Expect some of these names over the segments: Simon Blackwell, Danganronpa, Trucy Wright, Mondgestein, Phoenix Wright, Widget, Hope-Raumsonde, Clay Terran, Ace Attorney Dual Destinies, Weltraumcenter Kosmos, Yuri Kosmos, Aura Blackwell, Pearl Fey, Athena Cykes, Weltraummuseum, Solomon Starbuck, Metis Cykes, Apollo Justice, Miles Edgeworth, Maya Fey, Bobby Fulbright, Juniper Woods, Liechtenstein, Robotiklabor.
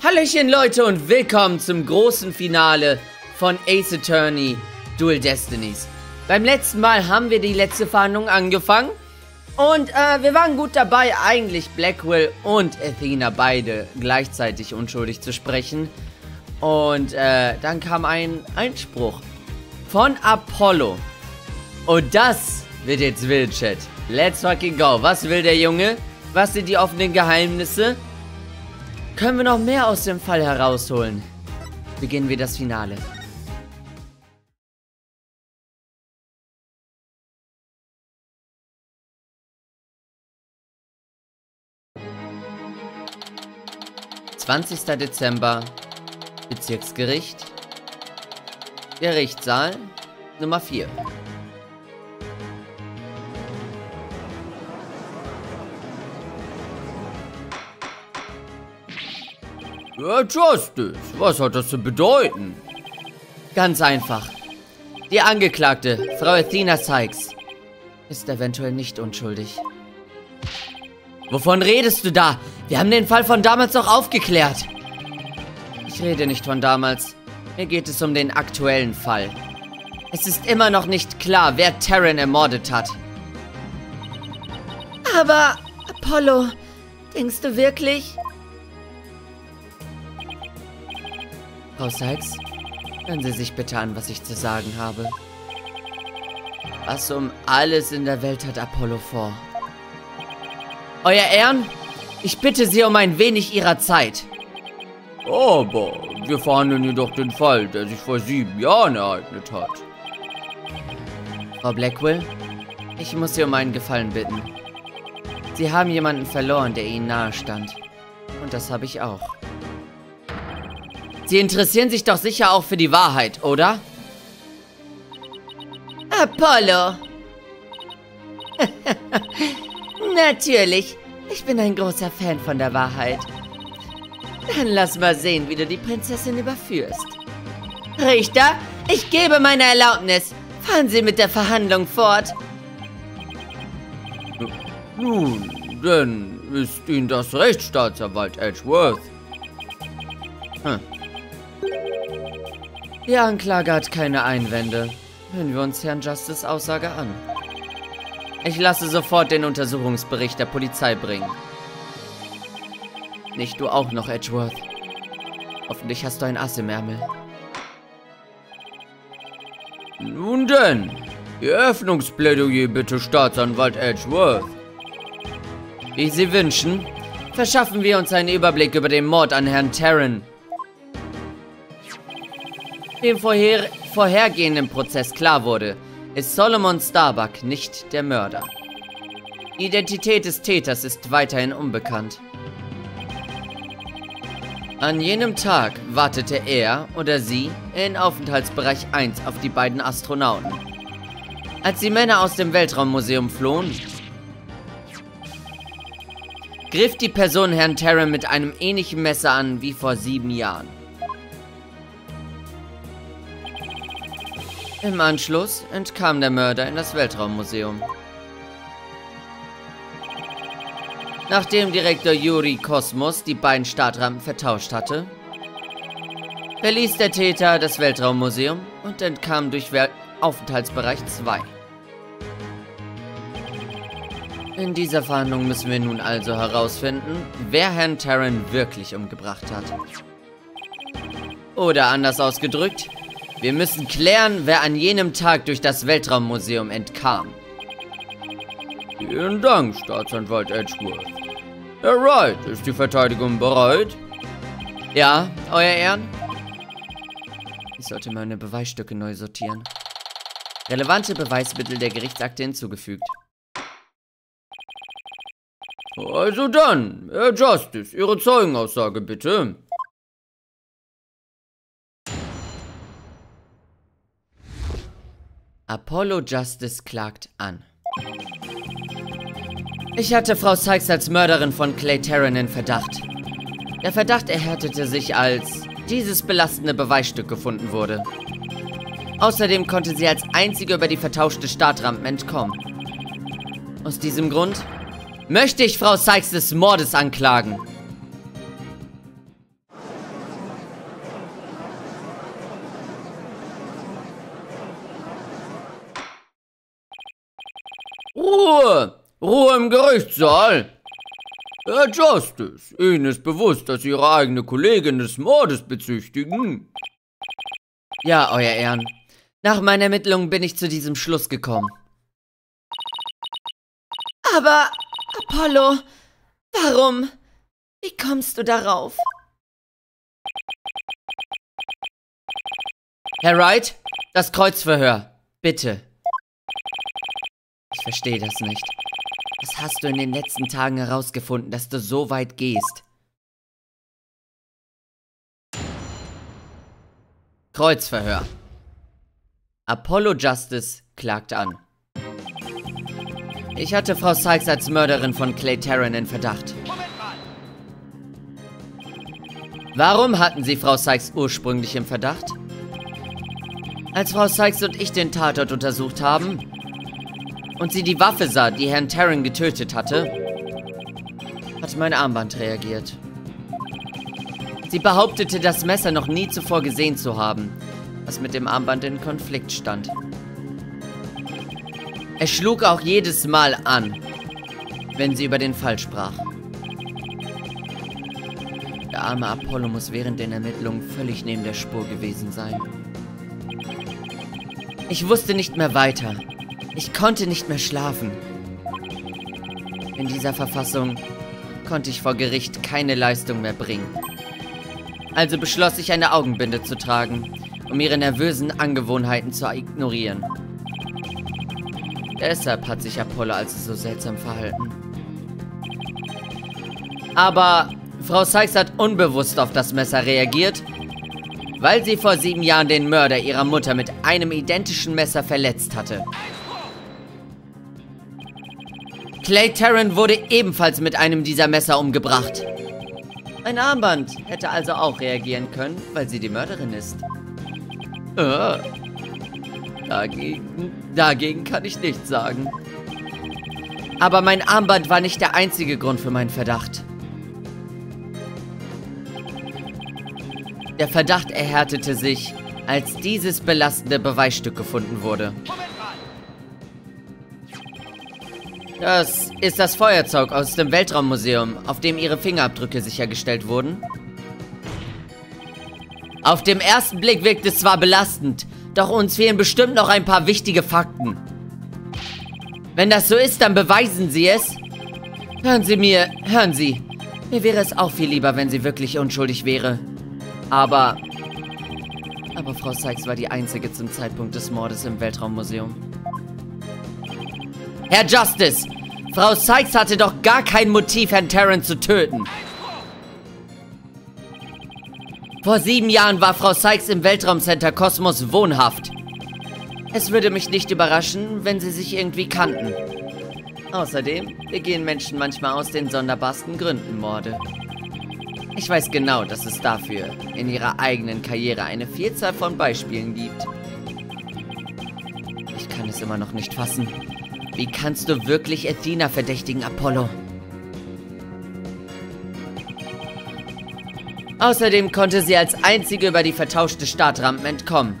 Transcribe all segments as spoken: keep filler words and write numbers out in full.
Hallöchen Leute und willkommen zum großen Finale von Ace Attorney Dual Destinies. Beim letzten Mal haben wir die letzte Verhandlung angefangen und äh, wir waren gut dabei, eigentlich Blackwell und Athena beide gleichzeitig unschuldig zu sprechen. Und äh, dann kam ein Einspruch von Apollo. Und das wird jetzt wild, Chat. Let's fucking go. Was will der Junge? Was sind die offenen Geheimnisse? Können wir noch mehr aus dem Fall herausholen? Beginnen wir das Finale. zwanzigster Dezember, Bezirksgericht, Gerichtssaal Nummer vier. Ja, Justice, was hat das zu bedeuten? Ganz einfach. Die Angeklagte, Frau Athena Cykes, ist eventuell nicht unschuldig. Wovon redest du da? Wir haben den Fall von damals noch aufgeklärt. Ich rede nicht von damals. Mir geht es um den aktuellen Fall. Es ist immer noch nicht klar, wer Terran ermordet hat. Aber, Apollo, denkst du wirklich... Frau Cykes, hören Sie sich bitte an, was ich zu sagen habe. Was um alles in der Welt hat Apollo vor? Euer Ehren, ich bitte Sie um ein wenig Ihrer Zeit. Aber wir verhandeln jedoch den Fall, der sich vor sieben Jahren ereignet hat. Frau Blackwell, ich muss Sie um einen Gefallen bitten. Sie haben jemanden verloren, der Ihnen nahe stand. Und das habe ich auch. Sie interessieren sich doch sicher auch für die Wahrheit, oder? Apollo. Natürlich. Ich bin ein großer Fan von der Wahrheit. Dann lass mal sehen, wie du die Prinzessin überführst. Richter, ich gebe meine Erlaubnis. Fahren Sie mit der Verhandlung fort. Nun, denn ist Ihnen das Recht, Staatsanwalt Edgeworth. Hm. Die Anklage hat keine Einwände. Hören wir uns Herrn Justice' Aussage an. Ich lasse sofort den Untersuchungsbericht der Polizei bringen. Nicht du auch noch, Edgeworth. Hoffentlich hast du ein Ass im Ärmel. Nun denn, Ihr Eröffnungsplädoyer bitte, Staatsanwalt Edgeworth. Wie Sie wünschen, verschaffen wir uns einen Überblick über den Mord an Herrn Terran. Dem vorher, vorhergehenden Prozess klar wurde, ist Solomon Starbuck nicht der Mörder. Die Identität des Täters ist weiterhin unbekannt. An jenem Tag wartete er oder sie in Aufenthaltsbereich eins auf die beiden Astronauten. Als die Männer aus dem Weltraummuseum flohen, griff die Person Herrn Terran mit einem ähnlichen Messer an wie vor sieben Jahren. Im Anschluss entkam der Mörder in das Weltraummuseum. Nachdem Direktor Yuri Kosmos die beiden Startrampen vertauscht hatte, verließ der Täter das Weltraummuseum und entkam durch Wel- Aufenthaltsbereich zwei. In dieser Verhandlung müssen wir nun also herausfinden, wer Herrn Terran wirklich umgebracht hat. Oder anders ausgedrückt, wir müssen klären, wer an jenem Tag durch das Weltraummuseum entkam. Vielen Dank, Staatsanwalt Edgeworth. Herr Wright, ist die Verteidigung bereit? Ja, Euer Ehren. Ich sollte meine Beweisstücke neu sortieren. Relevante Beweismittel der Gerichtsakte hinzugefügt. Also dann, Herr Justice, Ihre Zeugenaussage bitte. Apollo Justice klagt an. Ich hatte Frau Cykes als Mörderin von Clay Terran in Verdacht. Der Verdacht erhärtete sich, als dieses belastende Beweisstück gefunden wurde. Außerdem konnte sie als einzige über die vertauschte Startrampe entkommen. Aus diesem Grund möchte ich Frau Cykes des Mordes anklagen. Ruhe! Ruhe im Gerichtssaal! Herr Justice, Ihnen ist bewusst, dass Sie Ihre eigene Kollegin des Mordes bezüchtigen? Ja, Euer Ehren. Nach meinen Ermittlungen bin ich zu diesem Schluss gekommen. Aber, Apollo, warum? Wie kommst du darauf? Herr Wright, das Kreuzverhör, bitte. Ich verstehe das nicht. Was hast du in den letzten Tagen herausgefunden, dass du so weit gehst? Kreuzverhör. Apollo Justice klagt an. Ich hatte Frau Cykes als Mörderin von Clay Terran in Verdacht. Warum hatten Sie Frau Cykes ursprünglich im Verdacht? Als Frau Cykes und ich den Tatort untersucht haben und sie die Waffe sah, die Herrn Terran getötet hatte, hat mein Armband reagiert. Sie behauptete, das Messer noch nie zuvor gesehen zu haben, was mit dem Armband in Konflikt stand. Es schlug auch jedes Mal an, wenn sie über den Fall sprach. Der arme Apollo muss während den Ermittlungen völlig neben der Spur gewesen sein. Ich wusste nicht mehr weiter. Ich konnte nicht mehr schlafen. In dieser Verfassung konnte ich vor Gericht keine Leistung mehr bringen. Also beschloss ich, eine Augenbinde zu tragen, um ihre nervösen Angewohnheiten zu ignorieren. Deshalb hat sich Apollo also so seltsam verhalten. Aber Frau Cykes hat unbewusst auf das Messer reagiert, weil sie vor sieben Jahren den Mörder ihrer Mutter mit einem identischen Messer verletzt hatte. Clay Terran wurde ebenfalls mit einem dieser Messer umgebracht. Ein Armband hätte also auch reagieren können, weil sie die Mörderin ist. Äh, dagegen, dagegen kann ich nichts sagen. Aber mein Armband war nicht der einzige Grund für meinen Verdacht. Der Verdacht erhärtete sich, als dieses belastende Beweisstück gefunden wurde. Das ist das Feuerzeug aus dem Weltraummuseum, auf dem ihre Fingerabdrücke sichergestellt wurden. Auf dem ersten Blick wirkt es zwar belastend, doch uns fehlen bestimmt noch ein paar wichtige Fakten. Wenn das so ist, dann beweisen Sie es. Hören Sie mir, hören Sie. Mir wäre es auch viel lieber, wenn sie wirklich unschuldig wäre. Aber... Aber Frau Cykes war die Einzige zum Zeitpunkt des Mordes im Weltraummuseum. Herr Justice! Frau Cykes hatte doch gar kein Motiv, Herrn Terran zu töten. Vor sieben Jahren war Frau Cykes im Weltraumcenter Kosmos wohnhaft. Es würde mich nicht überraschen, wenn sie sich irgendwie kannten. Außerdem begehen Menschen manchmal aus den sonderbarsten Gründen Morde. Ich weiß genau, dass es dafür in ihrer eigenen Karriere eine Vielzahl von Beispielen gibt. Ich kann es immer noch nicht fassen. Wie kannst du wirklich Athena verdächtigen, Apollo? Außerdem konnte sie als einzige über die vertauschte Startrampe entkommen.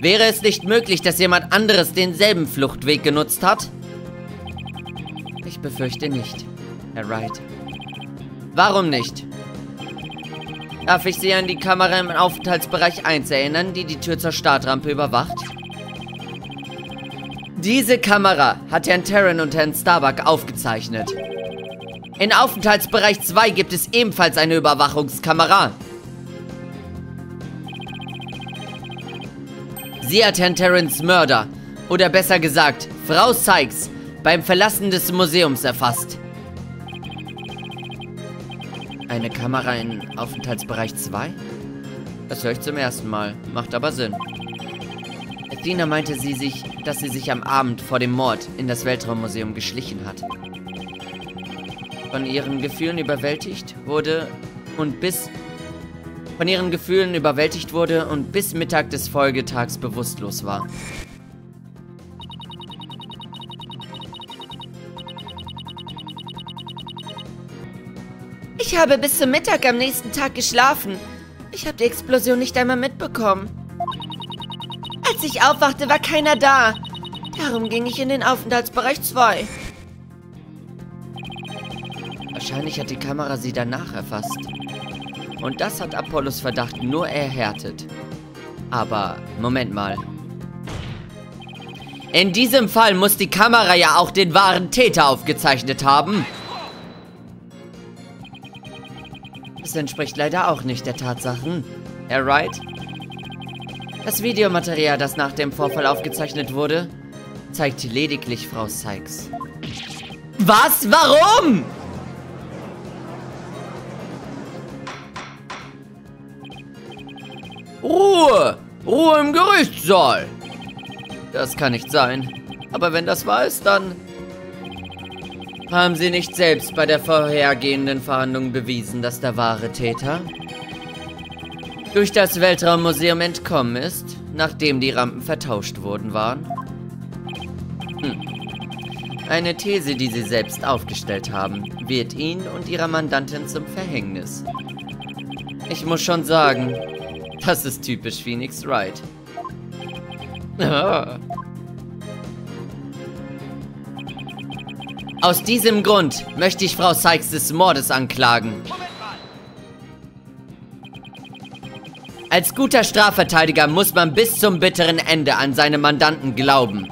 Wäre es nicht möglich, dass jemand anderes denselben Fluchtweg genutzt hat? Ich befürchte nicht. Herr Wright. Warum nicht? Darf ich Sie an die Kamera im Aufenthaltsbereich eins erinnern, die die Tür zur Startrampe überwacht? Diese Kamera hat Herrn Terran und Herrn Starbuck aufgezeichnet. In Aufenthaltsbereich zwei gibt es ebenfalls eine Überwachungskamera. Sie hat Herrn Terrans Mörder, oder besser gesagt, Frau Cykes, beim Verlassen des Museums erfasst. Eine Kamera in Aufenthaltsbereich zwei? Das höre ich zum ersten Mal, macht aber Sinn. Athena meinte sie sich, dass sie sich am Abend vor dem Mord in das Weltraummuseum geschlichen hat. Von ihren Gefühlen überwältigt wurde und bis... Von ihren Gefühlen überwältigt wurde und bis Mittag des Folgetags bewusstlos war. Ich habe bis zum Mittag am nächsten Tag geschlafen. Ich habe die Explosion nicht einmal mitbekommen. Als ich aufwachte, war keiner da. Darum ging ich in den Aufenthaltsbereich zwei. Wahrscheinlich hat die Kamera sie danach erfasst. Und das hat Apollos Verdacht nur erhärtet. Aber, Moment mal. In diesem Fall muss die Kamera ja auch den wahren Täter aufgezeichnet haben. Das entspricht leider auch nicht der Tatsachen. Alright? Das Videomaterial, das nach dem Vorfall aufgezeichnet wurde, zeigt lediglich Frau Cykes. Was? Warum? Ruhe! Ruhe im Gerichtssaal! Das kann nicht sein. Aber wenn das wahr ist, dann... Haben Sie nicht selbst bei der vorhergehenden Verhandlung bewiesen, dass der wahre Täter durch das Weltraummuseum entkommen ist, nachdem die Rampen vertauscht worden waren? Hm. Eine These, die Sie selbst aufgestellt haben, wird Ihnen und Ihrer Mandantin zum Verhängnis. Ich muss schon sagen, das ist typisch Phoenix Wright. Ah. Aus diesem Grund möchte ich Frau Cykes des Mordes anklagen. Als guter Strafverteidiger muss man bis zum bitteren Ende an seine Mandanten glauben.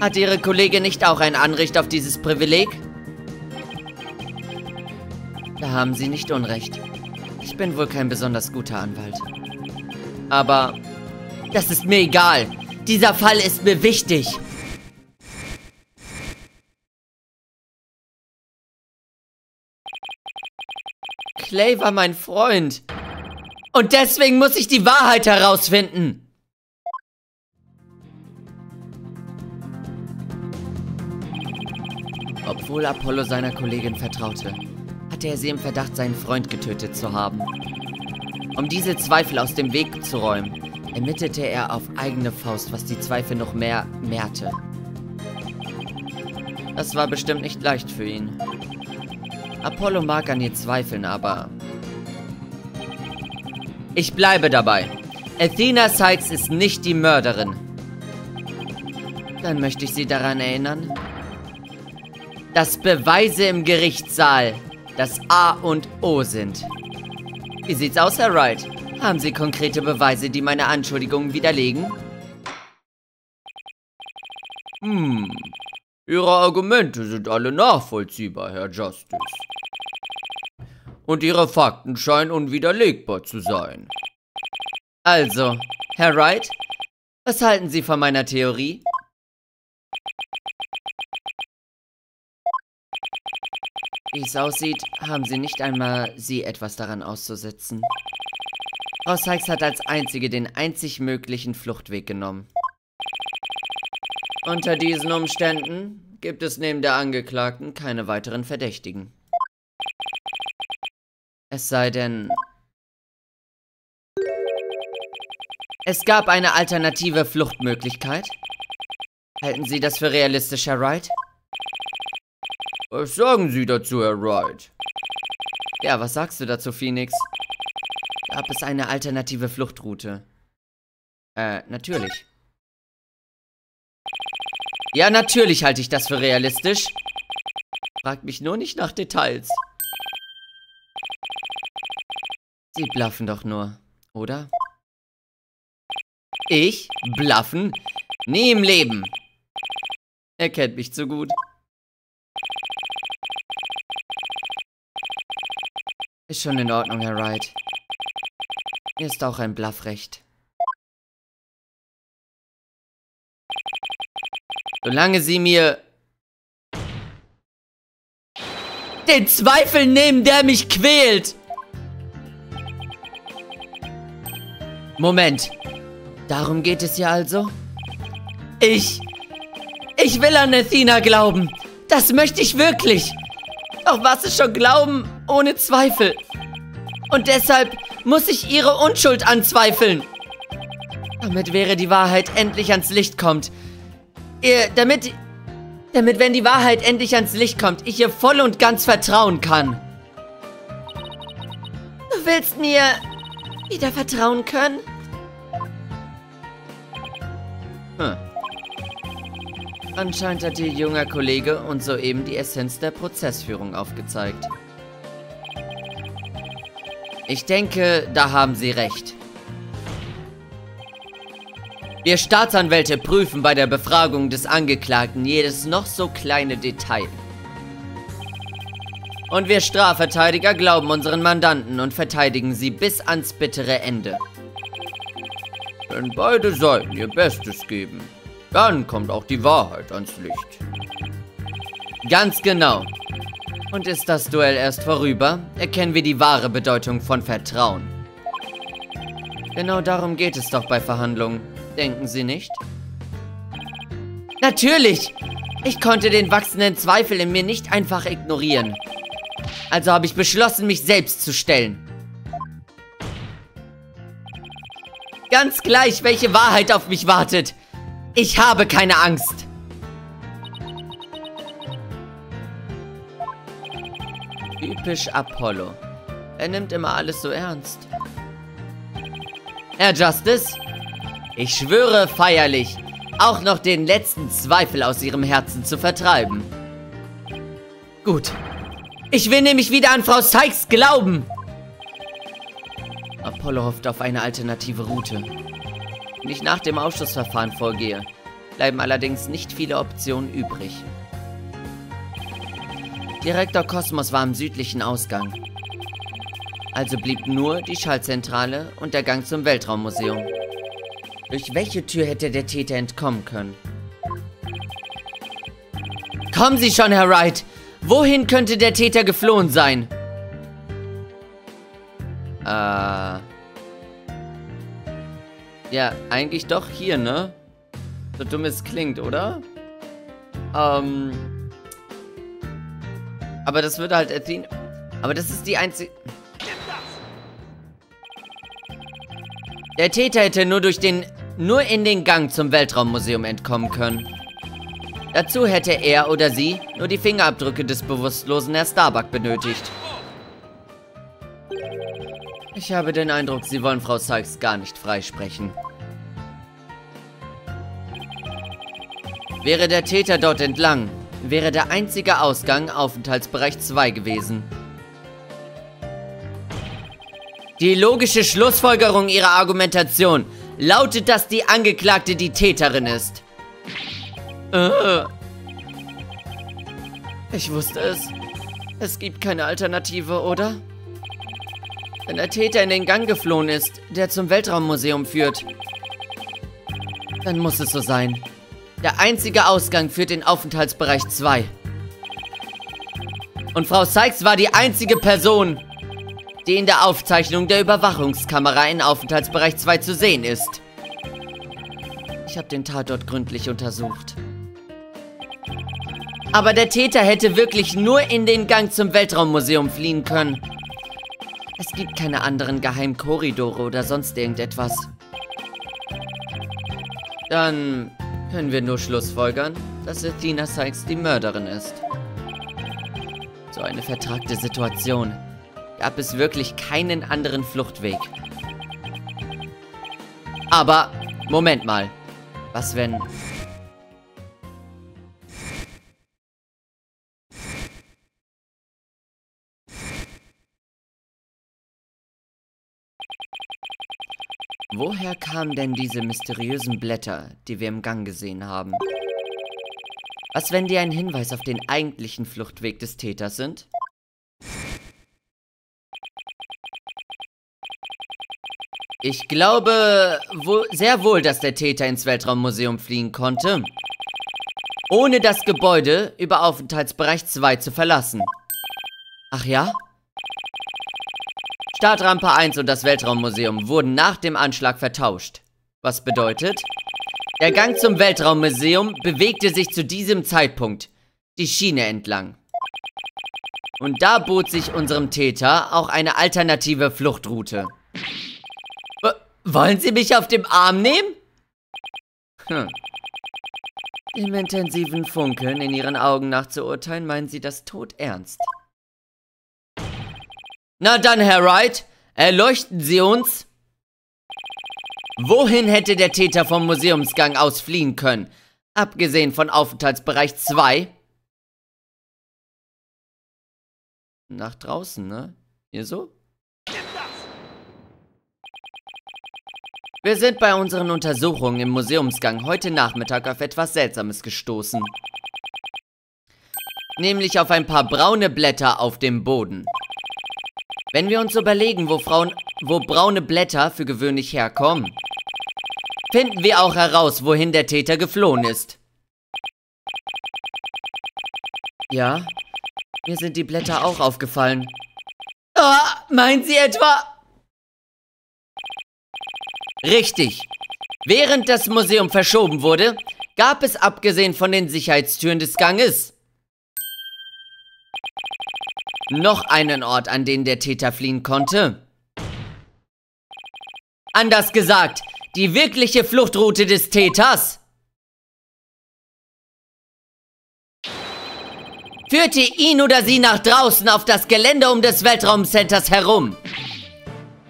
Hat Ihre Kollegin nicht auch ein Anrecht auf dieses Privileg? Da haben Sie nicht Unrecht. Ich bin wohl kein besonders guter Anwalt. Aber das ist mir egal. Dieser Fall ist mir wichtig. Clay war mein Freund. Und deswegen muss ich die Wahrheit herausfinden. Obwohl Apollo seiner Kollegin vertraute, hatte er sie im Verdacht, seinen Freund getötet zu haben. Um diese Zweifel aus dem Weg zu räumen, ermittelte er auf eigene Faust, was die Zweifel noch mehr mehrte. Das war bestimmt nicht leicht für ihn. Apollo mag an ihr zweifeln, aber... Ich bleibe dabei. Athena Cykes ist nicht die Mörderin. Dann möchte ich Sie daran erinnern, dass Beweise im Gerichtssaal das A und O sind. Wie sieht's aus, Herr Wright? Haben Sie konkrete Beweise, die meine Anschuldigungen widerlegen? Hm... Ihre Argumente sind alle nachvollziehbar, Herr Justice. Und Ihre Fakten scheinen unwiderlegbar zu sein. Also, Herr Wright, was halten Sie von meiner Theorie? Wie es aussieht, haben Sie nicht einmal Sie etwas daran auszusetzen. Frau Cykes hat als Einzige den einzig möglichen Fluchtweg genommen. Unter diesen Umständen gibt es neben der Angeklagten keine weiteren Verdächtigen. Es sei denn... Es gab eine alternative Fluchtmöglichkeit. Halten Sie das für realistisch, Herr Wright? Was sagen Sie dazu, Herr Wright? Ja, was sagst du dazu, Phoenix? Gab es eine alternative Fluchtroute? Äh, natürlich. Ja, natürlich halte ich das für realistisch. Frag mich nur nicht nach Details. Sie bluffen doch nur, oder? Ich? Bluffen? Nie im Leben. Er kennt mich zu gut. Ist schon in Ordnung, Herr Wright. Mir ist auch ein Bluff recht. Solange Sie mir den Zweifel nehmen, der mich quält. Moment. Darum geht es ja also? Ich... Ich will an Athena glauben. Das möchte ich wirklich. Doch was ist schon Glauben ohne Zweifel? Und deshalb muss ich ihre Unschuld anzweifeln. Damit wäre die Wahrheit endlich ans Licht kommt. Damit, damit, wenn die Wahrheit endlich ans Licht kommt, ich ihr voll und ganz vertrauen kann. Du willst mir wieder vertrauen können? Hm. Anscheinend hat ihr junger Kollege uns soeben die Essenz der Prozessführung aufgezeigt. Ich denke, da haben Sie recht. Wir Staatsanwälte prüfen bei der Befragung des Angeklagten jedes noch so kleine Detail. Und wir Strafverteidiger glauben unseren Mandanten und verteidigen sie bis ans bittere Ende. Wenn beide Seiten ihr Bestes geben, dann kommt auch die Wahrheit ans Licht. Ganz genau. Und ist das Duell erst vorüber, erkennen wir die wahre Bedeutung von Vertrauen. Genau darum geht es doch bei Verhandlungen. Denken Sie nicht? Natürlich! Ich konnte den wachsenden Zweifel in mir nicht einfach ignorieren. Also habe ich beschlossen, mich selbst zu stellen. Ganz gleich, welche Wahrheit auf mich wartet. Ich habe keine Angst. Typisch Apollo. Er nimmt immer alles so ernst. Herr Justice? Ich schwöre feierlich, auch noch den letzten Zweifel aus ihrem Herzen zu vertreiben. Gut. Ich will nämlich wieder an Frau Cykes glauben. Apollo hofft auf eine alternative Route. Wenn ich nach dem Ausschussverfahren vorgehe, bleiben allerdings nicht viele Optionen übrig. Direktor Kosmos war am südlichen Ausgang. Also blieb nur die Schaltzentrale und der Gang zum Weltraummuseum. Durch welche Tür hätte der Täter entkommen können? Kommen Sie schon, Herr Wright! Wohin könnte der Täter geflohen sein? Äh... Ja, eigentlich doch hier, ne? So dumm es klingt, oder? Ähm... Aber das würde halt Athena... Aber das ist die einzige... Der Täter hätte nur durch den... nur in den Gang zum Weltraummuseum entkommen können. Dazu hätte er oder sie nur die Fingerabdrücke des bewusstlosen Herrn Starbuck benötigt. Ich habe den Eindruck, Sie wollen Frau Cykes gar nicht freisprechen. Wäre der Täter dort entlang, wäre der einzige Ausgang Aufenthaltsbereich zwei gewesen. Die logische Schlussfolgerung ihrer Argumentation lautet, dass die Angeklagte die Täterin ist. Äh. Ich wusste es. Es gibt keine Alternative, oder? Wenn der Täter in den Gang geflohen ist, der zum Weltraummuseum führt, dann muss es so sein. Der einzige Ausgang führt in Aufenthaltsbereich zwei. Und Frau Cykes war die einzige Person, die in der Aufzeichnung der Überwachungskamera in Aufenthaltsbereich zwei zu sehen ist. Ich habe den Tatort gründlich untersucht. Aber der Täter hätte wirklich nur in den Gang zum Weltraummuseum fliehen können. Es gibt keine anderen geheimen Korridore oder sonst irgendetwas. Dann können wir nur schlussfolgern, dass Athena Cykes die Mörderin ist. So eine vertragte Situation. Gab es wirklich keinen anderen Fluchtweg. Aber, Moment mal. Was wenn... Woher kamen denn diese mysteriösen Blätter, die wir im Gang gesehen haben? Was wenn die ein Hinweis auf den eigentlichen Fluchtweg des Täters sind? Ich glaube wo, sehr wohl, dass der Täter ins Weltraummuseum fliehen konnte, ohne das Gebäude über Aufenthaltsbereich zwei zu verlassen. Ach ja? Startrampe eins und das Weltraummuseum wurden nach dem Anschlag vertauscht. Was bedeutet? Der Gang zum Weltraummuseum bewegte sich zu diesem Zeitpunkt die Schiene entlang. Und da bot sich unserem Täter auch eine alternative Fluchtroute. Wollen Sie mich auf dem Arm nehmen? Hm. Im intensiven Funkeln in Ihren Augen nachzuurteilen, meinen Sie das todernst. Na dann, Herr Wright, erleuchten Sie uns. Wohin hätte der Täter vom Museumsgang aus fliehen können? Abgesehen von Aufenthaltsbereich zwei. Nach draußen, ne? Hier so? Wir sind bei unseren Untersuchungen im Museumsgang heute Nachmittag auf etwas Seltsames gestoßen. Nämlich auf ein paar braune Blätter auf dem Boden. Wenn wir uns überlegen, wo, Frauen, wo braune Blätter für gewöhnlich herkommen, finden wir auch heraus, wohin der Täter geflohen ist. Ja, mir sind die Blätter auch aufgefallen. Ah, meinen Sie etwa... Richtig. Während das Museum verschoben wurde, gab es abgesehen von den Sicherheitstüren des Ganges noch einen Ort, an den der Täter fliehen konnte. Anders gesagt, die wirkliche Fluchtroute des Täters führte ihn oder sie nach draußen auf das Gelände um des Weltraumcenters herum.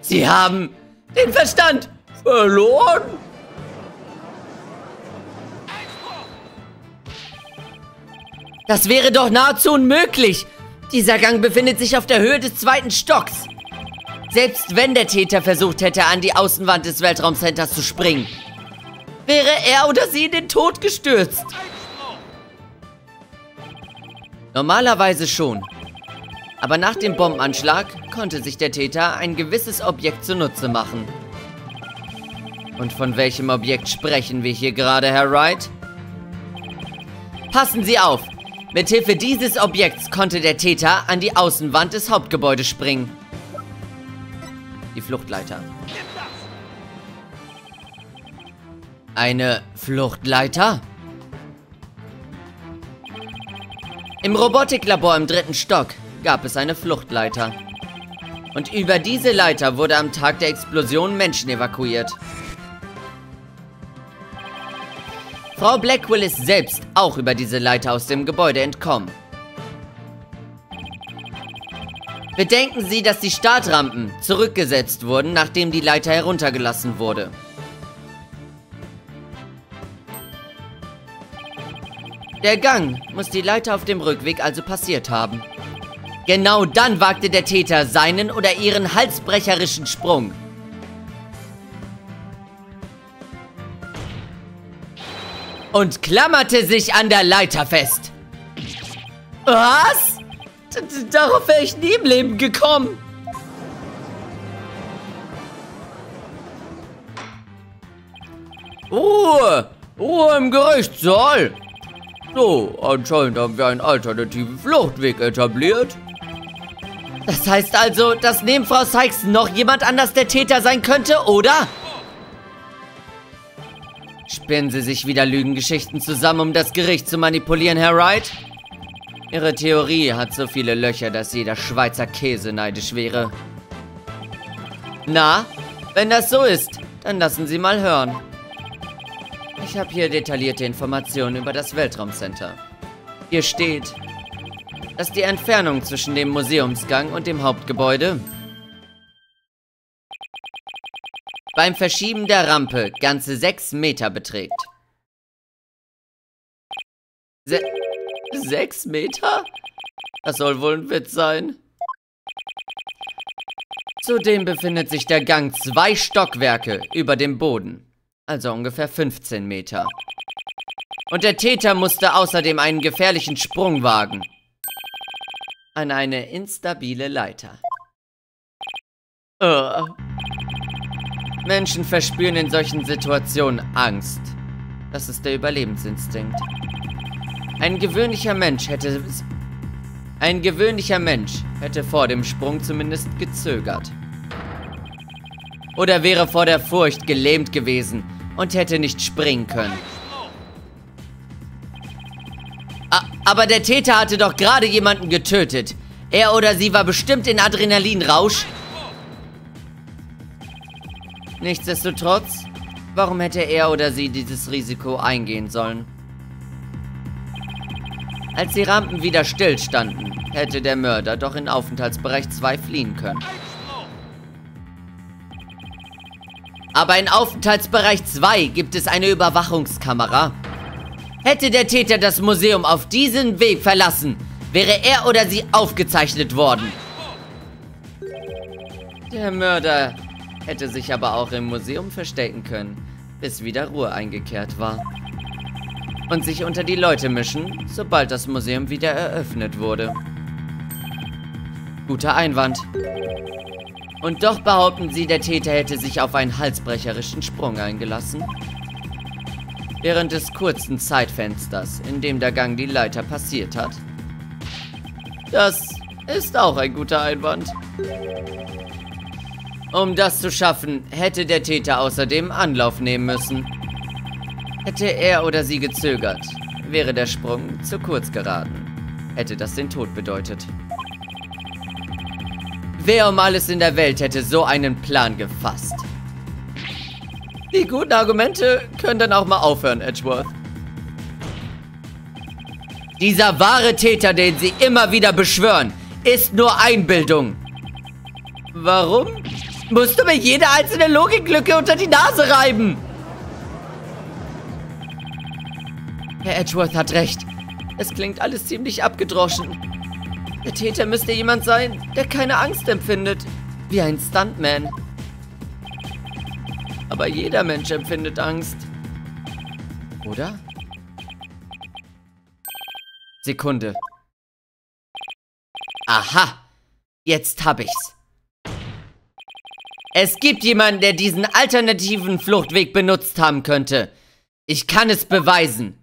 Sie haben den Verstand verloren? Das wäre doch nahezu unmöglich. Dieser Gang befindet sich auf der Höhe des zweiten Stocks. Selbst wenn der Täter versucht hätte, an die Außenwand des Weltraumcenters zu springen, wäre er oder sie in den Tod gestürzt. Normalerweise schon. Aber nach dem Bombenanschlag konnte sich der Täter ein gewisses Objekt zunutze machen. Und von welchem Objekt sprechen wir hier gerade, Herr Wright? Passen Sie auf! Mithilfe dieses Objekts konnte der Täter an die Außenwand des Hauptgebäudes springen. Die Fluchtleiter. Eine Fluchtleiter? Im Robotiklabor im dritten Stock gab es eine Fluchtleiter. Und über diese Leiter wurde am Tag der Explosion Menschen evakuiert. Frau Blackwell ist selbst auch über diese Leiter aus dem Gebäude entkommen. Bedenken Sie, dass die Startrampen zurückgesetzt wurden, nachdem die Leiter heruntergelassen wurde. Der Gang muss die Leiter auf dem Rückweg also passiert haben. Genau dann wagte der Täter seinen oder ihren halsbrecherischen Sprung. Und klammerte sich an der Leiter fest. Was? Darauf wäre ich nie im Leben gekommen. Ruhe! Ruhe im Gerichtssaal! So, anscheinend haben wir einen alternativen Fluchtweg etabliert. Das heißt also, dass neben Frau Cykes noch jemand anders der Täter sein könnte, oder? Spinnen Sie sich wieder Lügengeschichten zusammen, um das Gericht zu manipulieren, Herr Wright? Ihre Theorie hat so viele Löcher, dass jeder Schweizer Käse neidisch wäre. Na, wenn das so ist, dann lassen Sie mal hören. Ich habe hier detaillierte Informationen über das Weltraumcenter. Hier steht, dass die Entfernung zwischen dem Museumsgang und dem Hauptgebäude beim Verschieben der Rampe ganze sechs Meter beträgt. Se sechs Meter? Das soll wohl ein Witz sein. Zudem befindet sich der Gang zwei Stockwerke über dem Boden, also ungefähr fünfzehn Meter. Und der Täter musste außerdem einen gefährlichen Sprung wagen. An eine instabile Leiter. Uh. Menschen verspüren in solchen Situationen Angst. Das ist der Überlebensinstinkt. Ein gewöhnlicher Mensch hätte... Ein gewöhnlicher Mensch hätte vor dem Sprung zumindest gezögert. Oder wäre vor der Furcht gelähmt gewesen und hätte nicht springen können. A- aber der Täter hatte doch gerade jemanden getötet. Er oder sie war bestimmt in Adrenalinrausch. Nichtsdestotrotz, warum hätte er oder sie dieses Risiko eingehen sollen? Als die Rampen wieder stillstanden, hätte der Mörder doch in Aufenthaltsbereich zwei fliehen können. Aber in Aufenthaltsbereich zwei gibt es eine Überwachungskamera. Hätte der Täter das Museum auf diesem Weg verlassen, wäre er oder sie aufgezeichnet worden. Der Mörder hätte sich aber auch im Museum verstecken können, bis wieder Ruhe eingekehrt war. Und sich unter die Leute mischen, sobald das Museum wieder eröffnet wurde. Guter Einwand. Und doch behaupten sie, der Täter hätte sich auf einen halsbrecherischen Sprung eingelassen. Während des kurzen Zeitfensters, in dem der Gang die Leiter passiert hat. Das ist auch ein guter Einwand. Um das zu schaffen, hätte der Täter außerdem Anlauf nehmen müssen. Hätte er oder sie gezögert, wäre der Sprung zu kurz geraten. Hätte das den Tod bedeutet. Wer um alles in der Welt hätte so einen Plan gefasst? Die guten Argumente können dann auch mal aufhören, Edgeworth. Dieser wahre Täter, den sie immer wieder beschwören, ist nur Einbildung. Warum musst du mir jede einzelne Logiklücke unter die Nase reiben? Herr Edgeworth hat recht. Es klingt alles ziemlich abgedroschen. Der Täter müsste jemand sein, der keine Angst empfindet. Wie ein Stuntman. Aber jeder Mensch empfindet Angst. Oder? Sekunde. Aha! Jetzt hab ich's. Es gibt jemanden, der diesen alternativen Fluchtweg benutzt haben könnte. Ich kann es beweisen.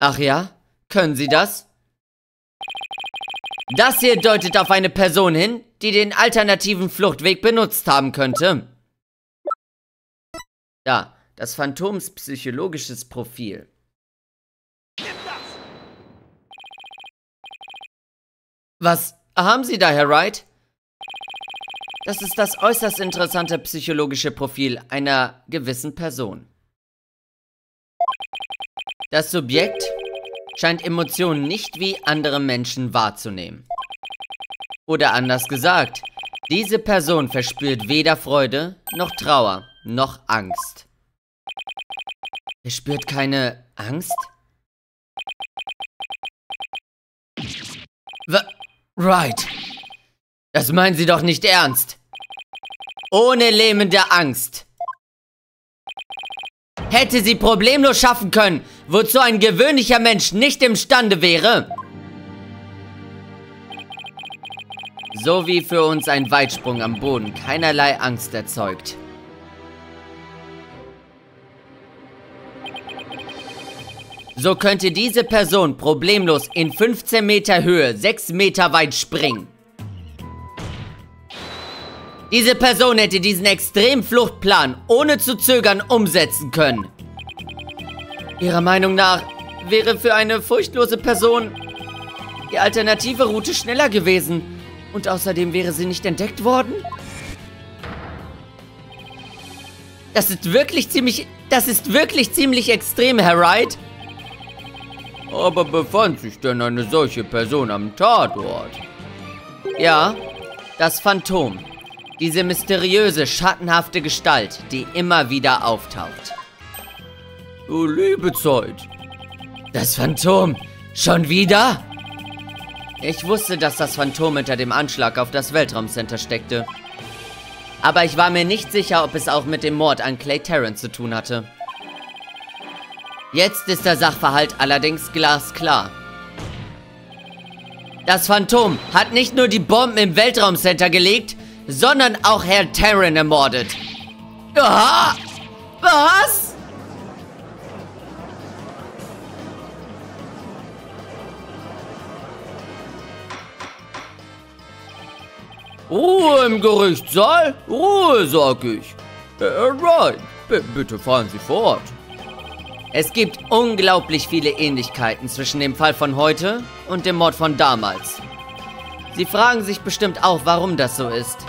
Ach ja? Können Sie das? Das hier deutet auf eine Person hin, die den alternativen Fluchtweg benutzt haben könnte. Da, das Phantoms psychologisches Profil. Was haben Sie da, Herr Wright? Das ist das äußerst interessante psychologische Profil einer gewissen Person. Das Subjekt scheint Emotionen nicht wie andere Menschen wahrzunehmen. Oder anders gesagt, diese Person verspürt weder Freude, noch Trauer, noch Angst. Verspürt keine Angst? W- Right. Das meinen Sie doch nicht ernst. Ohne lähmende Angst. Hätte sie problemlos schaffen können, wozu ein gewöhnlicher Mensch nicht imstande wäre. So wie für uns ein Weitsprung am Boden keinerlei Angst erzeugt. So könnte diese Person problemlos in fünfzehn Meter Höhe sechs Meter weit springen. Diese Person hätte diesen extremen Fluchtplan ohne zu zögern umsetzen können. Ihrer Meinung nach wäre für eine furchtlose Person die alternative Route schneller gewesen. Und außerdem wäre sie nicht entdeckt worden? Das ist wirklich ziemlich... Das ist wirklich ziemlich extrem, Herr Wright. Aber befand sich denn eine solche Person am Tatort? Ja, das Phantom. Diese mysteriöse, schattenhafte Gestalt, die immer wieder auftaucht. Du liebe Zeit. Das Phantom. Schon wieder? Ich wusste, dass das Phantom hinter dem Anschlag auf das Weltraumcenter steckte. Aber ich war mir nicht sicher, ob es auch mit dem Mord an Clay Terran zu tun hatte. Jetzt ist der Sachverhalt allerdings glasklar. Das Phantom hat nicht nur die Bomben im Weltraumcenter gelegt, sondern auch Herr Terran ermordet. Aha! Was? Ruhe im Gerichtssaal? Ruhe, sag ich. Herr Wright, bitte fahren Sie fort. Es gibt unglaublich viele Ähnlichkeiten zwischen dem Fall von heute und dem Mord von damals. Sie fragen sich bestimmt auch, warum das so ist.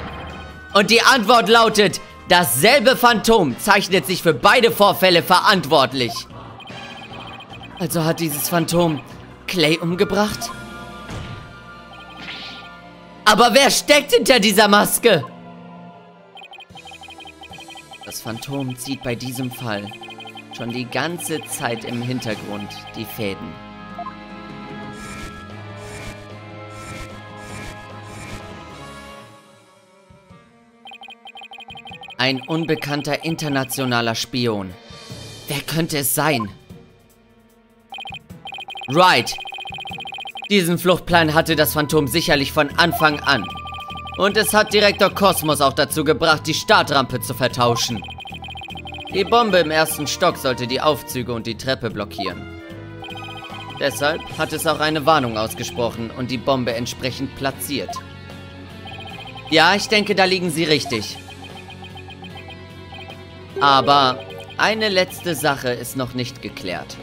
Und die Antwort lautet, dasselbe Phantom zeichnet sich für beide Vorfälle verantwortlich. Also hat dieses Phantom Clay umgebracht? Aber wer steckt hinter dieser Maske? Das Phantom zieht bei diesem Fall schon die ganze Zeit im Hintergrund die Fäden. Ein unbekannter internationaler Spion. Wer könnte es sein? Wright! Diesen Fluchtplan hatte das Phantom sicherlich von Anfang an. Und es hat Direktor Kosmos auch dazu gebracht, die Startrampe zu vertauschen. Die Bombe im ersten Stock sollte die Aufzüge und die Treppe blockieren. Deshalb hat es auch eine Warnung ausgesprochen und die Bombe entsprechend platziert. Ja, ich denke, da liegen Sie richtig. Aber eine letzte Sache ist noch nicht geklärt.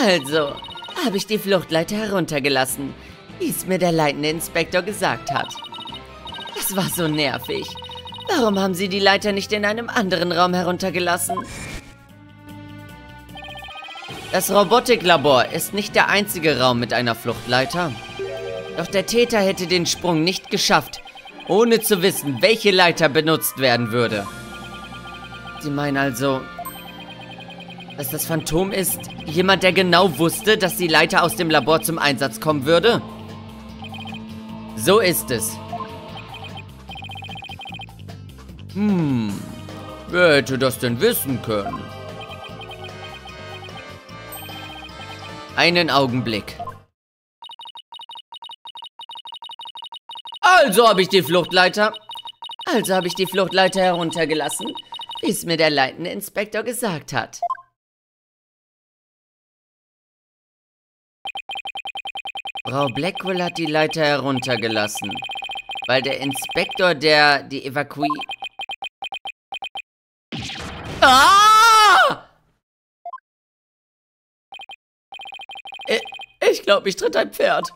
Also, habe ich die Fluchtleiter heruntergelassen, wie es mir der leitende Inspektor gesagt hat. Das war so nervig. Warum haben Sie die Leiter nicht in einem anderen Raum heruntergelassen? Das Robotiklabor ist nicht der einzige Raum mit einer Fluchtleiter. Doch der Täter hätte den Sprung nicht geschafft, ohne zu wissen, welche Leiter benutzt werden würde. Sie meinen also, dass das Phantom ist jemand, der genau wusste, dass die Leiter aus dem Labor zum Einsatz kommen würde? So ist es. Hm, wer hätte das denn wissen können? Einen Augenblick. Also habe ich die Fluchtleiter... Also habe ich die Fluchtleiter heruntergelassen, wie es mir der leitende Inspektor gesagt hat. Frau Blackwell hat die Leiter heruntergelassen, weil der Inspektor, der die Evakui... Ah! Ich glaube, ich tritt ein Pferd.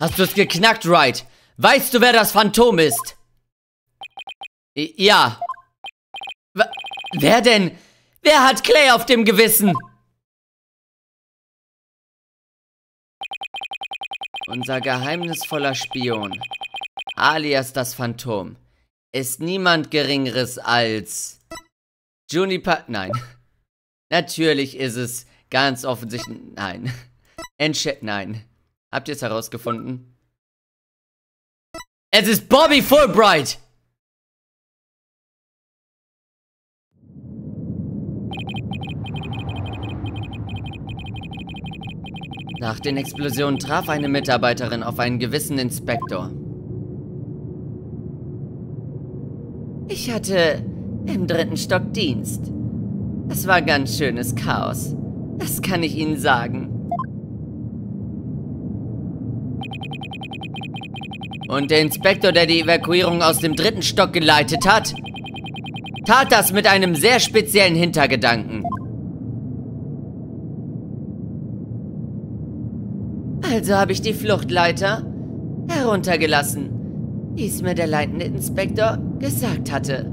Hast du es geknackt, Wright? Weißt du, wer das Phantom ist? Ja. W- wer denn? Wer hat Clay auf dem Gewissen? Unser geheimnisvoller Spion, alias das Phantom, ist niemand Geringeres als... Juniper... Nein. Natürlich ist es ganz offensichtlich... Nein. Entschäd... Nein. Habt ihr es herausgefunden? Es ist Bobby Fulbright! Nach den Explosionen traf eine Mitarbeiterin auf einen gewissen Inspektor. Ich hatte im dritten Stock Dienst. Das war ganz schönes Chaos. Das kann ich Ihnen sagen. Und der Inspektor, der die Evakuierung aus dem dritten Stock geleitet hat, tat das mit einem sehr speziellen Hintergedanken. Also habe ich die Fluchtleiter heruntergelassen, wie es mir der leitende Inspektor gesagt hatte.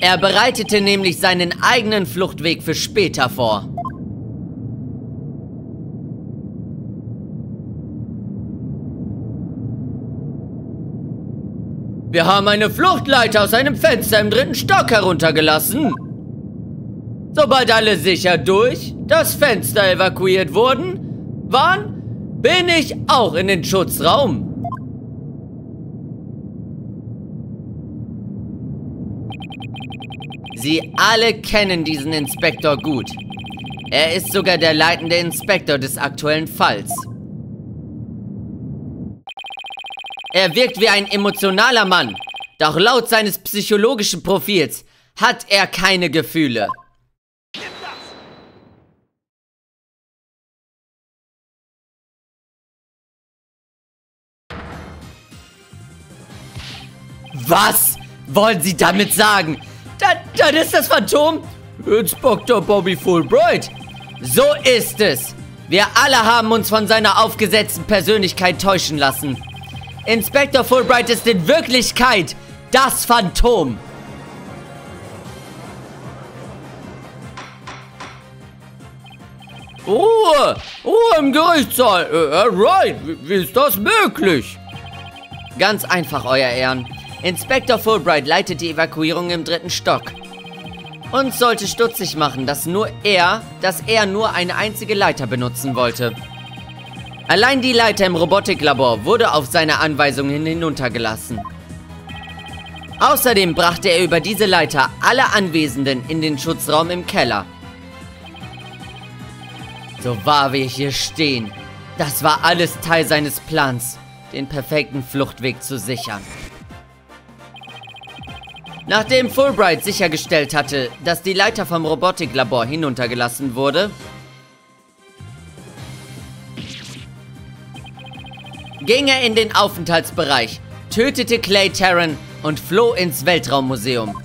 Er bereitete nämlich seinen eigenen Fluchtweg für später vor. Wir haben eine Fluchtleiter aus einem Fenster im dritten Stock heruntergelassen. Sobald alle sicher durch das Fenster evakuiert wurden, waren, bin ich auch in den Schutzraum. Sie alle kennen diesen Inspektor gut. Er ist sogar der leitende Inspektor des aktuellen Falls. Er wirkt wie ein emotionaler Mann, doch laut seines psychologischen Profils hat er keine Gefühle. Was wollen Sie damit sagen? Dann, dann ist das Phantom Inspektor Bobby Fulbright. So ist es. Wir alle haben uns von seiner aufgesetzten Persönlichkeit täuschen lassen. Inspektor Fulbright ist in Wirklichkeit das Phantom. Ruhe! Ruhe im Gerichtssaal! Herr Wright, wie ist das möglich? Ganz einfach, Euer Ehren. Inspektor Fulbright leitet die Evakuierung im dritten Stock. Uns sollte stutzig machen, dass nur er, dass er nur eine einzige Leiter benutzen wollte. Allein die Leiter im Robotiklabor wurde auf seine Anweisung hin hinuntergelassen. Außerdem brachte er über diese Leiter alle Anwesenden in den Schutzraum im Keller. So wahr wir hier stehen, das war alles Teil seines Plans, den perfekten Fluchtweg zu sichern. Nachdem Fulbright sichergestellt hatte, dass die Leiter vom Robotiklabor hinuntergelassen wurde, ging er in den Aufenthaltsbereich, tötete Clay Terran und floh ins Weltraummuseum.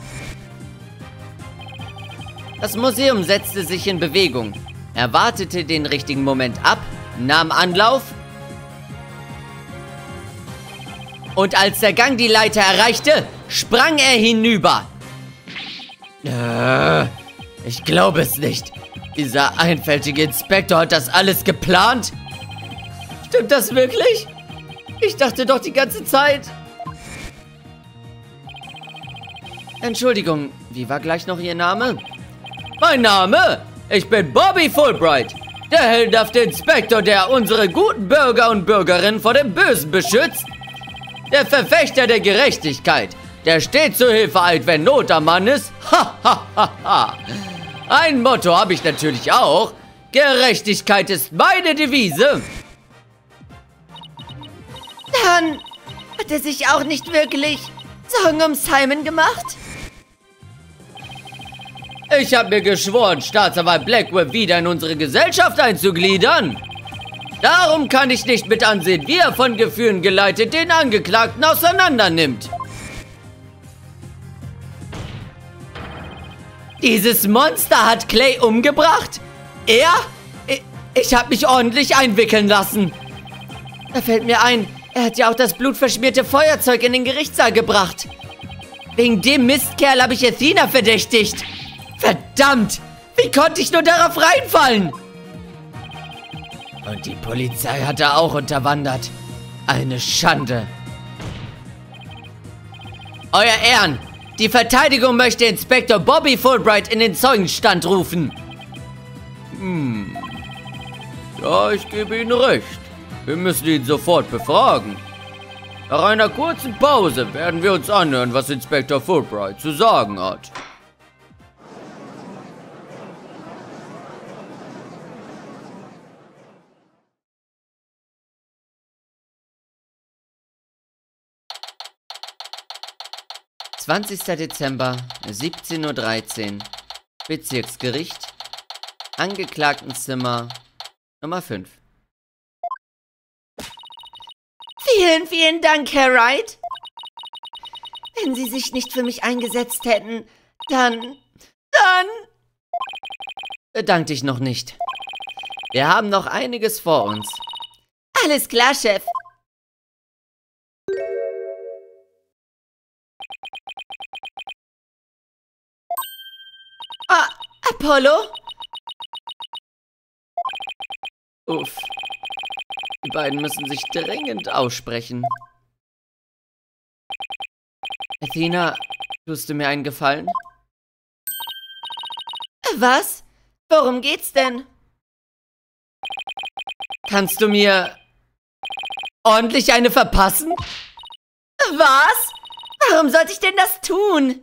Das Museum setzte sich in Bewegung. Er wartete den richtigen Moment ab, nahm Anlauf. Und als der Gang die Leiter erreichte, sprang er hinüber. Äh, ich glaube es nicht. Dieser einfältige Inspektor hat das alles geplant? Stimmt das wirklich? Ich dachte doch die ganze Zeit. Entschuldigung, wie war gleich noch Ihr Name? Mein Name? Ich bin Bobby Fulbright, der heldenhafte Inspektor, der unsere guten Bürger und Bürgerinnen vor dem Bösen beschützt. Der Verfechter der Gerechtigkeit, der stets zur Hilfe eilt, wenn Not am Mann ist. Ha, ha, ha, ha. Ein Motto habe ich natürlich auch. Gerechtigkeit ist meine Devise. Dann hat er sich auch nicht wirklich Sorgen um Simon gemacht? Ich habe mir geschworen, Staatsanwalt Blackwell wieder in unsere Gesellschaft einzugliedern. Darum kann ich nicht mit ansehen, wie er von Gefühlen geleitet den Angeklagten auseinandernimmt. Dieses Monster hat Clay umgebracht? Er? Ich, ich habe mich ordentlich einwickeln lassen. Da fällt mir ein, er hat ja auch das blutverschmierte Feuerzeug in den Gerichtssaal gebracht. Wegen dem Mistkerl habe ich Athena verdächtigt. Verdammt! Wie konnte ich nur darauf reinfallen? Und die Polizei hat er auch unterwandert. Eine Schande. Euer Ehren, die Verteidigung möchte Inspektor Bobby Fulbright in den Zeugenstand rufen. Hm. Ja, ich gebe Ihnen recht. Wir müssen ihn sofort befragen. Nach einer kurzen Pause werden wir uns anhören, was Inspektor Fulbright zu sagen hat. zwanzigster Dezember, siebzehn Uhr dreizehn, Bezirksgericht, Angeklagtenzimmer Nummer fünf. Vielen, vielen Dank, Herr Wright. Wenn Sie sich nicht für mich eingesetzt hätten, dann, dann... Bedank dich noch nicht. Wir haben noch einiges vor uns. Alles klar, Chef. Ah, Apollo? Uff. Die beiden müssen sich dringend aussprechen. Athena, tust du mir einen Gefallen? Was? Worum geht's denn? Kannst du mir ordentlich eine verpassen? Was? Warum sollte ich denn das tun?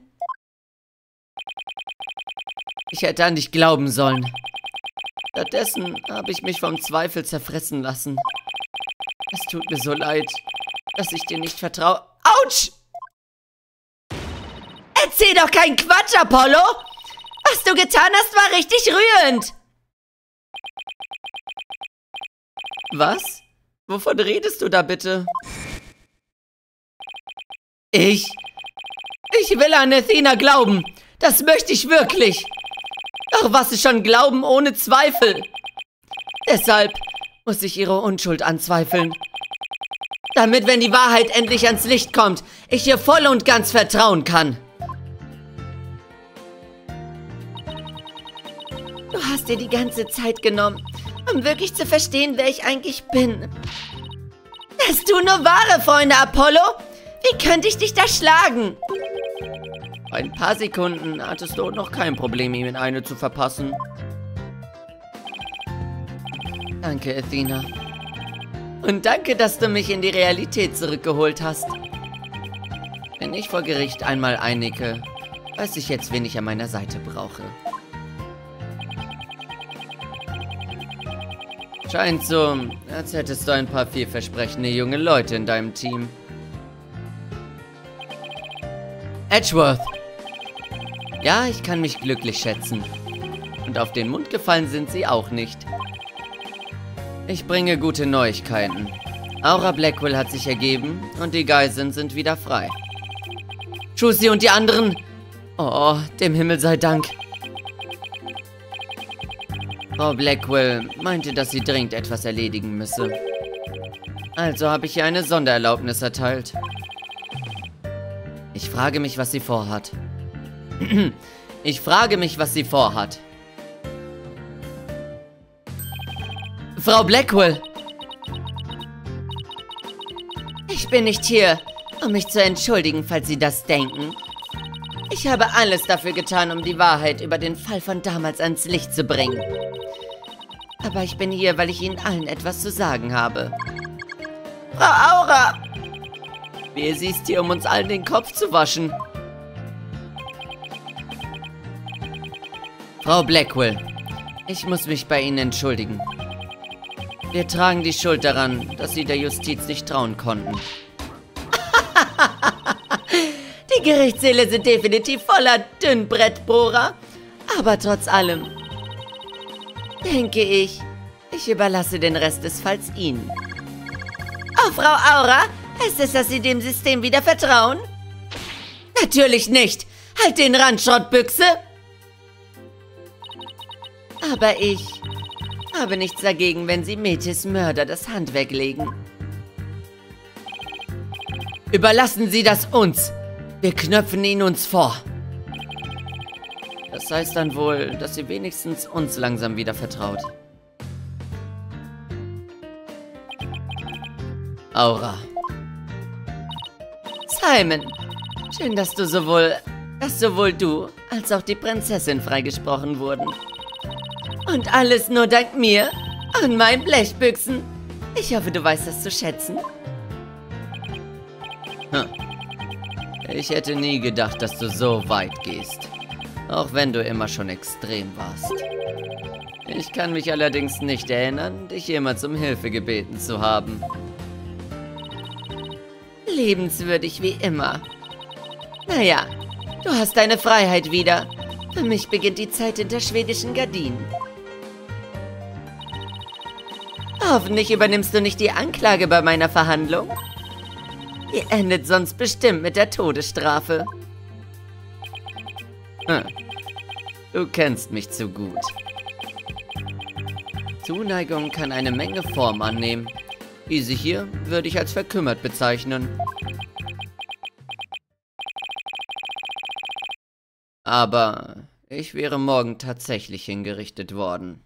Ich hätte an dich glauben sollen. Stattdessen habe ich mich vom Zweifel zerfressen lassen. Es tut mir so leid, dass ich dir nicht vertraue. Autsch! Erzähl doch keinen Quatsch, Apollo! Was du getan hast, war richtig rührend! Was? Wovon redest du da bitte? Ich? Ich will an Athena glauben. Das möchte ich wirklich. Doch was ist schon Glauben ohne Zweifel? Deshalb muss ich ihre Unschuld anzweifeln. Damit, wenn die Wahrheit endlich ans Licht kommt, ich ihr voll und ganz vertrauen kann. Du hast dir die ganze Zeit genommen, um wirklich zu verstehen, wer ich eigentlich bin. Das tun nur wahre Freunde, Apollo. Wie könnte ich dich da schlagen? Ein paar Sekunden hattest du noch kein Problem, ihm in eine zu verpassen. Danke, Athena. Und danke, dass du mich in die Realität zurückgeholt hast. Wenn ich vor Gericht einmal einnicke, weiß ich jetzt, wen ich an meiner Seite brauche. Scheint so, als hättest du ein paar vielversprechende junge Leute in deinem Team. Edgeworth! Ja, ich kann mich glücklich schätzen. Und auf den Mund gefallen sind sie auch nicht. Ich bringe gute Neuigkeiten. Aura Blackwell hat sich ergeben und die Geiseln sind wieder frei. Trucy und die anderen! Oh, dem Himmel sei Dank. Frau Blackwell meinte, dass sie dringend etwas erledigen müsse. Also habe ich ihr eine Sondererlaubnis erteilt. Ich frage mich, was sie vorhat. Ich frage mich, was sie vorhat. Frau Blackwell! Ich bin nicht hier, um mich zu entschuldigen, falls Sie das denken. Ich habe alles dafür getan, um die Wahrheit über den Fall von damals ans Licht zu bringen. Aber ich bin hier, weil ich Ihnen allen etwas zu sagen habe. Frau Aura! Wehe, sie ist hier, um uns allen den Kopf zu waschen. Frau Blackwell, ich muss mich bei Ihnen entschuldigen. Wir tragen die Schuld daran, dass Sie der Justiz nicht trauen konnten. Die Gerichtssäle sind definitiv voller Dünnbrettbohrer. Aber trotz allem, denke ich, ich überlasse den Rest des Falls Ihnen. Oh, Frau Aura, heißt es, dass Sie dem System wieder vertrauen? Natürlich nicht. Halt den Rand, Schrottbüchse. Aber ich habe nichts dagegen, wenn Sie Metis Mörder das Handwerk legen. Überlassen Sie das uns. Wir knöpfen ihn uns vor. Das heißt dann wohl, dass sie wenigstens uns langsam wieder vertraut. Aura. Simon, schön, dass du sowohl, dass sowohl du als auch die Prinzessin freigesprochen wurden. Und alles nur dank mir und meinen Blechbüchsen. Ich hoffe, du weißt das zu schätzen. Hm. Ich hätte nie gedacht, dass du so weit gehst. Auch wenn du immer schon extrem warst. Ich kann mich allerdings nicht erinnern, dich jemals um Hilfe gebeten zu haben. Liebenswürdig wie immer. Naja, du hast deine Freiheit wieder. Für mich beginnt die Zeit hinter schwedischen Gardinen. Hoffentlich übernimmst du nicht die Anklage bei meiner Verhandlung. Ihr endet sonst bestimmt mit der Todesstrafe. Hm. Du kennst mich zu gut. Zuneigung kann eine Menge Form annehmen. Diese hier würde ich als verkümmert bezeichnen. Aber ich wäre morgen tatsächlich hingerichtet worden.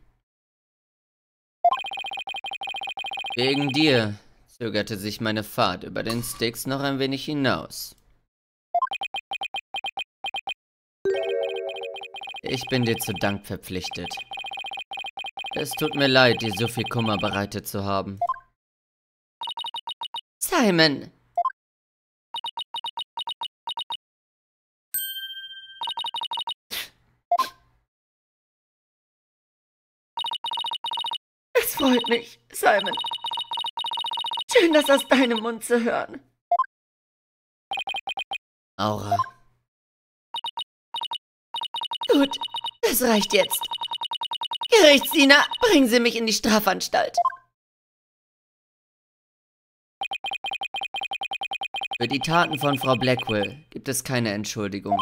Wegen dir zögerte sich meine Fahrt über den Styx noch ein wenig hinaus. Ich bin dir zu Dank verpflichtet. Es tut mir leid, dir so viel Kummer bereitet zu haben. Simon! Es freut mich, Simon. Schön, das aus deinem Mund zu hören. Aura. Gut, das reicht jetzt. Gerichtsdiener, bringen Sie mich in die Strafanstalt. Für die Taten von Frau Blackwell gibt es keine Entschuldigung.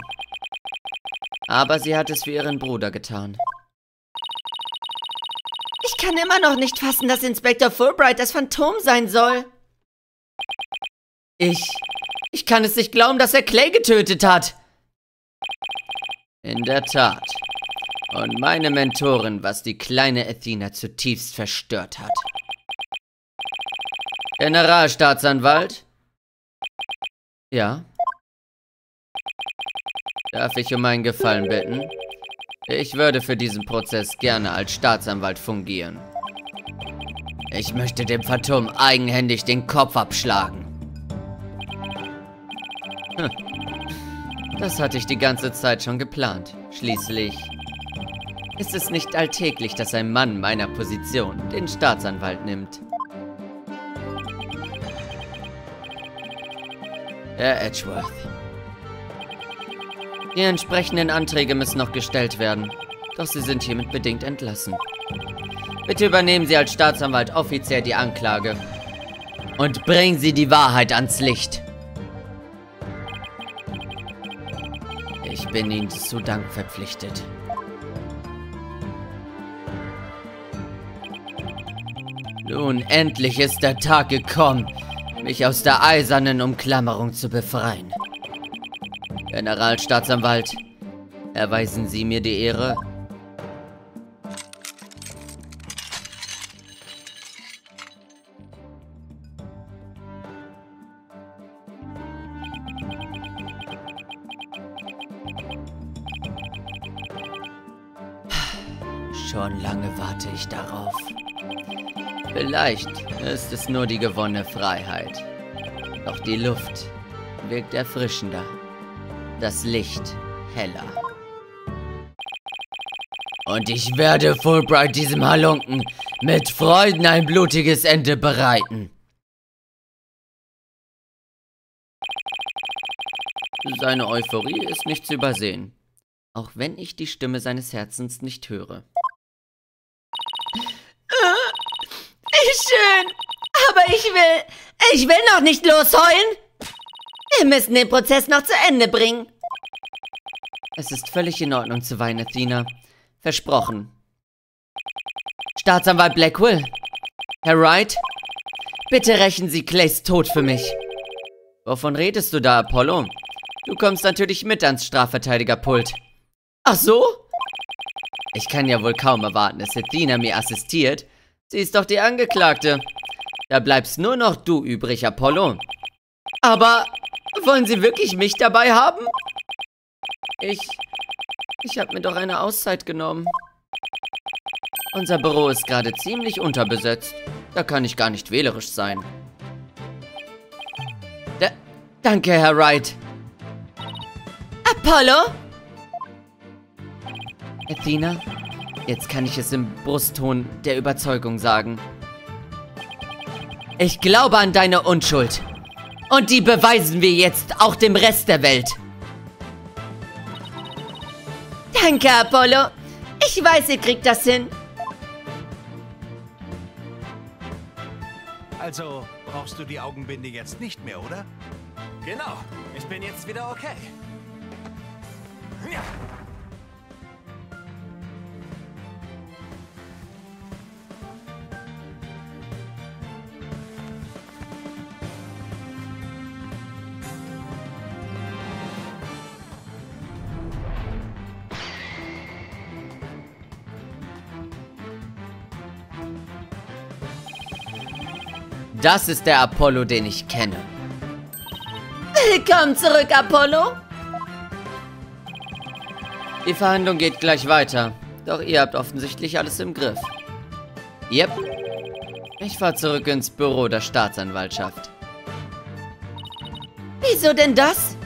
Aber sie hat es für ihren Bruder getan. Ich kann immer noch nicht fassen, dass Inspektor Fulbright das Phantom sein soll. Ich... Ich kann es nicht glauben, dass er Clay getötet hat. In der Tat. Und meine Mentorin, was die kleine Athena zutiefst verstört hat. Generalstaatsanwalt? Ja? Darf ich um einen Gefallen bitten? Ich würde für diesen Prozess gerne als Staatsanwalt fungieren. Ich möchte dem Phantom eigenhändig den Kopf abschlagen. Hm. Das hatte ich die ganze Zeit schon geplant. Schließlich ist es nicht alltäglich, dass ein Mann meiner Position den Staatsanwalt nimmt. Herr Edgeworth. Die entsprechenden Anträge müssen noch gestellt werden, doch sie sind hiermit bedingt entlassen. Bitte übernehmen Sie als Staatsanwalt offiziell die Anklage und bringen Sie die Wahrheit ans Licht. Ich bin Ihnen zu Dank verpflichtet. Nun endlich ist der Tag gekommen, mich aus der eisernen Umklammerung zu befreien. Generalstaatsanwalt, erweisen Sie mir die Ehre. Schon lange warte ich darauf. Vielleicht ist es nur die gewonnene Freiheit. Doch die Luft wirkt erfrischender. Das Licht heller. Und ich werde Fulbright, diesem Halunken, mit Freuden ein blutiges Ende bereiten. Seine Euphorie ist nicht zu übersehen, auch wenn ich die Stimme seines Herzens nicht höre. Schön, aber ich will, ich will noch nicht losheulen. Wir müssen den Prozess noch zu Ende bringen. Es ist völlig in Ordnung zu weinen, Athena. Versprochen. Staatsanwalt Blackwell. Herr Wright, bitte rächen Sie Clays Tod für mich. Wovon redest du da, Apollo? Du kommst natürlich mit ans Strafverteidigerpult. Ach so? Ich kann ja wohl kaum erwarten, dass Athena mir assistiert. Sie ist doch die Angeklagte. Da bleibst nur noch du übrig, Apollo. Aber wollen Sie wirklich mich dabei haben? Ich... Ich habe mir doch eine Auszeit genommen. Unser Büro ist gerade ziemlich unterbesetzt. Da kann ich gar nicht wählerisch sein. Da, danke, Herr Wright. Apollo? Athena? Jetzt kann ich es im Brustton der Überzeugung sagen. Ich glaube an deine Unschuld. Und die beweisen wir jetzt auch dem Rest der Welt. Danke, Apollo. Ich weiß, ihr kriegt das hin. Also brauchst du die Augenbinde jetzt nicht mehr, oder? Genau. Ich bin jetzt wieder okay. Ja. Das ist der Apollo, den ich kenne. Willkommen zurück, Apollo. Die Verhandlung geht gleich weiter. Doch ihr habt offensichtlich alles im Griff. Yep. Ich fahre zurück ins Büro der Staatsanwaltschaft. Wieso denn das?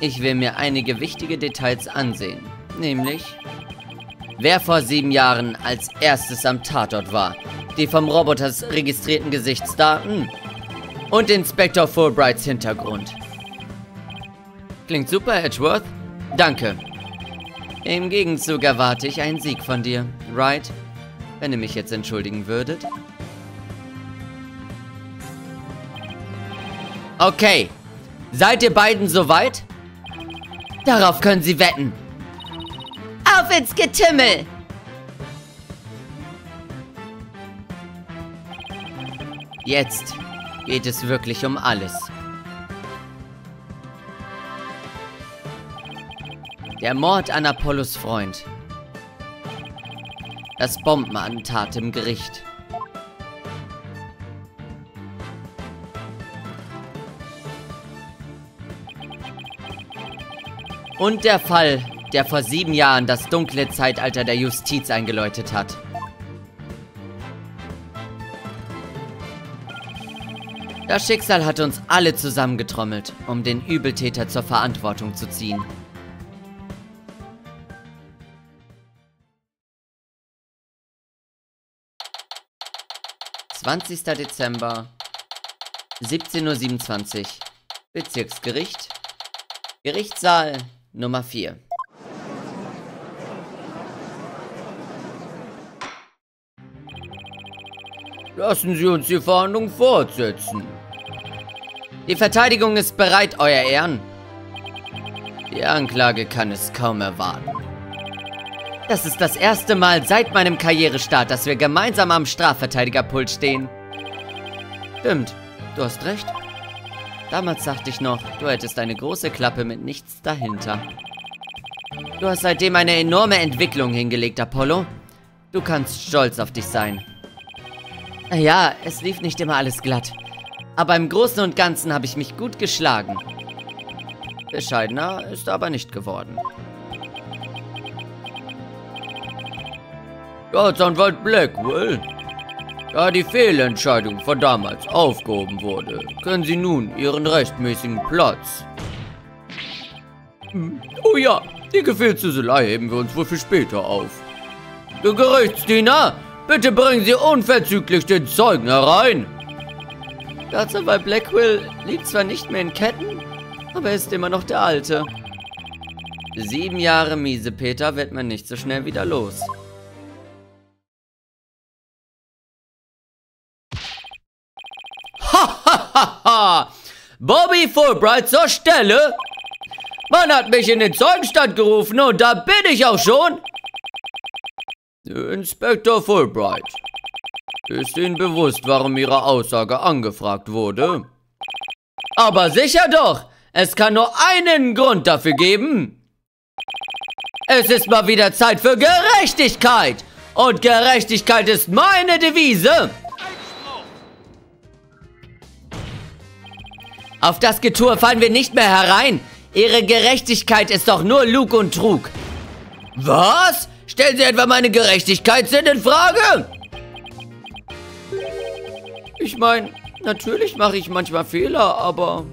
Ich will mir einige wichtige Details ansehen. Nämlich, wer vor sieben Jahren als erstes am Tatort war, die vom Roboter registrierten Gesichtsdaten und Inspektor Fulbrights Hintergrund. Klingt super, Edgeworth. Danke. Im Gegenzug erwarte ich einen Sieg von dir, Wright. Wenn ihr mich jetzt entschuldigen würdet. Okay. Seid ihr beiden soweit? Darauf können Sie wetten. Auf ins Getümmel! Jetzt geht es wirklich um alles. Der Mord an Apollos Freund. Das Bombenattentat im Gericht. Und der Fall, der vor sieben Jahren das dunkle Zeitalter der Justiz eingeläutet hat. Das Schicksal hat uns alle zusammengetrommelt, um den Übeltäter zur Verantwortung zu ziehen. zwanzigster Dezember, siebzehn Uhr siebenundzwanzig, Bezirksgericht, Gerichtssaal Nummer vier. Lassen Sie uns die Verhandlung fortsetzen. Die Verteidigung ist bereit, Euer Ehren. Die Anklage kann es kaum erwarten. Das ist das erste Mal seit meinem Karrierestart, dass wir gemeinsam am Strafverteidigerpult stehen. Stimmt, du hast recht. Damals dachte ich noch, du hättest eine große Klappe mit nichts dahinter. Du hast seitdem eine enorme Entwicklung hingelegt, Apollo. Du kannst stolz auf dich sein. Ja, es lief nicht immer alles glatt. Aber im Großen und Ganzen habe ich mich gut geschlagen. Bescheidener ist aber nicht geworden. Staatsanwalt Blackwell. Da die Fehlentscheidung von damals aufgehoben wurde, können Sie nun Ihren rechtmäßigen Platz. Oh ja, die Gefehlszuselei heben wir uns wohl für später auf. Du Gerichtsdiener! Bitte bringen Sie unverzüglich den Zeugen herein! Staatsanwalt Blackwell liegt zwar nicht mehr in Ketten, aber er ist immer noch der Alte. Sieben Jahre Miesepeter wird man nicht so schnell wieder los. Ha ha ha ha! Bobby Fulbright zur Stelle! Man hat mich in den Zeugenstand gerufen und da bin ich auch schon! Inspektor Fulbright, ist Ihnen bewusst, warum Ihre Aussage angefragt wurde? Aber sicher doch! Es kann nur einen Grund dafür geben! Es ist mal wieder Zeit für Gerechtigkeit! Und Gerechtigkeit ist meine Devise! Auf das Getue fallen wir nicht mehr herein! Ihre Gerechtigkeit ist doch nur Lug und Trug! Was? Stellen Sie etwa meine Gerechtigkeitssinn in Frage? Ich meine, natürlich mache ich manchmal Fehler, aber...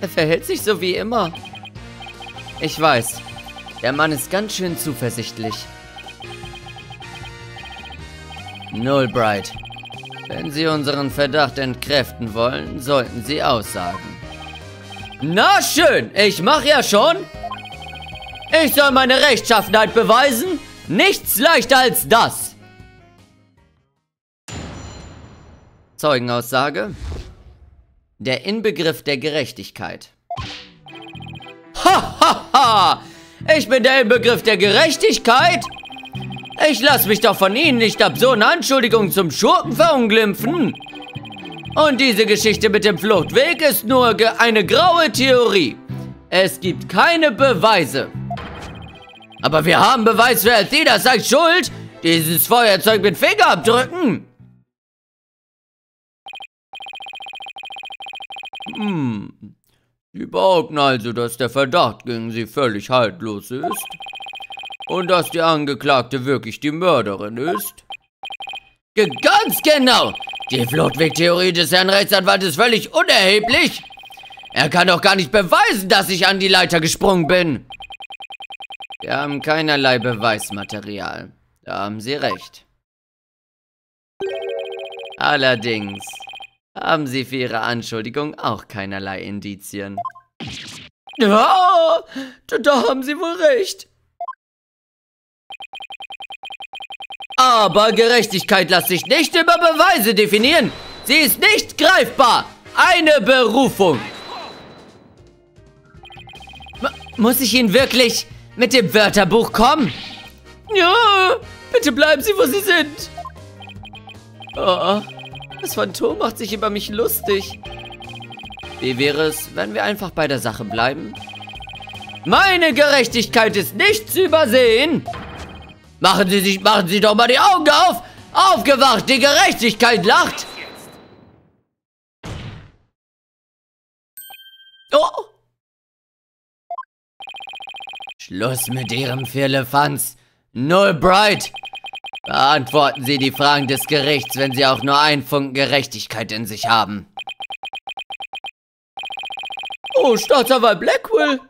Er verhält sich so wie immer. Ich weiß, der Mann ist ganz schön zuversichtlich. Null Bright. Wenn Sie unseren Verdacht entkräften wollen, sollten Sie aussagen. Na schön, ich mache ja schon... Ich soll meine Rechtschaffenheit beweisen. Nichts leichter als das. Zeugenaussage. Der Inbegriff der Gerechtigkeit. Ha ha ha! Ich bin der Inbegriff der Gerechtigkeit? Ich lasse mich doch von Ihnen nicht absurden Anschuldigungen zum Schurken verunglimpfen. Und diese Geschichte mit dem Fluchtweg ist nur eine graue Theorie. Es gibt keine Beweise. Aber wir haben Beweis für Athena Cykes Schuld, dieses Feuerzeug mit Fingerabdrücken. Hm, Sie behaupten also, dass der Verdacht gegen Sie völlig haltlos ist und dass die Angeklagte wirklich die Mörderin ist? Ganz genau! Die Fluchtwegtheorie des Herrn Rechtsanwalts ist völlig unerheblich. Er kann doch gar nicht beweisen, dass ich an die Leiter gesprungen bin. Wir haben keinerlei Beweismaterial. Da haben Sie recht. Allerdings haben Sie für Ihre Anschuldigung auch keinerlei Indizien. Ja, da haben Sie wohl recht. Aber Gerechtigkeit lässt sich nicht über Beweise definieren. Sie ist nicht greifbar. Eine Berufung. M- muss ich Ihnen wirklich... mit dem Wörterbuch kommen? Ja, bitte bleiben Sie, wo Sie sind. Oh, das Phantom macht sich über mich lustig. Wie wäre es, wenn wir einfach bei der Sache bleiben? Meine Gerechtigkeit ist nicht zu übersehen. Machen Sie sich, machen Sie doch mal die Augen auf. Aufgewacht, die Gerechtigkeit lacht. Oh. Schluss mit Ihrem Firlefanz. Null Bright. Beantworten Sie die Fragen des Gerichts, wenn Sie auch nur einen Funken Gerechtigkeit in sich haben. Oh, Staatsanwalt Blackwell.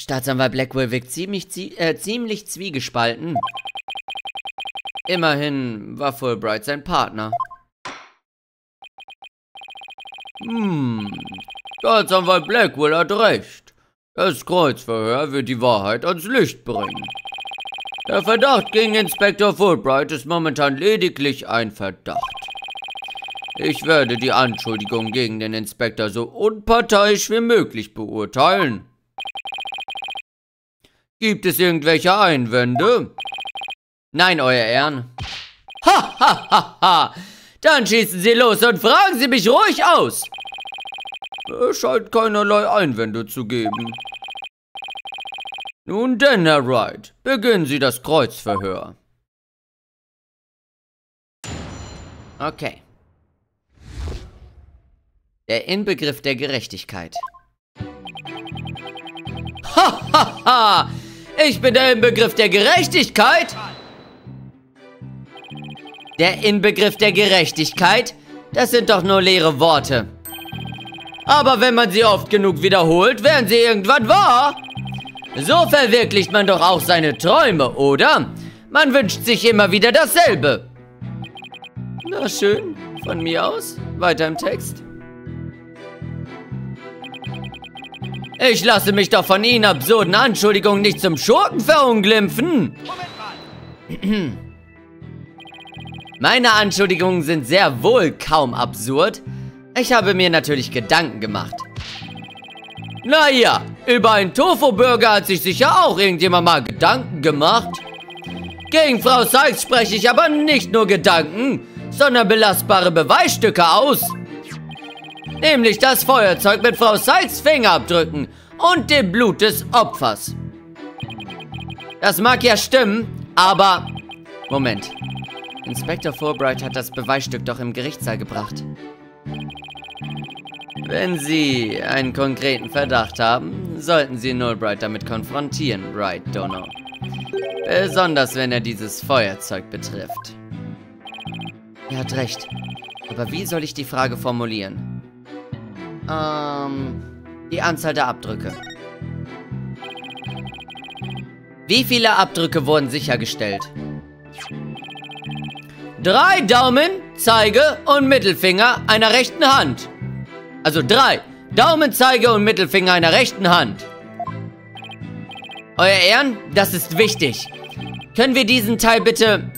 Staatsanwalt Blackwell wirkt ziemlich, äh, ziemlich zwiegespalten. Immerhin war Fulbright sein Partner. Hm, Staatsanwalt Blackwell hat recht. Das Kreuzverhör wird die Wahrheit ans Licht bringen. Der Verdacht gegen Inspektor Fulbright ist momentan lediglich ein Verdacht. Ich werde die Anschuldigung gegen den Inspektor so unparteiisch wie möglich beurteilen. Gibt es irgendwelche Einwände? Nein, euer Ehren. Ha, ha, ha, ha. Dann schießen Sie los und fragen Sie mich ruhig aus. Es scheint keinerlei Einwände zu geben. Nun denn, Herr Wright, beginnen Sie das Kreuzverhör. Okay. Der Inbegriff der Gerechtigkeit. Ha, ha, ha. Ich bin der Inbegriff der Gerechtigkeit. Der Inbegriff der Gerechtigkeit? Das sind doch nur leere Worte. Aber wenn man sie oft genug wiederholt, werden sie irgendwann wahr. So verwirklicht man doch auch seine Träume, oder? Man wünscht sich immer wieder dasselbe. Na schön, von mir aus. Weiter im Text. Ich lasse mich doch von Ihnen absurden Anschuldigungen nicht zum Schurken verunglimpfen. Moment mal. Meine Anschuldigungen sind sehr wohl kaum absurd. Ich habe mir natürlich Gedanken gemacht. Naja, über einen Tofu-Burger hat sich sicher auch irgendjemand mal Gedanken gemacht. Gegen Frau Cykes spreche ich aber nicht nur Gedanken, sondern belastbare Beweisstücke aus. Nämlich das Feuerzeug mit Frau Cykes Fingerabdrücken und dem Blut des Opfers. Das mag ja stimmen, aber... Moment. Inspektor Fulbright hat das Beweisstück doch im Gerichtssaal gebracht. Wenn Sie einen konkreten Verdacht haben, sollten Sie Nullbright damit konfrontieren, Wright Dono. Besonders wenn er dieses Feuerzeug betrifft. Er hat recht. Aber wie soll ich die Frage formulieren? Ähm, die Anzahl der Abdrücke. Wie viele Abdrücke wurden sichergestellt? Drei Daumen, Zeige und Mittelfinger einer rechten Hand. Also drei. Daumen, Zeige und Mittelfinger einer rechten Hand. Euer Ehren, das ist wichtig. Können wir diesen Teil bitte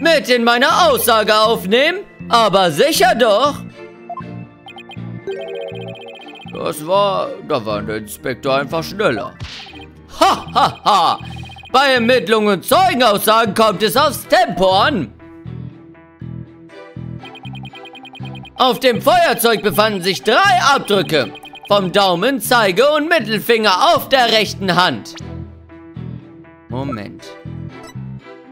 mit in meine Aussage aufnehmen? Aber sicher doch. Das war... Da war der Inspektor einfach schneller. Ha, ha, ha. Bei Ermittlungen und Zeugenaussagen kommt es aufs Tempo an. Auf dem Feuerzeug befanden sich drei Abdrücke. Vom Daumen, Zeige und Mittelfinger auf der rechten Hand. Moment.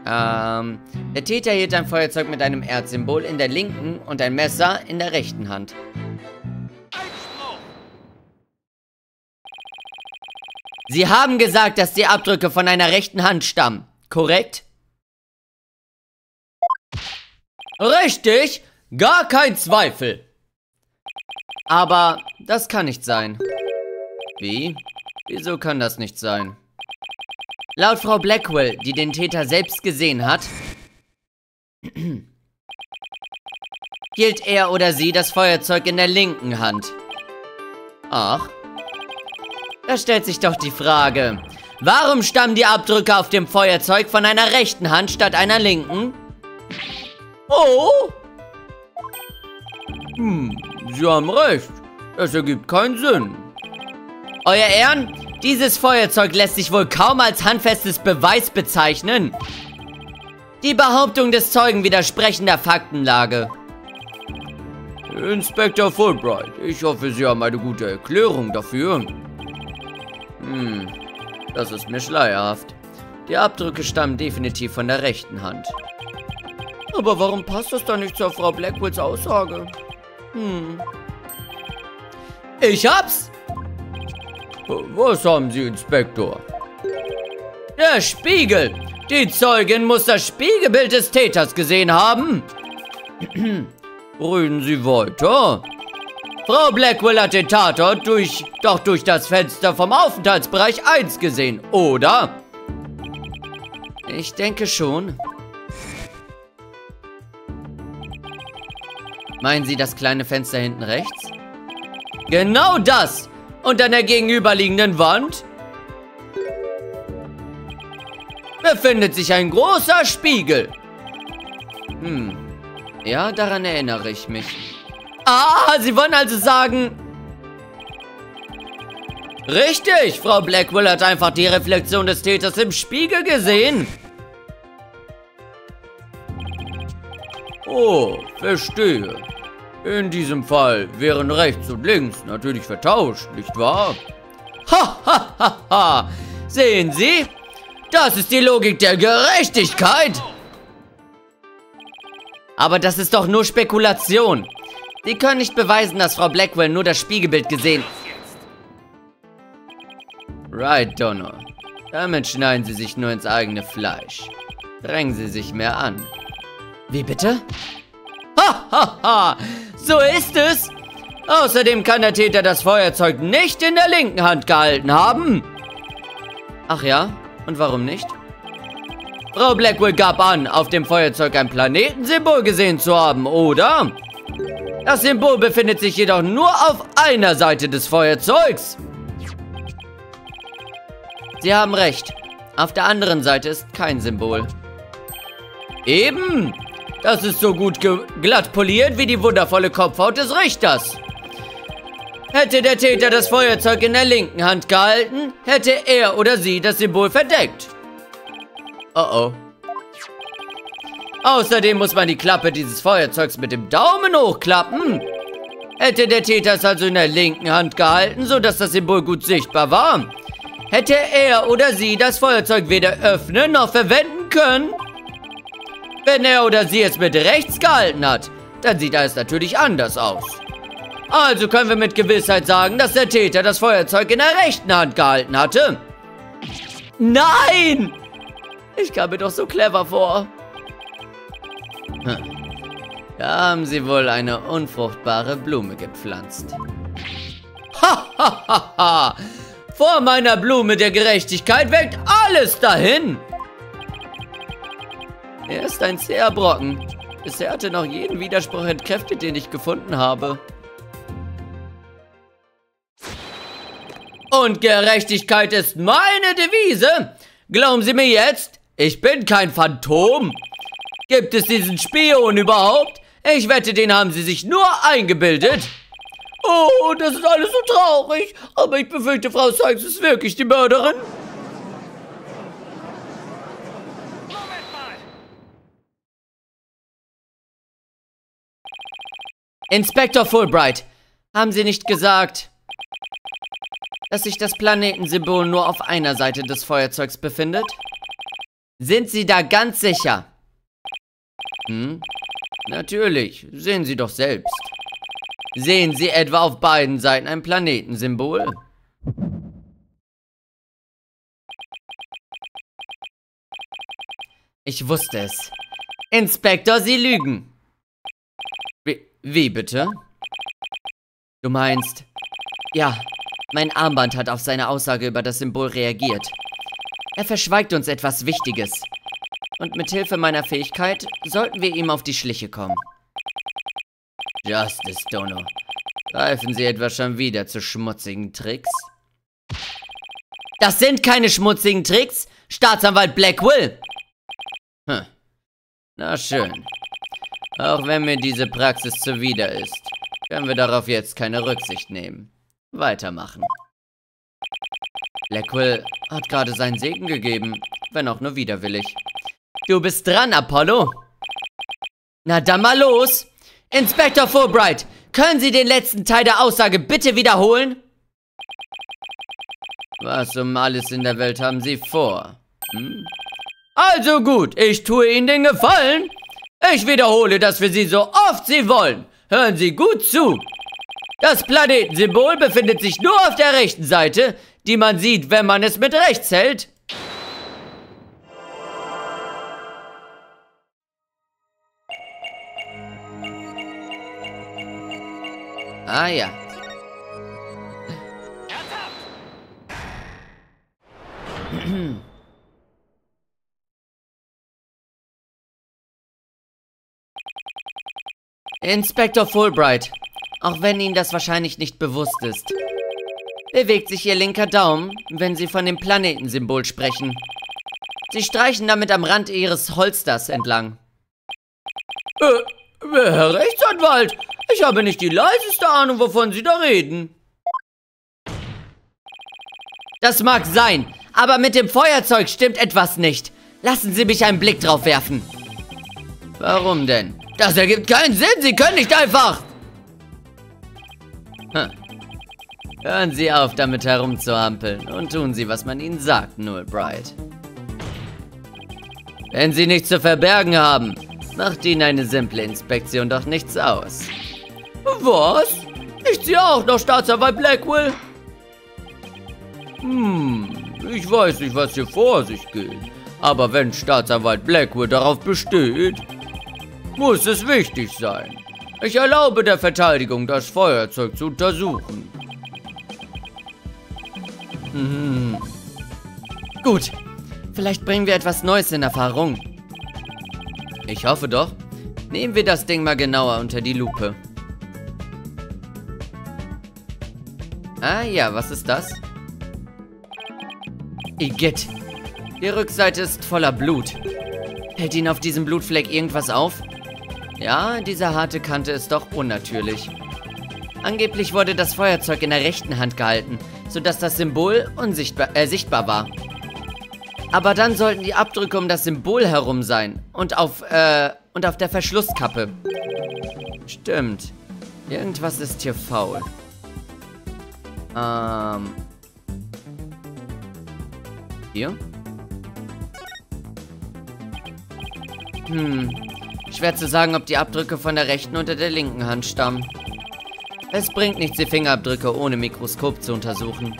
Ähm, der Täter hielt ein Feuerzeug mit einem Erzsymbol in der linken und ein Messer in der rechten Hand. Sie haben gesagt, dass die Abdrücke von einer rechten Hand stammen, korrekt? Richtig! Gar kein Zweifel. Aber das kann nicht sein. Wie? Wieso kann das nicht sein? Laut Frau Blackwell, die den Täter selbst gesehen hat, hielt er oder sie das Feuerzeug in der linken Hand. Ach. Da stellt sich doch die Frage, warum stammen die Abdrücke auf dem Feuerzeug von einer rechten Hand statt einer linken? Oh! Hm, Sie haben recht. Das ergibt keinen Sinn. Euer Ehren, dieses Feuerzeug lässt sich wohl kaum als handfestes Beweis bezeichnen. Die Behauptung des Zeugen widersprechen der Faktenlage. Inspektor Fulbright, ich hoffe, Sie haben eine gute Erklärung dafür. Hm, das ist mir schleierhaft. Die Abdrücke stammen definitiv von der rechten Hand. Aber warum passt das dann nicht zur Frau Blackwells Aussage? Hm. Ich hab's! Was haben Sie, Inspektor? Der Spiegel! Die Zeugin muss das Spiegelbild des Täters gesehen haben. Reden Sie weiter. Frau Blackwell hat den Tatort durch, doch durch das Fenster vom Aufenthaltsbereich eins gesehen, oder? Ich denke schon. Meinen Sie das kleine Fenster hinten rechts? Genau das! Und an der gegenüberliegenden Wand befindet sich ein großer Spiegel. Hm. Ja, daran erinnere ich mich. Ah, Sie wollen also sagen... Richtig, Frau Blackwell hat einfach die Reflexion des Täters im Spiegel gesehen. Oh, verstehe. In diesem Fall wären rechts und links natürlich vertauscht, nicht wahr? Ha, ha, ha, ha. Sehen Sie? Das ist die Logik der Gerechtigkeit. Aber das ist doch nur Spekulation. Sie können nicht beweisen, dass Frau Blackwell nur das Spiegelbild gesehen... Right, Donner. Damit schneiden Sie sich nur ins eigene Fleisch. Drängen Sie sich mehr an. Wie bitte? Ha, ha, ha. So ist es. Außerdem kann der Täter das Feuerzeug nicht in der linken Hand gehalten haben. Ach ja? Und warum nicht? Frau Blackwell gab an, auf dem Feuerzeug ein Planetensymbol gesehen zu haben, oder? Das Symbol befindet sich jedoch nur auf einer Seite des Feuerzeugs. Sie haben recht. Auf der anderen Seite ist kein Symbol. Eben. Das ist so gut glatt poliert wie die wundervolle Kopfhaut des Richters. Hätte der Täter das Feuerzeug in der linken Hand gehalten, hätte er oder sie das Symbol verdeckt. Oh oh. Außerdem muss man die Klappe dieses Feuerzeugs mit dem Daumen hochklappen. Hätte der Täter es also in der linken Hand gehalten, sodass das Symbol gut sichtbar war, hätte er oder sie das Feuerzeug weder öffnen noch verwenden können. Wenn er oder sie es mit rechts gehalten hat, dann sieht es natürlich anders aus. Also können wir mit Gewissheit sagen, dass der Täter das Feuerzeug in der rechten Hand gehalten hatte. Nein! Ich kam mir doch so clever vor. Hm. Da haben sie wohl eine unfruchtbare Blume gepflanzt. Ha, ha, ha, ha! Vor meiner Blume der Gerechtigkeit wächst alles dahin! Er ist ein zäher Brocken. Bisher hatte noch jeden Widerspruch entkräftet, den ich gefunden habe. Und Gerechtigkeit ist meine Devise. Glauben Sie mir jetzt, ich bin kein Phantom. Gibt es diesen Spion überhaupt? Ich wette, den haben Sie sich nur eingebildet. Oh, das ist alles so traurig. Aber ich befürchte, Frau Cykes ist wirklich die Mörderin. Inspektor Fulbright, haben Sie nicht gesagt... dass sich das Planetensymbol nur auf einer Seite des Feuerzeugs befindet? Sind Sie da ganz sicher? Hm? Natürlich. Sehen Sie doch selbst. Sehen Sie etwa auf beiden Seiten ein Planetensymbol? Ich wusste es. Inspektor, Sie lügen. Wie, wie bitte? Du meinst... Ja... Mein Armband hat auf seine Aussage über das Symbol reagiert. Er verschweigt uns etwas Wichtiges. Und mit Hilfe meiner Fähigkeit sollten wir ihm auf die Schliche kommen. Justice, Dono. Greifen Sie etwa schon wieder zu schmutzigen Tricks? Das sind keine schmutzigen Tricks, Staatsanwalt Blackwell! Hm. Na schön. Auch wenn mir diese Praxis zuwider ist, können wir darauf jetzt keine Rücksicht nehmen. Weitermachen. Blackwell hat gerade seinen Segen gegeben, wenn auch nur widerwillig. Du bist dran, Apollo. Na dann mal los. Inspektor Fulbright, Können Sie den letzten Teil der Aussage bitte wiederholen? Was um alles in der Welt haben Sie vor? Hm? Also gut, ich tue Ihnen den Gefallen. Ich wiederhole das für Sie so oft Sie wollen. Hören Sie gut zu. Das Planetensymbol befindet sich nur auf der rechten Seite, die man sieht, wenn man es mit rechts hält. Ah ja. Inspektor Fulbright, auch wenn Ihnen das wahrscheinlich nicht bewusst ist, bewegt sich Ihr linker Daumen, wenn Sie von dem Planetensymbol sprechen. Sie streichen damit am Rand Ihres Holsters entlang. Äh, Herr Rechtsanwalt, ich habe nicht die leiseste Ahnung, wovon Sie da reden. Das mag sein, aber mit dem Feuerzeug stimmt etwas nicht. Lassen Sie mich einen Blick drauf werfen. Warum denn? Das ergibt keinen Sinn, Sie können nicht einfach... Hm. Hören Sie auf, damit herumzuhampeln und tun Sie, was man Ihnen sagt, Null Bright. Wenn Sie nichts zu verbergen haben, macht Ihnen eine simple Inspektion doch nichts aus. Was? Ich ziehe auch noch Staatsanwalt Blackwell? Hm, ich weiß nicht, was hier vor sich geht. Aber wenn Staatsanwalt Blackwell darauf besteht, muss es wichtig sein. Ich erlaube der Verteidigung, das Feuerzeug zu untersuchen. Hm. Gut, vielleicht bringen wir etwas Neues in Erfahrung. Ich hoffe doch. Nehmen wir das Ding mal genauer unter die Lupe. Ah ja, was ist das? Igitt, die Rückseite ist voller Blut. Hält Ihnen auf diesem Blutfleck irgendwas auf? Ja, diese harte Kante ist doch unnatürlich. Angeblich wurde das Feuerzeug in der rechten Hand gehalten, sodass das Symbol unsichtbar, äh, sichtbar war. Aber dann sollten die Abdrücke um das Symbol herum sein und auf, äh, und auf der Verschlusskappe. Stimmt. Irgendwas ist hier faul. Ähm. Hier? Hm. Schwer zu sagen, ob die Abdrücke von der rechten oder der linken Hand stammen. Es bringt nichts, die Fingerabdrücke ohne Mikroskop zu untersuchen.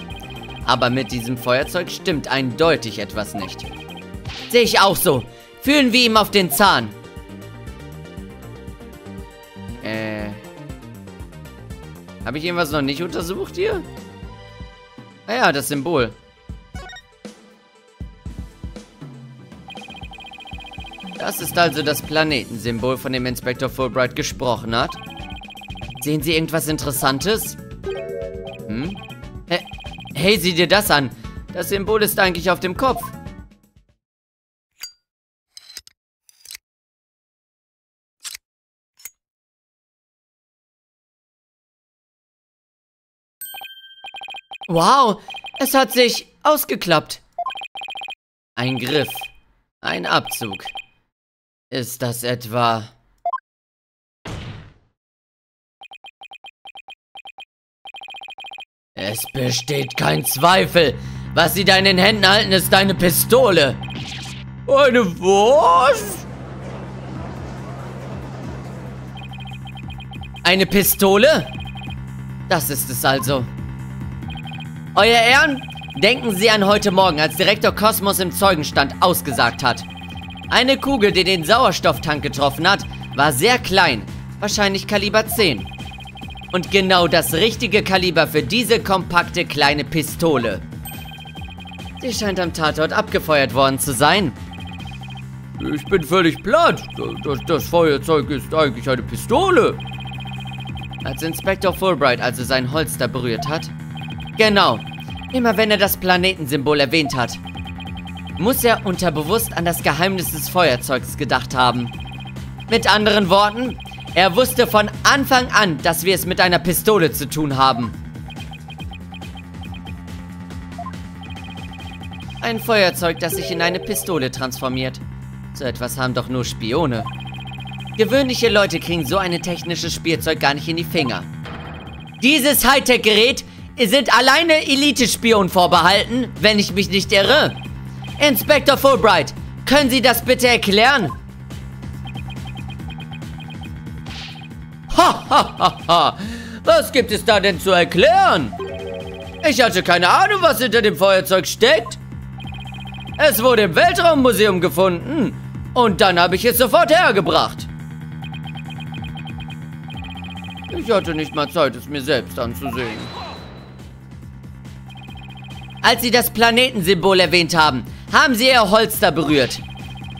Aber mit diesem Feuerzeug stimmt eindeutig etwas nicht. Sehe ich auch so. Fühlen wir ihm auf den Zahn. Äh. Habe ich irgendwas noch nicht untersucht hier? Ah ja, das Symbol. Das ist also das Planetensymbol, von dem Inspektor Fulbright gesprochen hat. Sehen Sie irgendwas Interessantes? Hm? Äh, hey, sieh dir das an. Das Symbol ist eigentlich auf dem Kopf. Wow, es hat sich ausgeklappt. Ein Griff. Ein Abzug. Ist das etwa... Es besteht kein Zweifel. Was Sie da in den Händen halten, ist eine Pistole. Eine was? Eine Pistole? Das ist es also. Euer Ehren, denken Sie an heute Morgen, als Direktor Kosmos im Zeugenstand ausgesagt hat. Eine Kugel, die den Sauerstofftank getroffen hat, war sehr klein, wahrscheinlich Kaliber zehn. Und genau das richtige Kaliber für diese kompakte kleine Pistole. Sie scheint am Tatort abgefeuert worden zu sein. Ich bin völlig platt. Das, das Feuerzeug ist eigentlich eine Pistole. Als Inspektor Fulbright also sein Holster berührt hat? Genau, immer wenn er das Planetensymbol erwähnt hat. Muss er unterbewusst an das Geheimnis des Feuerzeugs gedacht haben. Mit anderen Worten, er wusste von Anfang an, dass wir es mit einer Pistole zu tun haben. Ein Feuerzeug, das sich in eine Pistole transformiert. So etwas haben doch nur Spione. Gewöhnliche Leute kriegen so ein technisches Spielzeug gar nicht in die Finger. Dieses Hightech-Gerät sind alleine Elite-Spion vorbehalten, wenn ich mich nicht irre. Inspektor Fulbright, können Sie das bitte erklären? Ha, ha, ha, ha. Was gibt es da denn zu erklären? Ich hatte keine Ahnung, was hinter dem Feuerzeug steckt. Es wurde im Weltraummuseum gefunden und dann habe ich es sofort hergebracht. Ich hatte nicht mal Zeit, es mir selbst anzusehen. Als Sie das Planetensymbol erwähnt haben, haben Sie Ihr Holster berührt.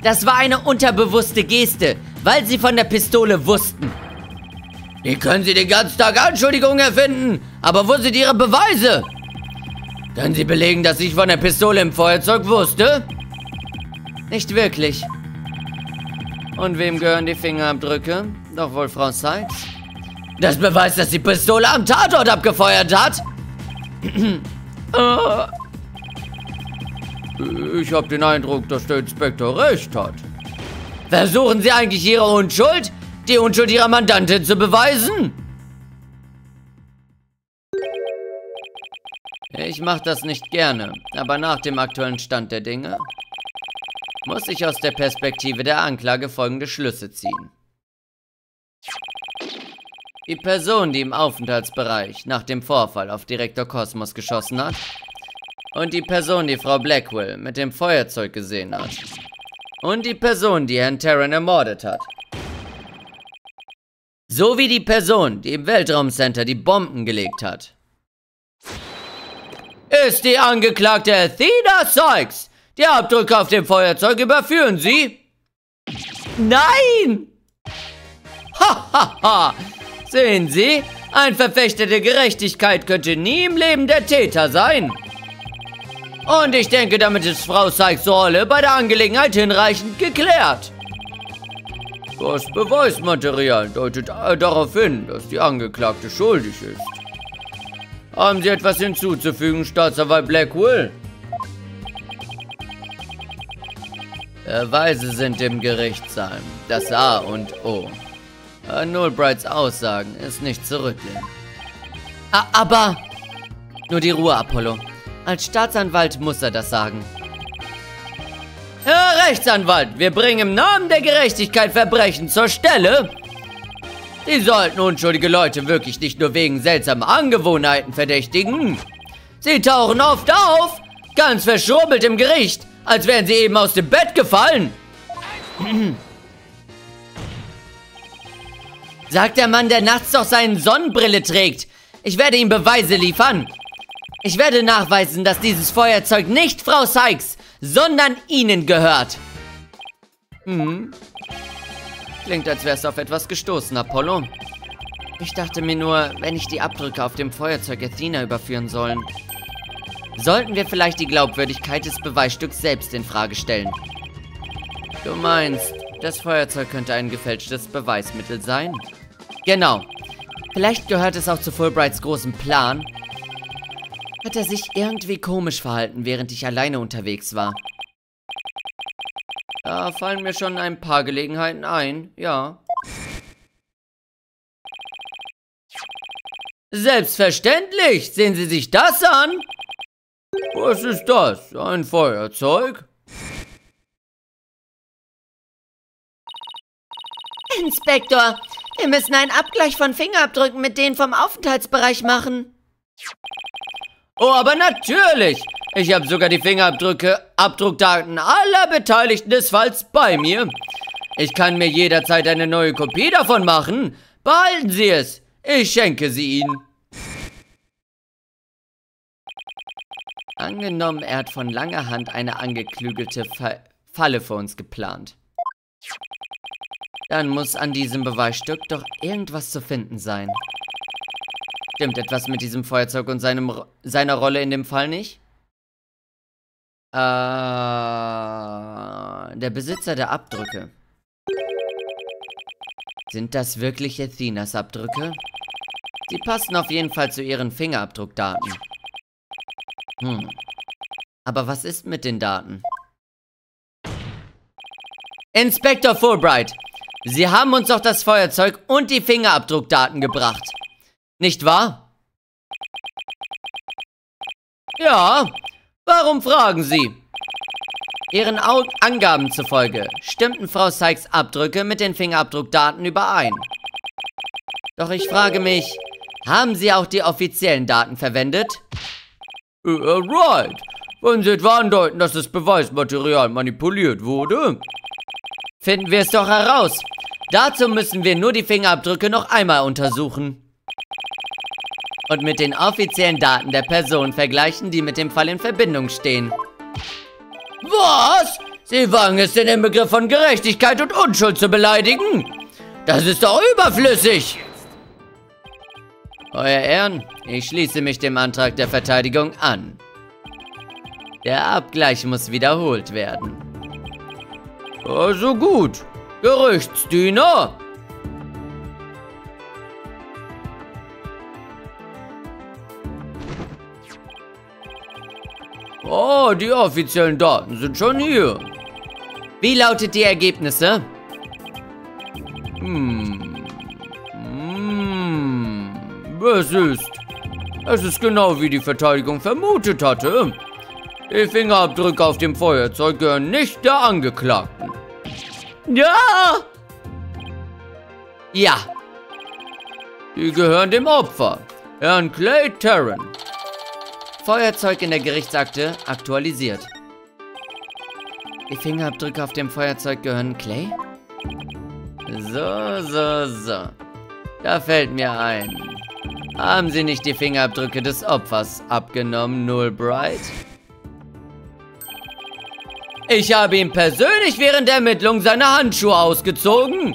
Das war eine unterbewusste Geste, weil Sie von der Pistole wussten. Wie können Sie den ganzen Tag Anschuldigungen erfinden? Aber wo sind Ihre Beweise? Können Sie belegen, dass ich von der Pistole im Feuerzeug wusste? Nicht wirklich. Und wem gehören die Fingerabdrücke? Doch wohl Frau Cykes. Das beweist, dass die Pistole am Tatort abgefeuert hat. Ich habe den Eindruck, dass der Inspektor recht hat. Versuchen Sie eigentlich Ihre Unschuld, die Unschuld Ihrer Mandantin zu beweisen? Ich mache das nicht gerne, aber nach dem aktuellen Stand der Dinge muss ich aus der Perspektive der Anklage folgende Schlüsse ziehen. Die Person, die im Aufenthaltsbereich nach dem Vorfall auf Direktor Kosmos geschossen hat, und die Person, die Frau Blackwell mit dem Feuerzeug gesehen hat, und die Person, die Herrn Terran ermordet hat, sowie die Person, die im Weltraumcenter die Bomben gelegt hat, ist die Angeklagte Athena Cykes. Die Abdrücke auf dem Feuerzeug überführen Sie. Nein! Ha, ha, ha! Sehen Sie, ein Verfechter der Gerechtigkeit könnte nie im Leben der Täter sein. Und ich denke, damit ist Frau Cykes' Rolle bei der Angelegenheit hinreichend geklärt. Das Beweismaterial deutet darauf hin, dass die Angeklagte schuldig ist. Haben Sie etwas hinzuzufügen, Staatsanwalt Blackwell? Beweise sind im Gerichtssaal, das A und O. Herrn Nulbrights Aussagen ist nicht zu rütteln. Aber... Nur die Ruhe, Apollo. Als Staatsanwalt muss er das sagen. Herr Rechtsanwalt, wir bringen im Namen der Gerechtigkeit Verbrechen zur Stelle. Sie sollten unschuldige Leute wirklich nicht nur wegen seltsamer Angewohnheiten verdächtigen. Sie tauchen oft auf, ganz verschrubbelt im Gericht, als wären sie eben aus dem Bett gefallen. Sagt der Mann, der nachts doch seine Sonnenbrille trägt. Ich werde ihm Beweise liefern. Ich werde nachweisen, dass dieses Feuerzeug nicht Frau Cykes, sondern Ihnen gehört. Mhm. Klingt, als wärst du auf etwas gestoßen, Apollo. Ich dachte mir nur, wenn ich die Abdrücke auf dem Feuerzeug Athena überführen sollen, sollten wir vielleicht die Glaubwürdigkeit des Beweisstücks selbst in Frage stellen. Du meinst, das Feuerzeug könnte ein gefälschtes Beweismittel sein? Genau. Vielleicht gehört es auch zu Fulbrights großem Plan. Hat er sich irgendwie komisch verhalten, während ich alleine unterwegs war? Da fallen mir schon ein paar Gelegenheiten ein, ja. Selbstverständlich! Sehen Sie sich das an! Was ist das? Ein Feuerzeug? Inspektor, wir müssen einen Abgleich von Fingerabdrücken mit denen vom Aufenthaltsbereich machen. Oh, aber natürlich! Ich habe sogar die Fingerabdrücke, Abdruckdaten aller Beteiligten des Falls bei mir. Ich kann mir jederzeit eine neue Kopie davon machen. Behalten Sie es. Ich schenke sie Ihnen. Angenommen, er hat von langer Hand eine angeklügelte Fa- Falle für uns geplant. Dann muss an diesem Beweisstück doch irgendwas zu finden sein. Stimmt etwas mit diesem Feuerzeug und seinem, seiner Rolle in dem Fall nicht? Äh, der Besitzer der Abdrücke. Sind das wirklich Athenas Abdrücke? Sie passen auf jeden Fall zu ihren Fingerabdruckdaten. Hm. Aber was ist mit den Daten? Inspektor Fulbright, Sie haben uns doch das Feuerzeug und die Fingerabdruckdaten gebracht. Nicht wahr? Ja, warum fragen Sie? Ihren Angaben zufolge stimmten Frau Cykes Abdrücke mit den Fingerabdruckdaten überein. Doch ich frage mich, haben Sie auch die offiziellen Daten verwendet? Uh, right. Wenn Sie etwa andeuten, dass das Beweismaterial manipuliert wurde? Finden wir es doch heraus. Dazu müssen wir nur die Fingerabdrücke noch einmal untersuchen. Und mit den offiziellen Daten der Person vergleichen, die mit dem Fall in Verbindung stehen. Was? Sie wagen es in den Begriff von Gerechtigkeit und Unschuld zu beleidigen? Das ist doch überflüssig! Euer Ehren, ich schließe mich dem Antrag der Verteidigung an. Der Abgleich muss wiederholt werden. Also gut, Gerichtsdiener! Oh, die offiziellen Daten sind schon hier. Wie lautet die Ergebnisse? Hm. Hm. Es ist. Es ist genau wie die Verteidigung vermutet hatte. Die Fingerabdrücke auf dem Feuerzeug gehören nicht der Angeklagten. Ja! Ja. Die gehören dem Opfer, Herrn Clay Terran. Feuerzeug in der Gerichtsakte aktualisiert. Die Fingerabdrücke auf dem Feuerzeug gehören Clay? So, so, so. Da fällt mir ein. Haben Sie nicht die Fingerabdrücke des Opfers abgenommen, Nullbright? Ich habe ihm persönlich während der Ermittlung seine Handschuhe ausgezogen.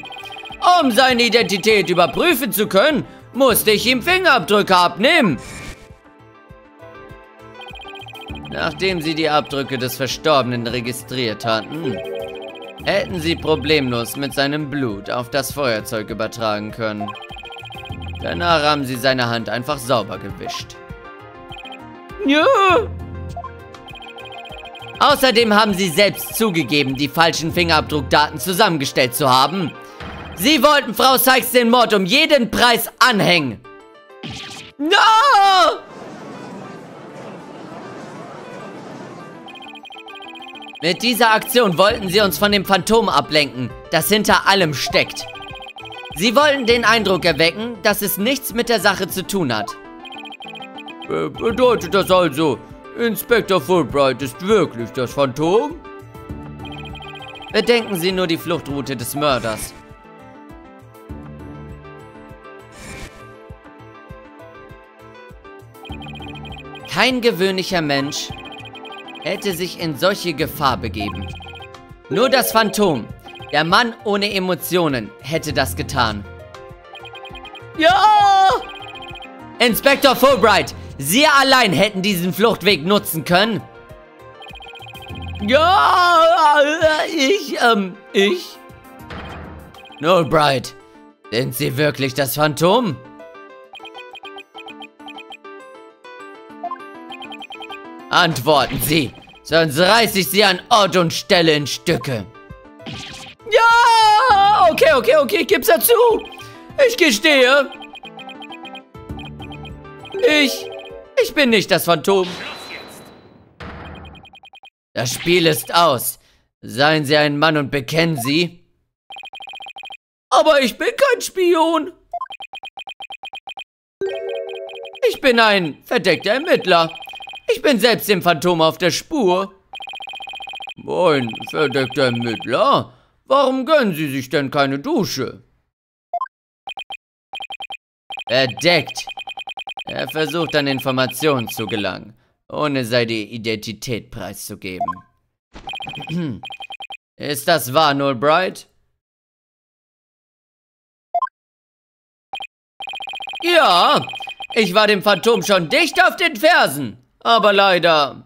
Um seine Identität überprüfen zu können, musste ich ihm Fingerabdrücke abnehmen. Nachdem Sie die Abdrücke des Verstorbenen registriert hatten, hätten Sie problemlos mit seinem Blut auf das Feuerzeug übertragen können. Danach haben Sie seine Hand einfach sauber gewischt. Ja. Außerdem haben Sie selbst zugegeben, die falschen Fingerabdruckdaten zusammengestellt zu haben. Sie wollten Frau Cykes den Mord um jeden Preis anhängen. No! Mit dieser Aktion wollten sie uns von dem Phantom ablenken, das hinter allem steckt. Sie wollten den Eindruck erwecken, dass es nichts mit der Sache zu tun hat. Be- bedeutet das also, Inspektor Fulbright ist wirklich das Phantom? Bedenken Sie nur die Fluchtroute des Mörders. Kein gewöhnlicher Mensch hätte sich in solche Gefahr begeben. Nur das Phantom, der Mann ohne Emotionen, hätte das getan. Ja! Inspektor Fulbright, Sie allein hätten diesen Fluchtweg nutzen können. Ja, ich, ähm, ich? Fulbright, sind Sie wirklich das Phantom? Antworten Sie, sonst reiße ich Sie an Ort und Stelle in Stücke. Ja, okay, okay, okay, ich gib's dazu. Ich gestehe. Ich, ich bin nicht das Phantom. Das Spiel ist aus. Seien Sie ein Mann und bekennen Sie. Aber ich bin kein Spion. Ich bin ein verdeckter Ermittler. Ich bin selbst dem Phantom auf der Spur. Moin, verdeckter Ermittler. Warum gönnen Sie sich denn keine Dusche? Verdeckt. Er versucht an Informationen zu gelangen, ohne seine Identität preiszugeben. Ist das wahr, Nullbright? Ja, ich war dem Phantom schon dicht auf den Fersen. Aber leider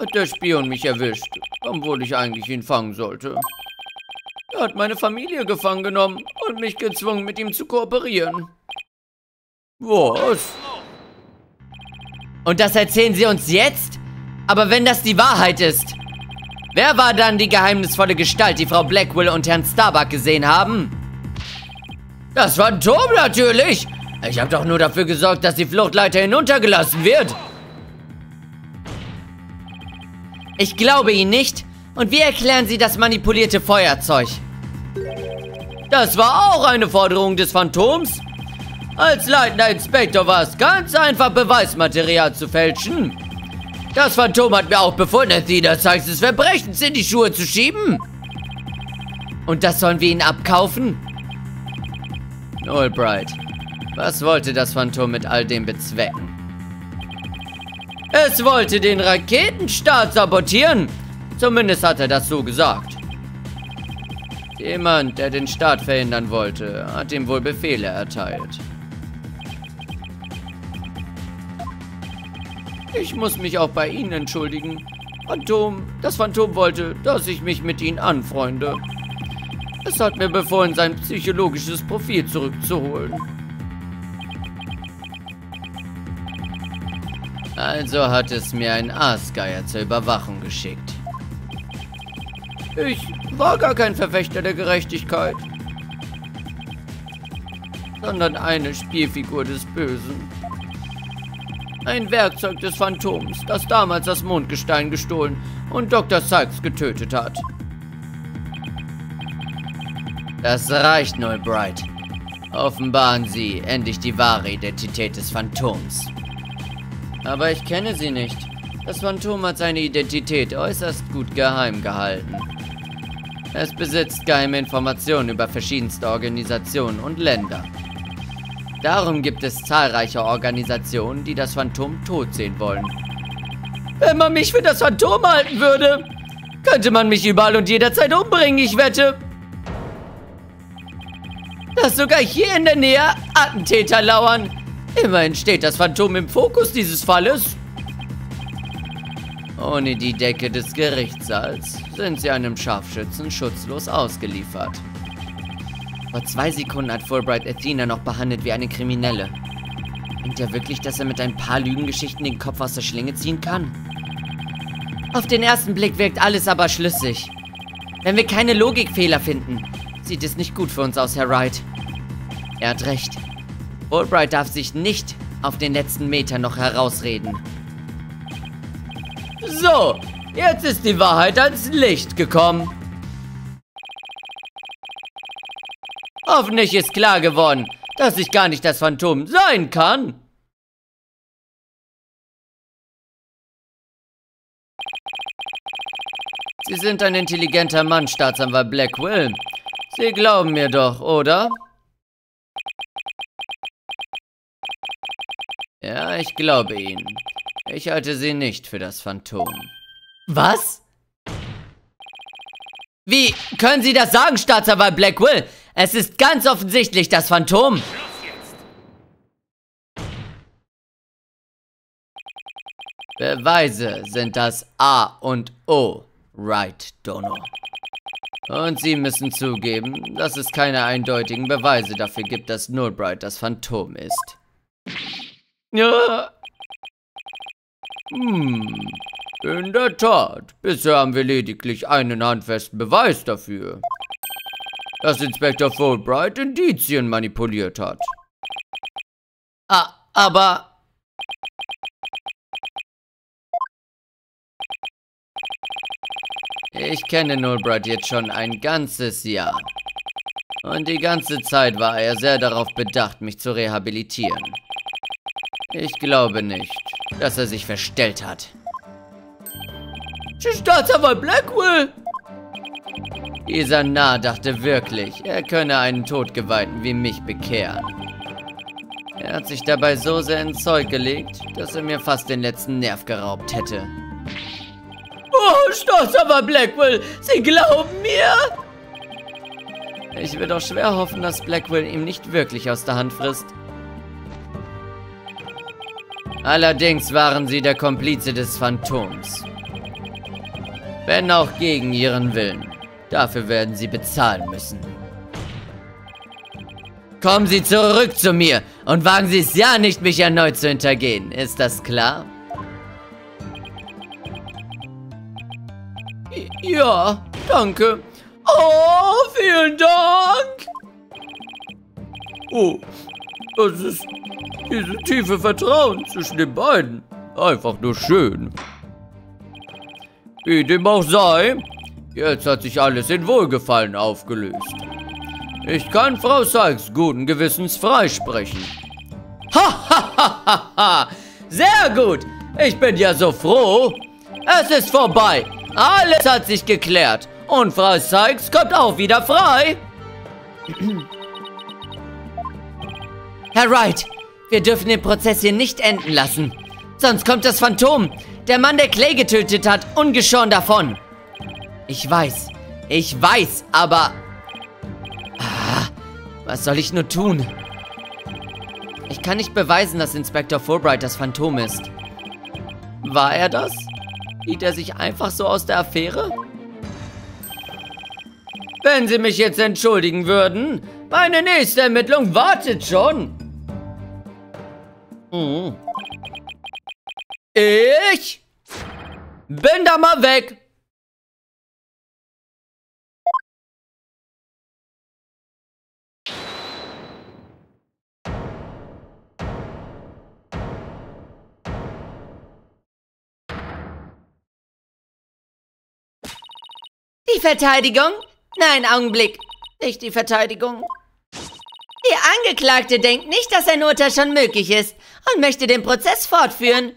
hat der Spion mich erwischt, obwohl ich eigentlich ihn fangen sollte. Er hat meine Familie gefangen genommen und mich gezwungen, mit ihm zu kooperieren. Was? Und das erzählen Sie uns jetzt? Aber wenn das die Wahrheit ist, wer war dann die geheimnisvolle Gestalt, die Frau Blackwell und Herrn Starbuck gesehen haben? Das Phantom natürlich! Ich habe doch nur dafür gesorgt, dass die Fluchtleiter hinuntergelassen wird. Ich glaube Ihnen nicht. Und wie erklären Sie das manipulierte Feuerzeug? Das war auch eine Forderung des Phantoms. Als leitender Inspektor war es ganz einfach, Beweismaterial zu fälschen. Das Phantom hat mir auch befohlen, Athena Cykes des Verbrechens in die Schuhe zu schieben. Und das sollen wir Ihnen abkaufen? Albright, was wollte das Phantom mit all dem bezwecken? Es wollte den Raketenstart sabotieren. Zumindest hat er das so gesagt. Jemand, der den Start verhindern wollte, hat ihm wohl Befehle erteilt. Ich muss mich auch bei Ihnen entschuldigen. Phantom, das Phantom wollte, dass ich mich mit Ihnen anfreunde. Es hat mir befohlen, sein psychologisches Profil zurückzuholen. Also hat es mir einen Aasgeier zur Überwachung geschickt. Ich war gar kein Verfechter der Gerechtigkeit, sondern eine Spielfigur des Bösen. Ein Werkzeug des Phantoms, das damals das Mondgestein gestohlen und Doktor Cykes getötet hat. Das reicht, Albright. Offenbaren Sie endlich die wahre Identität des Phantoms. Aber ich kenne sie nicht. Das Phantom hat seine Identität äußerst gut geheim gehalten. Es besitzt geheime Informationen über verschiedenste Organisationen und Länder. Darum gibt es zahlreiche Organisationen, die das Phantom tot sehen wollen. Wenn man mich für das Phantom halten würde, könnte man mich überall und jederzeit umbringen, ich wette. Dass sogar hier in der Nähe Attentäter lauern. Immerhin steht das Phantom im Fokus dieses Falles. Ohne die Decke des Gerichtssaals sind sie einem Scharfschützen schutzlos ausgeliefert. Vor zwei Sekunden hat Fulbright Athena noch behandelt wie eine Kriminelle. Denkt er wirklich, dass er mit ein paar Lügengeschichten den Kopf aus der Schlinge ziehen kann? Auf den ersten Blick wirkt alles aber schlüssig. Wenn wir keine Logikfehler finden, sieht es nicht gut für uns aus, Herr Wright. Er hat recht. Fulbright darf sich nicht auf den letzten Meter noch herausreden. So, jetzt ist die Wahrheit ans Licht gekommen. Hoffentlich ist klar geworden, dass ich gar nicht das Phantom sein kann. Sie sind ein intelligenter Mann, Staatsanwalt Blackwell. Sie glauben mir doch, oder? Ja, ich glaube Ihnen. Ich halte Sie nicht für das Phantom. Was? Wie können Sie das sagen, Staatsanwalt Blackwell? Es ist ganz offensichtlich das Phantom. Beweise sind das A und O, Wright Donor. Und Sie müssen zugeben, dass es keine eindeutigen Beweise dafür gibt, dass Albright das Phantom ist. Ja. Hm, in der Tat. Bisher haben wir lediglich einen handfesten Beweis dafür, dass Inspektor Fulbright Indizien manipuliert hat. Ah, aber... Ich kenne Albright jetzt schon ein ganzes Jahr. Und die ganze Zeit war er sehr darauf bedacht, mich zu rehabilitieren. Ich glaube nicht, dass er sich verstellt hat. Staatsanwalt Blackwell! Dieser Narr dachte wirklich, er könne einen Todgeweihten wie mich bekehren. Er hat sich dabei so sehr ins Zeug gelegt, dass er mir fast den letzten Nerv geraubt hätte. Oh, Staatsanwalt Blackwell, Sie glauben mir? Ich will doch schwer hoffen, dass Blackwell ihm nicht wirklich aus der Hand frisst. Allerdings waren sie der Komplize des Phantoms. Wenn auch gegen ihren Willen. Dafür werden sie bezahlen müssen. Kommen Sie zurück zu mir und wagen Sie es ja nicht, mich erneut zu hintergehen. Ist das klar? Ja, danke. Oh, vielen Dank. Oh, das ist... Diese tiefe Vertrauen zwischen den beiden. Einfach nur schön. Wie dem auch sei, jetzt hat sich alles in Wohlgefallen aufgelöst. Ich kann Frau Cykes guten Gewissens freisprechen. Ha, ha, ha, ha, ha! Sehr gut! Ich bin ja so froh! Es ist vorbei! Alles hat sich geklärt! Und Frau Cykes kommt auch wieder frei! Herr Wright, wir dürfen den Prozess hier nicht enden lassen. Sonst kommt das Phantom, der Mann, der Clay getötet hat, ungeschoren davon. Ich weiß, ich weiß, aber... Ah, was soll ich nur tun? Ich kann nicht beweisen, dass Inspektor Fulbright das Phantom ist. War er das? Hielt er sich einfach so aus der Affäre? Wenn Sie mich jetzt entschuldigen würden, meine nächste Ermittlung wartet schon. Hm. Ich bin da mal weg. Die Verteidigung? Nein, Augenblick. Nicht die Verteidigung. Der Angeklagte denkt nicht, dass ein Urteil schon möglich ist und möchte den Prozess fortführen.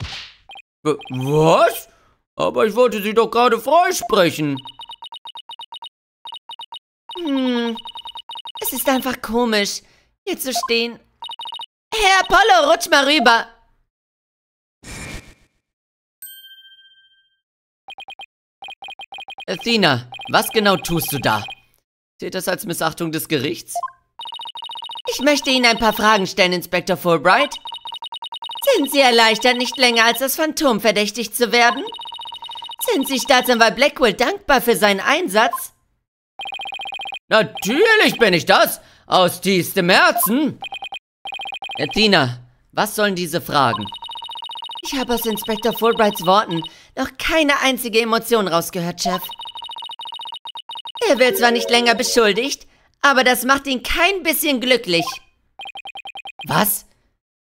Was? Aber ich wollte Sie doch gerade freisprechen. Hm. Es ist einfach komisch, hier zu stehen. Herr Apollo, rutsch mal rüber. Athena, was genau tust du da? Zählt das als Missachtung des Gerichts? Ich möchte Ihnen ein paar Fragen stellen, Inspektor Fulbright. Sind Sie erleichtert, nicht länger als das Phantom verdächtigt zu werden? Sind Sie Staatsanwalt Blackwell dankbar für seinen Einsatz? Natürlich bin ich das, aus tiefstem Herzen. Athena, was sollen diese Fragen? Ich habe aus Inspektor Fulbrights Worten noch keine einzige Emotion rausgehört, Chef. Er wird zwar nicht länger beschuldigt, aber das macht ihn kein bisschen glücklich. Was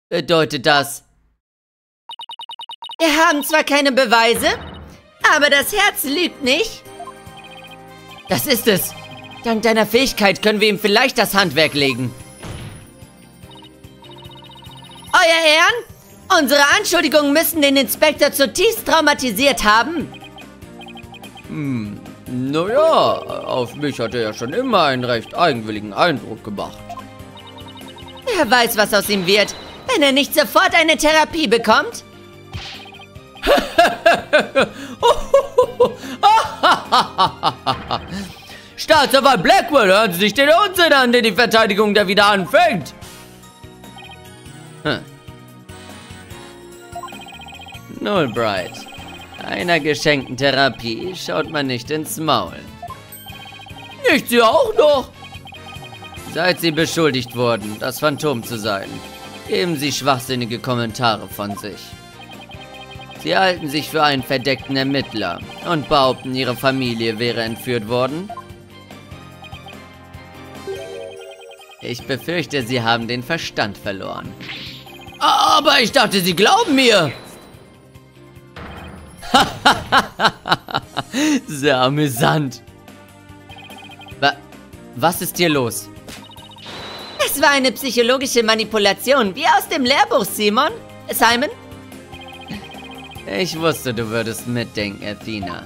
bedeutet das? Wir haben zwar keine Beweise, aber das Herz lügt nicht. Das ist es. Dank deiner Fähigkeit können wir ihm vielleicht das Handwerk legen. Euer Ehren, unsere Anschuldigungen müssen den Inspektor zutiefst traumatisiert haben. Hm. Naja, auf mich hat er ja schon immer einen recht eigenwilligen Eindruck gemacht. Wer weiß, was aus ihm wird, wenn er nicht sofort eine Therapie bekommt? Staatsanwalt Blackwell, hören Sie sich den Unsinn an, den die Verteidigung da wieder anfängt. Hm. Nullbright. Einer geschenkten Therapie schaut man nicht ins Maul. Nicht Sie auch noch? Seit Sie beschuldigt wurden, das Phantom zu sein, geben Sie schwachsinnige Kommentare von sich. Sie halten sich für einen verdeckten Ermittler und behaupten, Ihre Familie wäre entführt worden. Ich befürchte, Sie haben den Verstand verloren. Aber ich dachte, Sie glauben mir! Sehr amüsant. Wa- was ist hier los? Das war eine psychologische Manipulation, wie aus dem Lehrbuch, Simon. Simon? Ich wusste, du würdest mitdenken, Athena.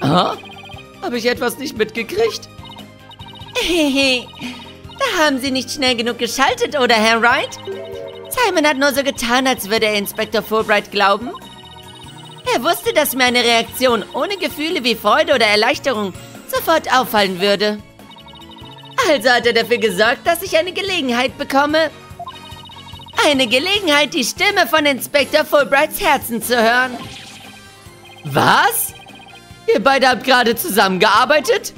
Aha? Habe ich etwas nicht mitgekriegt? Hehe. Da haben Sie nicht schnell genug geschaltet, oder, Herr Wright? Simon hat nur so getan, als würde er Inspektor Fulbright glauben. Er wusste, dass mir eine Reaktion ohne Gefühle wie Freude oder Erleichterung sofort auffallen würde. Also hat er dafür gesorgt, dass ich eine Gelegenheit bekomme. Eine Gelegenheit, die Stimme von Inspektor Fulbrights Herzen zu hören. Was? Ihr beide habt gerade zusammengearbeitet?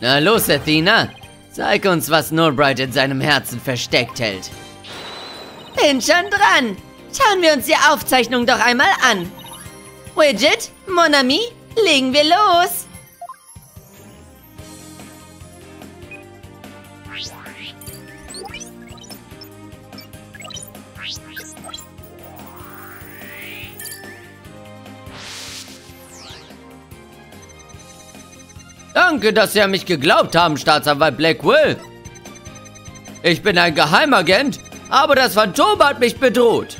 Na los, Athena. Zeig uns, was Fulbright in seinem Herzen versteckt hält. Bin schon dran. Schauen wir uns die Aufzeichnung doch einmal an. Widget, Mon Ami, legen wir los. Danke, dass Sie an mich geglaubt haben, Staatsanwalt Blackwell. Ich bin ein Geheimagent, aber das Phantom hat mich bedroht.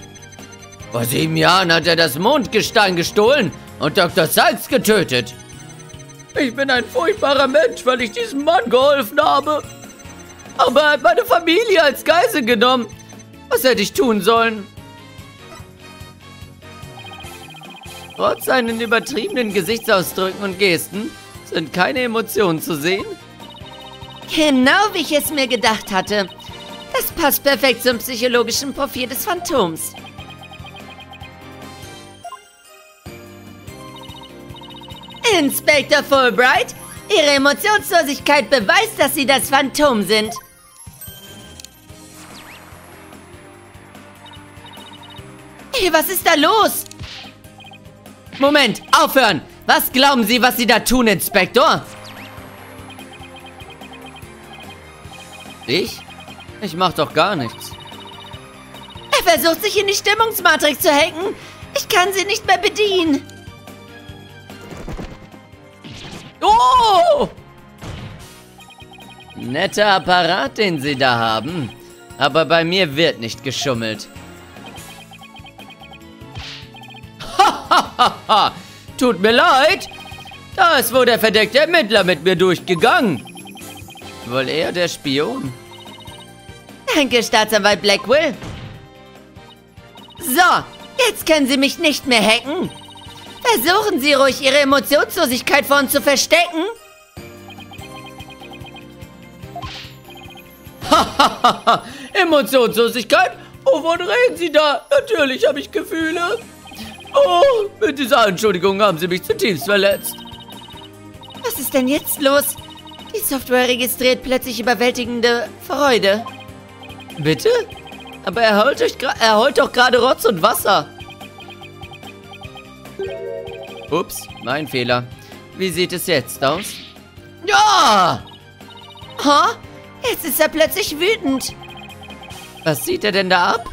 Vor sieben Jahren hat er das Mondgestein gestohlen und Doktor Cykes getötet. Ich bin ein furchtbarer Mensch, weil ich diesem Mann geholfen habe. Aber er hat meine Familie als Geisel genommen. Was hätte ich tun sollen? Trotz seinen übertriebenen Gesichtsausdrücken und Gesten sind keine Emotionen zu sehen. Genau wie ich es mir gedacht hatte. Das passt perfekt zum psychologischen Profil des Phantoms. Inspektor Fulbright, Ihre Emotionslosigkeit beweist, dass Sie das Phantom sind. Hey, was ist da los? Moment, aufhören! Was glauben Sie, was Sie da tun, Inspektor? Ich? Ich mach doch gar nichts. Er versucht, sich in die Stimmungsmatrix zu hacken. Ich kann sie nicht mehr bedienen. Oh! Netter Apparat, den Sie da haben. Aber bei mir wird nicht geschummelt. Hahaha! Tut mir leid. Da ist wohl der verdeckte Ermittler mit mir durchgegangen. Wohl eher der Spion. Danke, Staatsanwalt Blackwell. So, jetzt können Sie mich nicht mehr hacken. Versuchen Sie ruhig, Ihre Emotionslosigkeit vor uns zu verstecken. Hahaha! Emotionslosigkeit? Wovon reden Sie da? Natürlich habe ich Gefühle. Oh, mit dieser Anschuldigung haben Sie mich zutiefst verletzt. Was ist denn jetzt los? Die Software registriert plötzlich überwältigende Freude. Bitte? Aber er heult, euch er heult doch gerade Rotz und Wasser. Ups, mein Fehler. Wie sieht es jetzt aus? Ja! Ha? Huh? Jetzt ist er plötzlich wütend. Was sieht er denn da ab?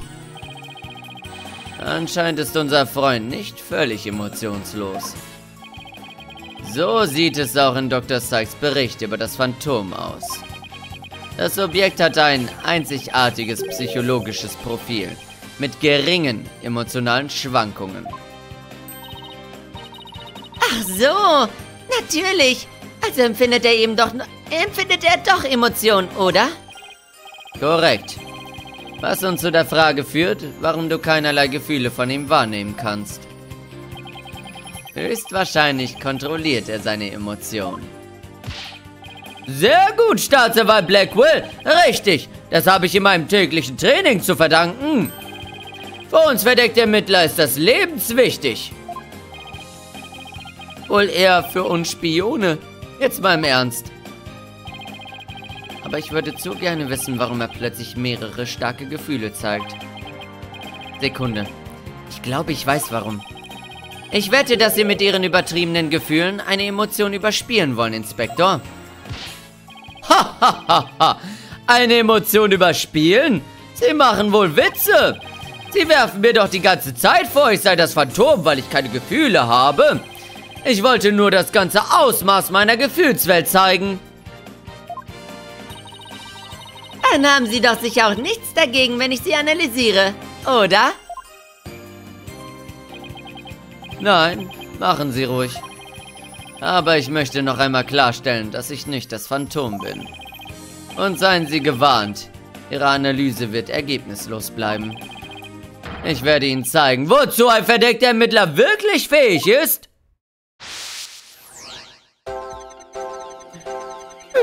Anscheinend ist unser Freund nicht völlig emotionslos. So sieht es auch in Doktor Cykes Bericht über das Phantom aus. Das Objekt hat ein einzigartiges psychologisches Profil mit geringen emotionalen Schwankungen. Ach so, natürlich. Also empfindet er eben doch, empfindet er doch Emotionen, oder? Korrekt. Was uns zu der Frage führt, warum du keinerlei Gefühle von ihm wahrnehmen kannst. Höchstwahrscheinlich kontrolliert er seine Emotionen. Sehr gut, Staatsanwalt Blackwell. Richtig, das habe ich in meinem täglichen Training zu verdanken. Für uns verdeckte Ermittler ist das lebenswichtig. Wohl eher für uns Spione. Jetzt mal im Ernst. Aber ich würde so gerne wissen, warum er plötzlich mehrere starke Gefühle zeigt. Sekunde. Ich glaube, ich weiß warum. Ich wette, dass Sie mit Ihren übertriebenen Gefühlen eine Emotion überspielen wollen, Inspektor. Hahaha! Eine Emotion überspielen? Sie machen wohl Witze! Sie werfen mir doch die ganze Zeit vor, ich sei das Phantom, weil ich keine Gefühle habe. Ich wollte nur das ganze Ausmaß meiner Gefühlswelt zeigen. Dann haben Sie doch sicher auch nichts dagegen, wenn ich Sie analysiere, oder? Nein, machen Sie ruhig. Aber ich möchte noch einmal klarstellen, dass ich nicht das Phantom bin. Und seien Sie gewarnt, Ihre Analyse wird ergebnislos bleiben. Ich werde Ihnen zeigen, wozu ein verdeckter Ermittler wirklich fähig ist. Wie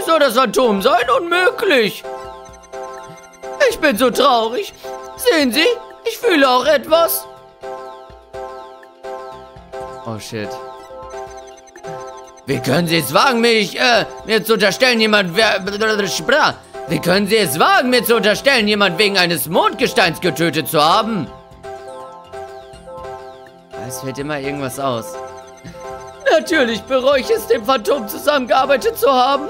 soll das Phantom sein? Unmöglich! Ich bin so traurig. Sehen Sie, ich fühle auch etwas. Oh shit. Wie können Sie es wagen, mich äh, mir zu unterstellen, jemand... Wie können Sie es wagen, mir zu unterstellen, jemand wegen eines Mondgesteins getötet zu haben? Es fällt immer irgendwas aus. Natürlich bereue ich es, dem Phantom zusammengearbeitet zu haben.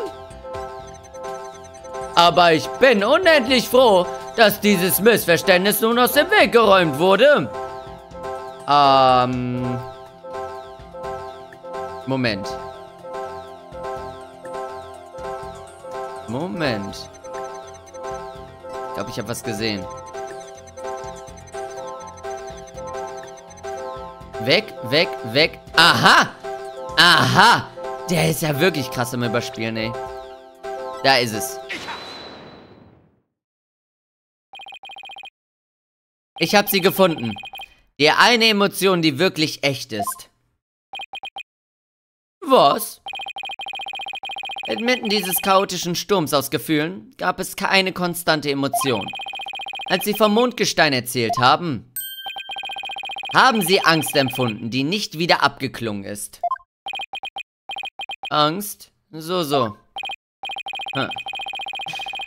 Aber ich bin unendlich froh, dass dieses Missverständnis nun aus dem Weg geräumt wurde. Ähm... Moment. Moment. Ich glaube, ich habe was gesehen. Weg, weg, weg. Aha! Aha! Der ist ja wirklich krass im Überspielen, ey. Da ist es. Ich habe sie gefunden. Die eine Emotion, die wirklich echt ist. Was? Inmitten dieses chaotischen Sturms aus Gefühlen gab es keine konstante Emotion. Als sie vom Mondgestein erzählt haben, haben sie Angst empfunden, die nicht wieder abgeklungen ist. Angst? So, so. Hm.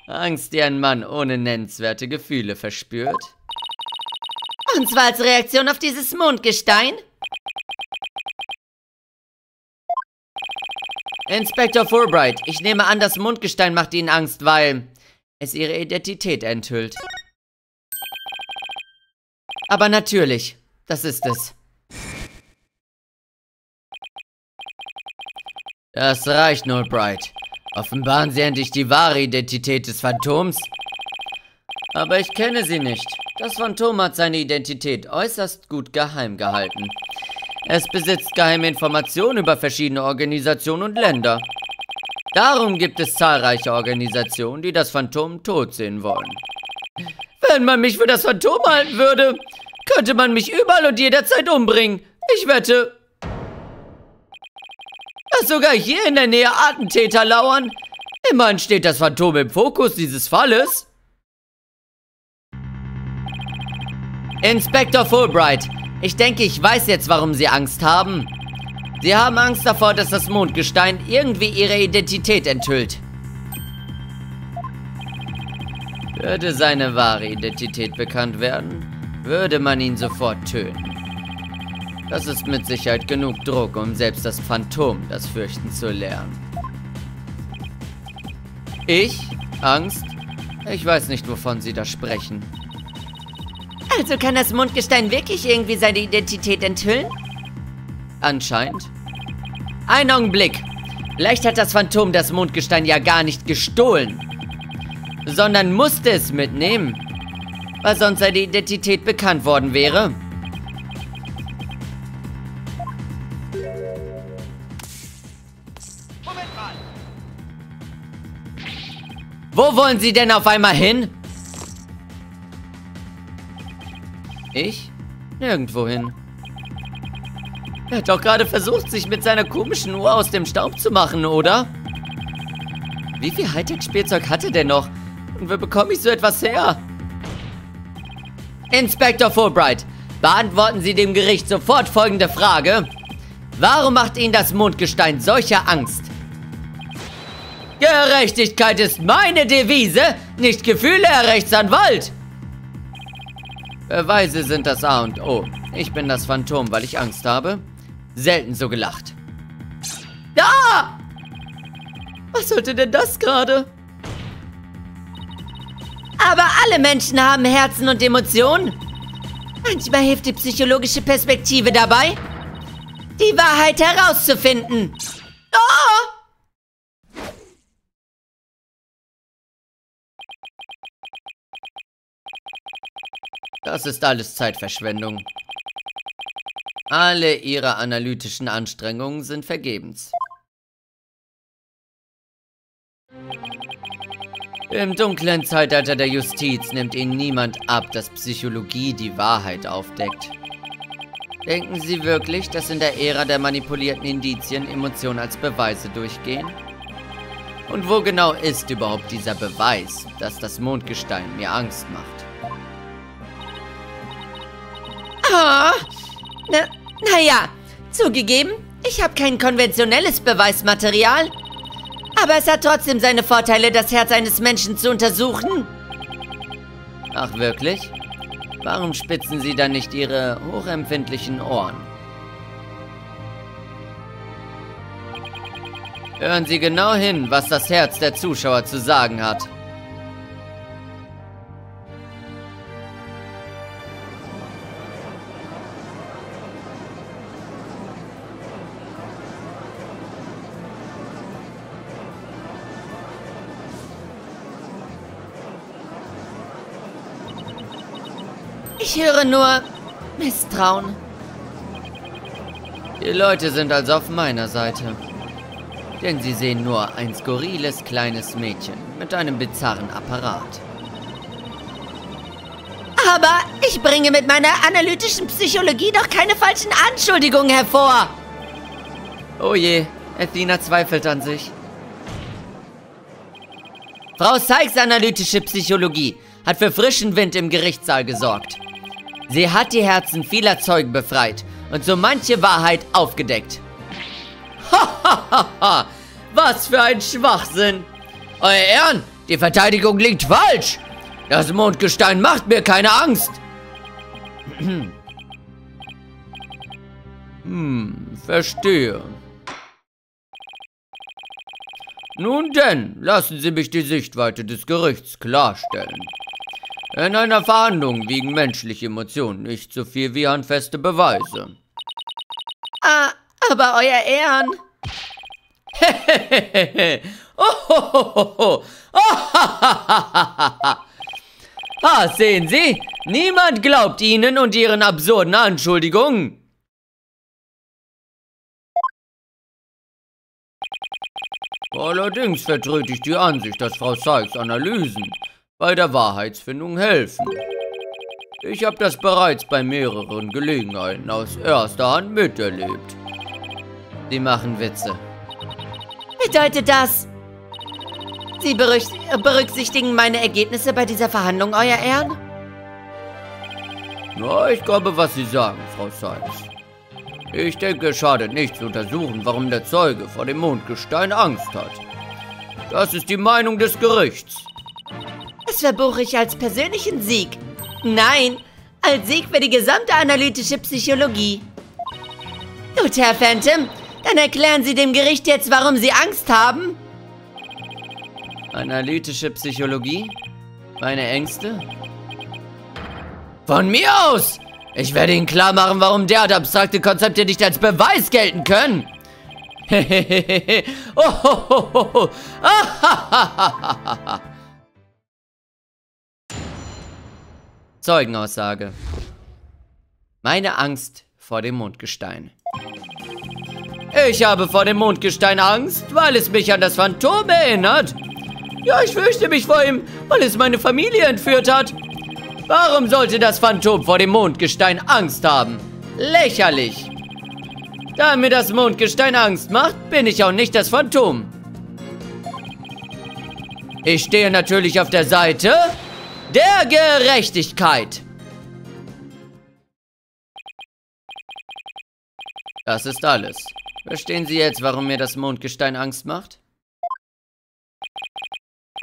Angst, die ein Mann ohne nennenswerte Gefühle verspürt. Und zwar als Reaktion auf dieses Mondgestein? Inspektor Fulbright, ich nehme an, das Mondgestein macht Ihnen Angst, weil es Ihre Identität enthüllt. Aber natürlich, das ist es. Das reicht, Fulbright. Offenbaren Sie endlich die wahre Identität des Phantoms. Aber ich kenne sie nicht. Das Phantom hat seine Identität äußerst gut geheim gehalten. Es besitzt geheime Informationen über verschiedene Organisationen und Länder. Darum gibt es zahlreiche Organisationen, die das Phantom tot sehen wollen. Wenn man mich für das Phantom halten würde, könnte man mich überall und jederzeit umbringen. Ich wette, dass sogar hier in der Nähe Attentäter lauern. Immerhin steht das Phantom im Fokus dieses Falles. Inspektor Fulbright, ich denke, ich weiß jetzt, warum Sie Angst haben. Sie haben Angst davor, dass das Mondgestein irgendwie Ihre Identität enthüllt. Würde seine wahre Identität bekannt werden, würde man ihn sofort töten. Das ist mit Sicherheit genug Druck, um selbst das Phantom das Fürchten zu lernen. Ich? Angst? Ich weiß nicht, wovon Sie da sprechen. Also kann das Mondgestein wirklich irgendwie seine Identität enthüllen? Anscheinend. Ein Augenblick. Vielleicht hat das Phantom das Mondgestein ja gar nicht gestohlen, sondern musste es mitnehmen, weil sonst seine Identität bekannt worden wäre. Moment mal. Wo wollen Sie denn auf einmal hin? Ich? Nirgendwohin. Er hat doch gerade versucht, sich mit seiner komischen Uhr aus dem Staub zu machen, oder? Wie viel Hightech-Spielzeug hat er denn noch? Und wo bekomme ich so etwas her? Inspektor Fulbright, beantworten Sie dem Gericht sofort folgende Frage. Warum macht Ihnen das Mondgestein solche Angst? Gerechtigkeit ist meine Devise, nicht Gefühle, Herr Rechtsanwalt! Beweise sind das A und O. Ich bin das Phantom, weil ich Angst habe. Selten so gelacht. Da! Was sollte denn das gerade? Aber alle Menschen haben Herzen und Emotionen. Manchmal hilft die psychologische Perspektive dabei, die Wahrheit herauszufinden. Oh! Das ist alles Zeitverschwendung. Alle ihre analytischen Anstrengungen sind vergebens. Im dunklen Zeitalter der Justiz nimmt ihnen niemand ab, dass Psychologie die Wahrheit aufdeckt. Denken Sie wirklich, dass in der Ära der manipulierten Indizien Emotionen als Beweise durchgehen? Und wo genau ist überhaupt dieser Beweis, dass das Mondgestein mir Angst macht? Oh, na, naja, zugegeben, ich habe kein konventionelles Beweismaterial. Aber es hat trotzdem seine Vorteile, das Herz eines Menschen zu untersuchen. Ach wirklich? Warum spitzen Sie dann nicht Ihre hochempfindlichen Ohren? Hören Sie genau hin, was das Herz der Zuschauer zu sagen hat. Ich höre nur Misstrauen. Die Leute sind also auf meiner Seite. Denn sie sehen nur ein skurriles kleines Mädchen mit einem bizarren Apparat. Aber ich bringe mit meiner analytischen Psychologie doch keine falschen Anschuldigungen hervor. Oh je, Athena zweifelt an sich. Frau Cykes analytische Psychologie hat für frischen Wind im Gerichtssaal gesorgt. Sie hat die Herzen vieler Zeugen befreit und so manche Wahrheit aufgedeckt. Hahaha, was für ein Schwachsinn! Euer Ehren, die Verteidigung liegt falsch! Das Mondgestein macht mir keine Angst! Hm, verstehe. Nun denn, lassen Sie mich die Sichtweite des Gerichts klarstellen. In einer Verhandlung wiegen menschliche Emotionen nicht so viel wie handfeste Beweise. Ah, aber Euer Ehren... Hehehehe! Ohohoho! Ohahahaha! Ah, sehen Sie? Niemand glaubt Ihnen und Ihren absurden Anschuldigungen. Allerdings vertrete ich die Ansicht, dass Frau Cykes Analysen bei der Wahrheitsfindung helfen. Ich habe das bereits bei mehreren Gelegenheiten aus erster Hand miterlebt. Sie machen Witze. Bedeutet das? Sie berücksichtigen meine Ergebnisse bei dieser Verhandlung, Euer Ehren? Na, ich glaube, was Sie sagen, Frau Cykes. Ich denke, es schadet nicht zu untersuchen, warum der Zeuge vor dem Mondgestein Angst hat. Das ist die Meinung des Gerichts. Das verbuche ich als persönlichen Sieg. Nein, als Sieg für die gesamte analytische Psychologie. Gut, Herr Phantom, dann erklären Sie dem Gericht jetzt, warum Sie Angst haben. Analytische Psychologie? Meine Ängste? Von mir aus! Ich werde Ihnen klar machen, warum derart abstrakte Konzepte nicht als Beweis gelten können! Hehehehe! Ohohoho! Ahahahaha! Zeugenaussage. Meine Angst vor dem Mondgestein. Ich habe vor dem Mondgestein Angst, weil es mich an das Phantom erinnert. Ja, ich fürchte mich vor ihm, weil es meine Familie entführt hat. Warum sollte das Phantom vor dem Mondgestein Angst haben? Lächerlich. Da mir das Mondgestein Angst macht, bin ich auch nicht das Phantom. Ich stehe natürlich auf der Seite der Gerechtigkeit. Das ist alles. Verstehen Sie jetzt, warum mir das Mondgestein Angst macht?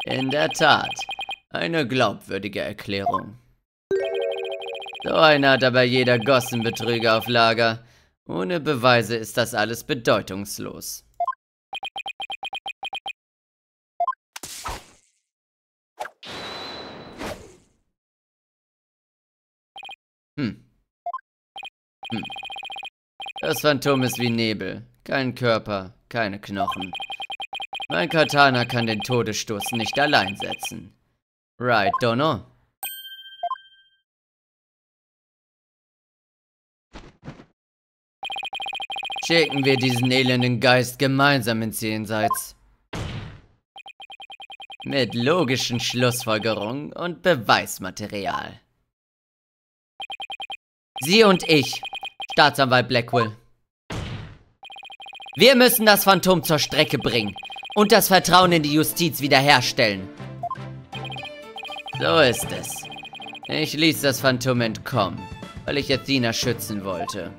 In der Tat, eine glaubwürdige Erklärung. So eine hat aber jeder Gossenbetrüger auf Lager. Ohne Beweise ist das alles bedeutungslos. Hm. Hm. Das Phantom ist wie Nebel. Kein Körper, keine Knochen. Mein Katana kann den Todesstoß nicht allein setzen. Right, Dono? Schicken wir diesen elenden Geist gemeinsam ins Jenseits. Mit logischen Schlussfolgerungen und Beweismaterial. Sie und ich, Staatsanwalt Blackwell. Wir müssen das Phantom zur Strecke bringen und das Vertrauen in die Justiz wiederherstellen. So ist es. Ich ließ das Phantom entkommen, weil ich Athena schützen wollte.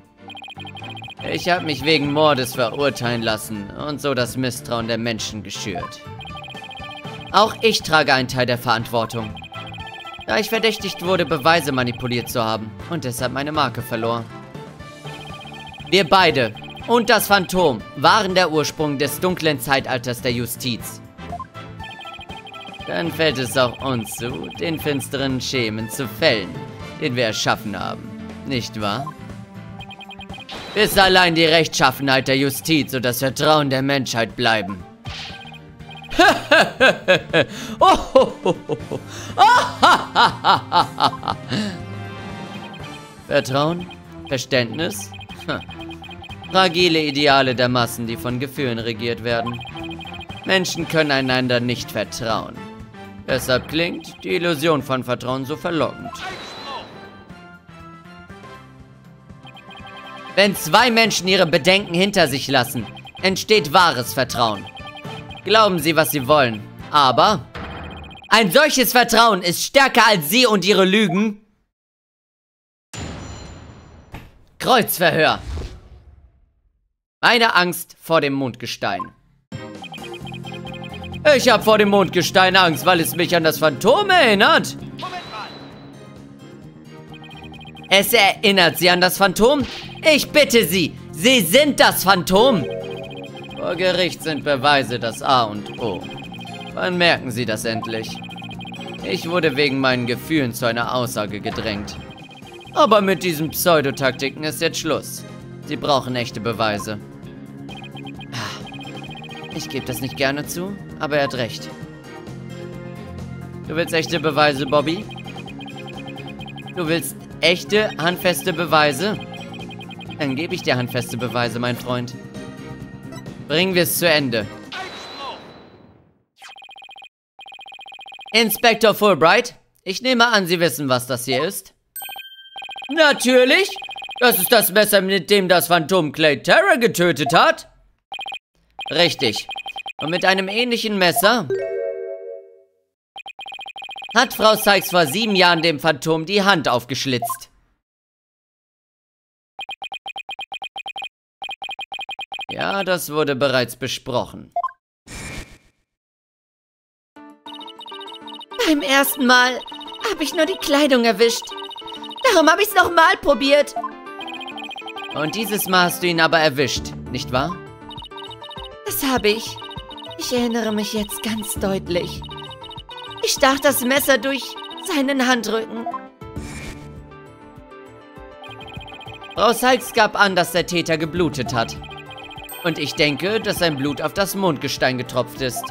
Ich habe mich wegen Mordes verurteilen lassen und so das Misstrauen der Menschen geschürt. Auch ich trage einen Teil der Verantwortung, da ich verdächtigt wurde, Beweise manipuliert zu haben und deshalb meine Marke verlor. Wir beide... und das Phantom waren der Ursprung des dunklen Zeitalters der Justiz. Dann fällt es auch uns zu, den finsteren Schemen zu fällen, den wir erschaffen haben, nicht wahr? Bis allein die Rechtschaffenheit der Justiz und das Vertrauen der Menschheit bleiben. Vertrauen, Verständnis, hm. fragile Ideale der Massen, die von Gefühlen regiert werden. Menschen können einander nicht vertrauen. Deshalb klingt die Illusion von Vertrauen so verlockend. Wenn zwei Menschen ihre Bedenken hinter sich lassen, entsteht wahres Vertrauen. Glauben sie, was sie wollen, aber ein solches Vertrauen ist stärker als sie und ihre Lügen. Kreuzverhör. Meine Angst vor dem Mondgestein. Ich habe vor dem Mondgestein Angst, weil es mich an das Phantom erinnert. Es erinnert sie an das Phantom? Ich bitte Sie, Sie sind das Phantom. Vor Gericht sind Beweise das A und O. Wann merken Sie das endlich? Ich wurde wegen meinen Gefühlen zu einer Aussage gedrängt. Aber mit diesen Pseudotaktiken ist jetzt Schluss. Sie brauchen echte Beweise. Ich gebe das nicht gerne zu, aber er hat recht. Du willst echte Beweise, Bobby? Du willst echte, handfeste Beweise? Dann gebe ich dir handfeste Beweise, mein Freund. Bringen wir es zu Ende. Inspektor Fulbright, ich nehme an, Sie wissen, was das hier ist. Natürlich! Das ist das Messer, mit dem das Phantom Clay Terran getötet hat. Richtig. Und mit einem ähnlichen Messer hat Frau Cykes vor sieben Jahren dem Phantom die Hand aufgeschlitzt. Ja, das wurde bereits besprochen. Beim ersten Mal habe ich nur die Kleidung erwischt. Darum habe ich es nochmal probiert. Und dieses Mal hast du ihn aber erwischt, nicht wahr? Das habe ich. Ich erinnere mich jetzt ganz deutlich. Ich stach das Messer durch seinen Handrücken. Frau Cykes gab an, dass der Täter geblutet hat. Und ich denke, dass sein Blut auf das Mondgestein getropft ist.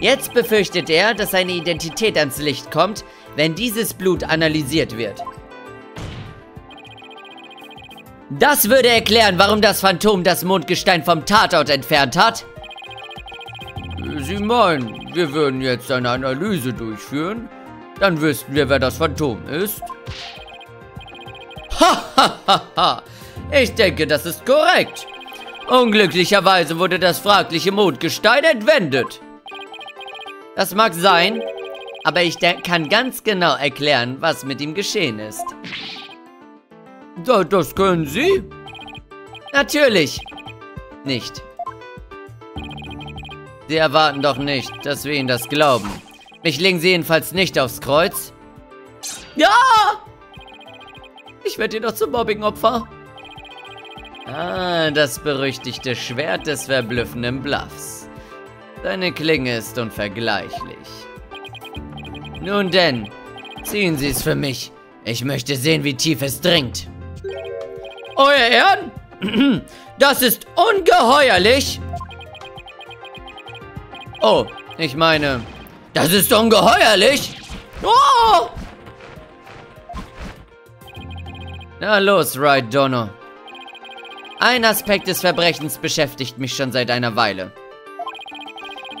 Jetzt befürchtet er, dass seine Identität ans Licht kommt, wenn dieses Blut analysiert wird. Das würde erklären, warum das Phantom das Mondgestein vom Tatort entfernt hat. Sie meinen, wir würden jetzt eine Analyse durchführen? Dann wüssten wir, wer das Phantom ist. Ha ha ha ha! Ich denke, das ist korrekt. Unglücklicherweise wurde das fragliche Mondgestein entwendet. Das mag sein, aber ich kann ganz genau erklären, was mit ihm geschehen ist. Da, das können Sie? Natürlich nicht. Sie erwarten doch nicht, dass wir Ihnen das glauben. Mich legen Sie jedenfalls nicht aufs Kreuz. Ja! Ich werde jedoch zum Mobbing-Opfer. Ah, das berüchtigte Schwert des verblüffenden Bluffs. Deine Klinge ist unvergleichlich. Nun denn, ziehen Sie es für mich. Ich möchte sehen, wie tief es dringt. Euer Ehren? Das ist ungeheuerlich. Oh, ich meine, das ist ungeheuerlich. Oh! Na los, Wright Dono. Ein Aspekt des Verbrechens beschäftigt mich schon seit einer Weile.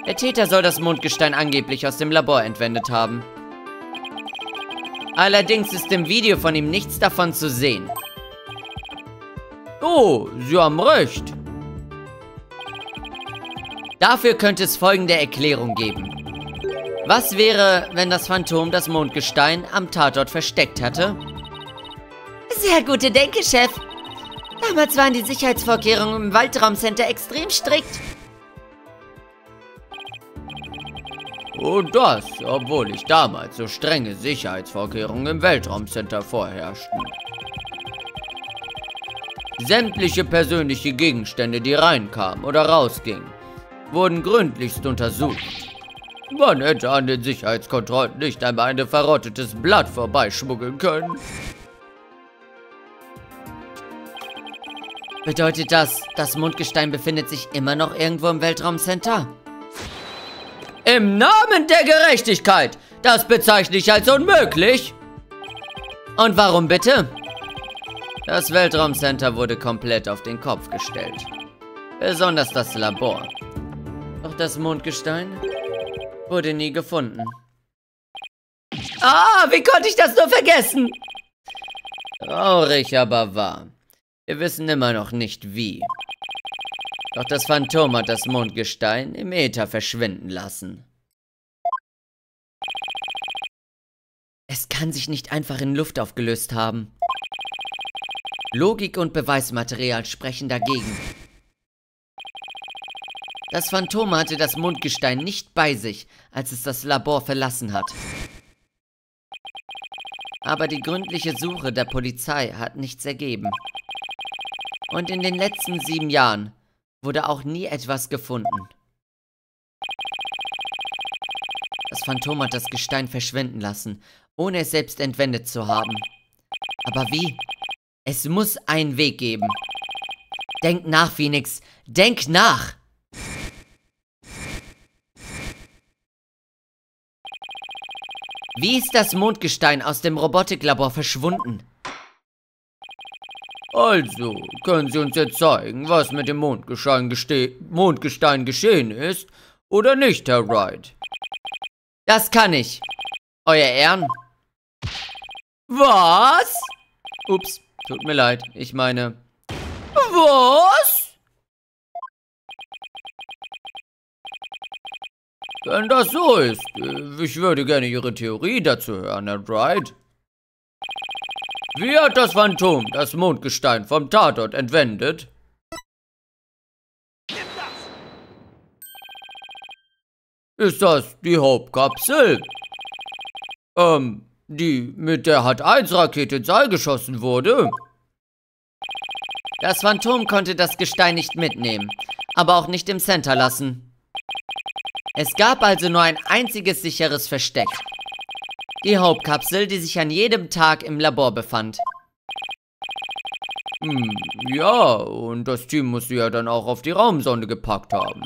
Der Täter soll das Mondgestein angeblich aus dem Labor entwendet haben. Allerdings ist im Video von ihm nichts davon zu sehen. Oh, Sie haben recht. Dafür könnte es folgende Erklärung geben. Was wäre, wenn das Phantom das Mondgestein am Tatort versteckt hatte? Sehr gute Denke, Chef. Damals waren die Sicherheitsvorkehrungen im Weltraumcenter extrem strikt. Und das, obwohl ich damals so strenge Sicherheitsvorkehrungen im Weltraumcenter vorherrschten. Sämtliche persönliche Gegenstände, die reinkamen oder rausgingen, wurden gründlichst untersucht. Man hätte an den Sicherheitskontrollen nicht einmal ein verrottetes Blatt vorbeischmuggeln können. Bedeutet das, das Mondgestein befindet sich immer noch irgendwo im Weltraumcenter? Im Namen der Gerechtigkeit! Das bezeichne ich als unmöglich! Und warum bitte? Das Weltraumcenter wurde komplett auf den Kopf gestellt. Besonders das Labor. Doch das Mondgestein wurde nie gefunden. Ah, wie konnte ich das nur vergessen? Traurig, aber wahr. Wir wissen immer noch nicht wie. Doch das Phantom hat das Mondgestein im Äther verschwinden lassen. Es kann sich nicht einfach in Luft aufgelöst haben. Logik und Beweismaterial sprechen dagegen. Das Phantom hatte das Mondgestein nicht bei sich, als es das Labor verlassen hat. Aber die gründliche Suche der Polizei hat nichts ergeben. Und in den letzten sieben Jahren wurde auch nie etwas gefunden. Das Phantom hat das Gestein verschwinden lassen, ohne es selbst entwendet zu haben. Aber wie? Es muss einen Weg geben. Denk nach, Phoenix. Denk nach! Wie ist das Mondgestein aus dem Robotiklabor verschwunden? Also, können Sie uns jetzt zeigen, was mit dem Mondgestein, geste- Mondgestein geschehen ist, oder nicht, Herr Wright? Das kann ich. Euer Ehren? Was? Ups, tut mir leid, ich meine... Was? Wenn das so ist, ich würde gerne Ihre Theorie dazu hören, Herr Wright. Wie hat das Phantom das Mondgestein vom Tatort entwendet? Ist das die Hauptkapsel? Ähm, die mit der H A T eins Rakete ins All geschossen wurde? Das Phantom konnte das Gestein nicht mitnehmen, aber auch nicht im Center lassen. Es gab also nur ein einziges sicheres Versteck. Die Hauptkapsel, die sich an jedem Tag im Labor befand. Hm, ja, und das Team muss sie ja dann auch auf die Raumsonde gepackt haben.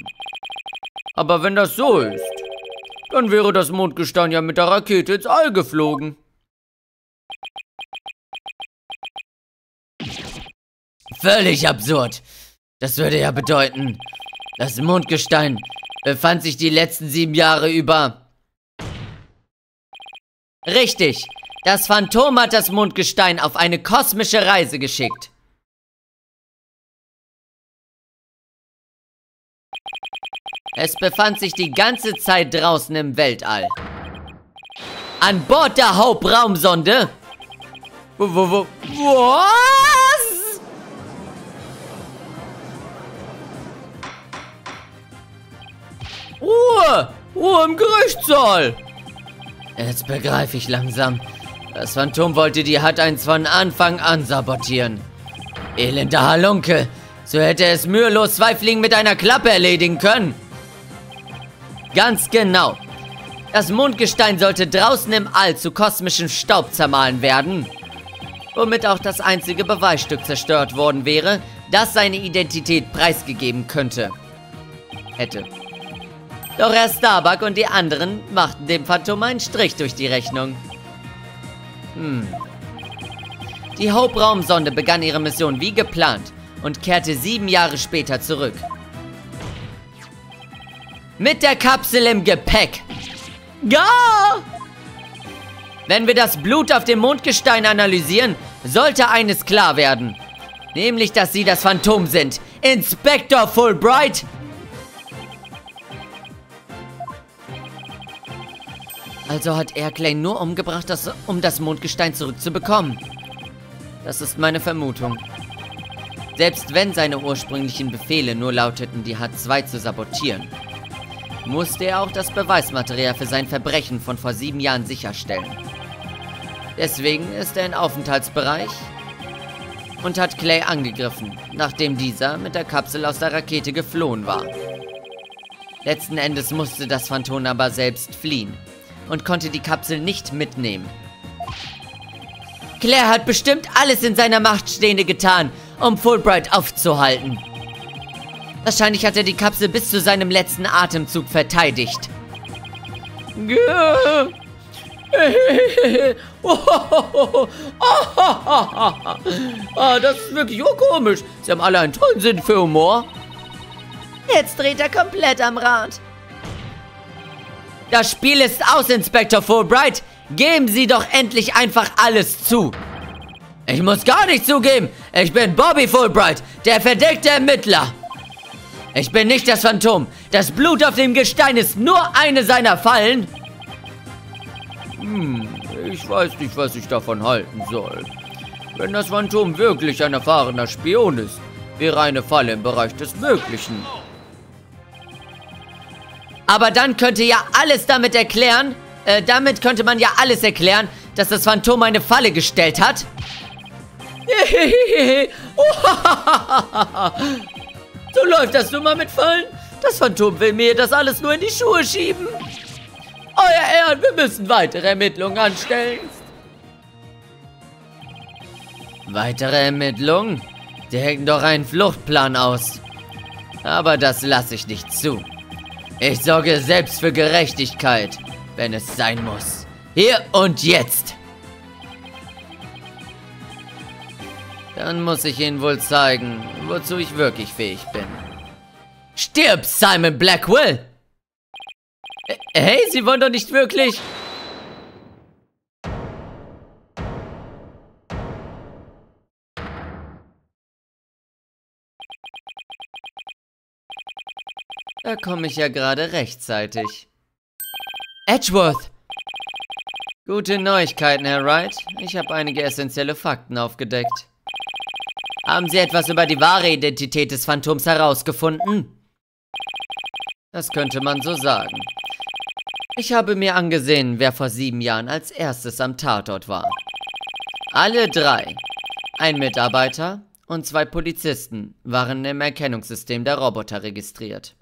Aber wenn das so ist, dann wäre das Mondgestein ja mit der Rakete ins All geflogen. Völlig absurd. Das würde ja bedeuten, das Mondgestein... befand sich die letzten sieben Jahre über... Richtig! Das Phantom hat das Mondgestein auf eine kosmische Reise geschickt. Es befand sich die ganze Zeit draußen im Weltall. An Bord der Hope-Raumsonde... Wo, wo, wo, was? Ruhe! Ruhe im Gerichtssaal! Jetzt begreife ich langsam. Das Phantom wollte die H A T eins von Anfang an sabotieren. Elender Halunke! So hätte es mühelos zwei Fliegen mit einer Klappe erledigen können! Ganz genau. Das Mondgestein sollte draußen im All zu kosmischem Staub zermahlen werden. Womit auch das einzige Beweisstück zerstört worden wäre, das seine Identität preisgegeben könnte. Hätte. Doch Herr Starbuck und die anderen machten dem Phantom einen Strich durch die Rechnung. Hm. Die Hope-Raumsonde begann ihre Mission wie geplant und kehrte sieben Jahre später zurück. Mit der Kapsel im Gepäck. Go! Wenn wir das Blut auf dem Mondgestein analysieren, sollte eines klar werden. Nämlich, dass Sie das Phantom sind. Inspektor Fulbright! Also hat er Clay nur umgebracht, das, um das Mondgestein zurückzubekommen. Das ist meine Vermutung. Selbst wenn seine ursprünglichen Befehle nur lauteten, die H A T zwei zu sabotieren, musste er auch das Beweismaterial für sein Verbrechen von vor sieben Jahren sicherstellen. Deswegen ist er in Aufenthaltsbereich und hat Clay angegriffen, nachdem dieser mit der Kapsel aus der Rakete geflohen war. Letzten Endes musste das Phantom aber selbst fliehen und konnte die Kapsel nicht mitnehmen. Claire hat bestimmt alles in seiner Macht Stehende getan, um Fulbright aufzuhalten. Wahrscheinlich hat er die Kapsel bis zu seinem letzten Atemzug verteidigt. Ah, das ist wirklich urkomisch. Sie haben alle einen tollen Sinn für Humor. Jetzt dreht er komplett am Rad. Das Spiel ist aus, Inspektor Fulbright. Geben Sie doch endlich einfach alles zu. Ich muss gar nichts zugeben. Ich bin Bobby Fulbright, der verdeckte Ermittler. Ich bin nicht das Phantom. Das Blut auf dem Gestein ist nur eine seiner Fallen. Hm, ich weiß nicht, was ich davon halten soll. Wenn das Phantom wirklich ein erfahrener Spion ist, wäre eine Falle im Bereich des Möglichen. Aber dann könnte ja alles damit erklären, äh, damit könnte man ja alles erklären, dass das Phantom eine Falle gestellt hat. So läuft das nun mal mit Fallen. Das Phantom will mir das alles nur in die Schuhe schieben. Euer Ehren, wir müssen weitere Ermittlungen anstellen. Weitere Ermittlungen? Die hängen doch einen Fluchtplan aus. Aber das lasse ich nicht zu. Ich sorge selbst für Gerechtigkeit, wenn es sein muss. Hier und jetzt. Dann muss ich Ihnen wohl zeigen, wozu ich wirklich fähig bin. Stirb, Simon Blackwell! Hey, Sie wollen doch nicht wirklich... Da komme ich ja gerade rechtzeitig. Edgeworth! Gute Neuigkeiten, Herr Wright. Ich habe einige essentielle Fakten aufgedeckt. Haben Sie etwas über die wahre Identität des Phantoms herausgefunden? Das könnte man so sagen. Ich habe mir angesehen, wer vor sieben Jahren als erstes am Tatort war. Alle drei, ein Mitarbeiter und zwei Polizisten, waren im Erkennungssystem der Roboter registriert.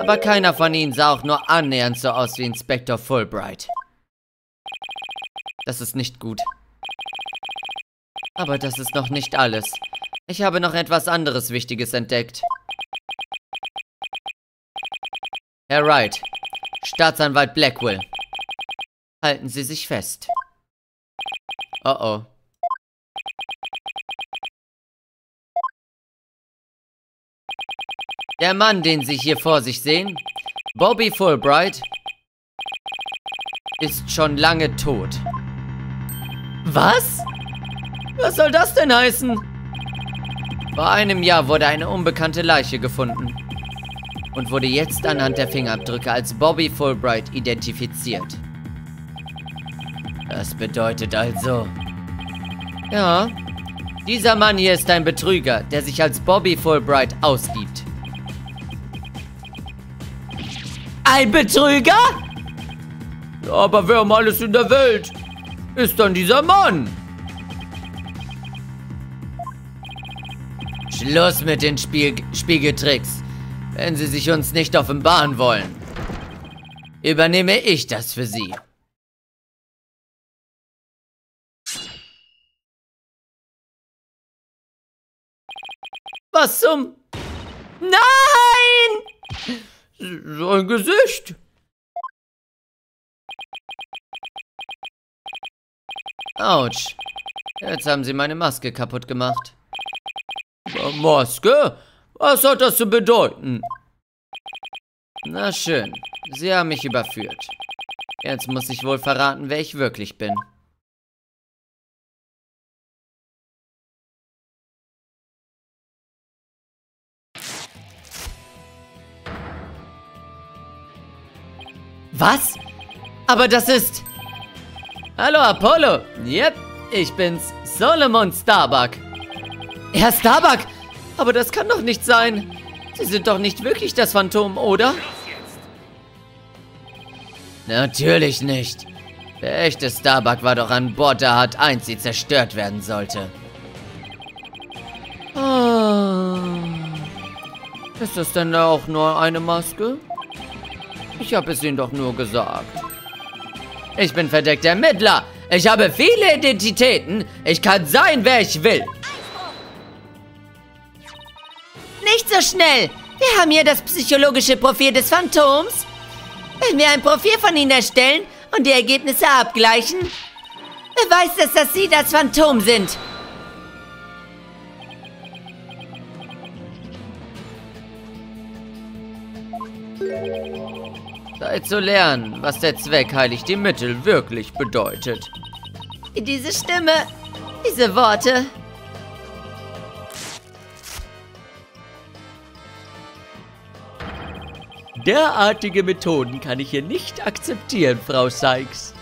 Aber keiner von ihnen sah auch nur annähernd so aus wie Inspektor Fulbright. Das ist nicht gut. Aber das ist noch nicht alles. Ich habe noch etwas anderes Wichtiges entdeckt. Herr Wright, Staatsanwalt Blackwell. Halten Sie sich fest. Oh oh. Der Mann, den Sie hier vor sich sehen, Bobby Fulbright, ist schon lange tot. Was? Was soll das denn heißen? Vor einem Jahr wurde eine unbekannte Leiche gefunden und wurde jetzt anhand der Fingerabdrücke als Bobby Fulbright identifiziert. Das bedeutet also... Ja, dieser Mann hier ist ein Betrüger, der sich als Bobby Fulbright ausgibt. Ein Betrüger? Aber wer um alles in der Welt ist dann dieser Mann? Schluss mit den Spiel Spiegeltricks, wenn Sie sich uns nicht offenbaren wollen. Übernehme ich das für Sie. Was zum... Nein! Sein Gesicht. Autsch. Jetzt haben Sie meine Maske kaputt gemacht. Maske? Was hat das zu bedeuten? Na schön. Sie haben mich überführt. Jetzt muss ich wohl verraten, wer ich wirklich bin. Was? Aber das ist... Hallo, Apollo. Yep, ich bin's. Solomon Starbuck. Herr Starbuck? Aber das kann doch nicht sein. Sie sind doch nicht wirklich das Phantom, oder? Natürlich nicht. Der echte Starbuck war doch an Bord der H A T eins, die zerstört werden sollte. Oh. Ist das denn auch nur eine Maske? Ich habe es Ihnen doch nur gesagt. Ich bin verdeckter Ermittler. Ich habe viele Identitäten. Ich kann sein, wer ich will. Nicht so schnell. Wir haben hier das psychologische Profil des Phantoms. Wenn wir ein Profil von Ihnen erstellen und die Ergebnisse abgleichen? Beweist es, dass Sie das Phantom sind. Zeit zu lernen, was der Zweck heiligt die Mittel wirklich bedeutet. Diese Stimme, diese Worte. Derartige Methoden kann ich hier nicht akzeptieren, Frau Cykes.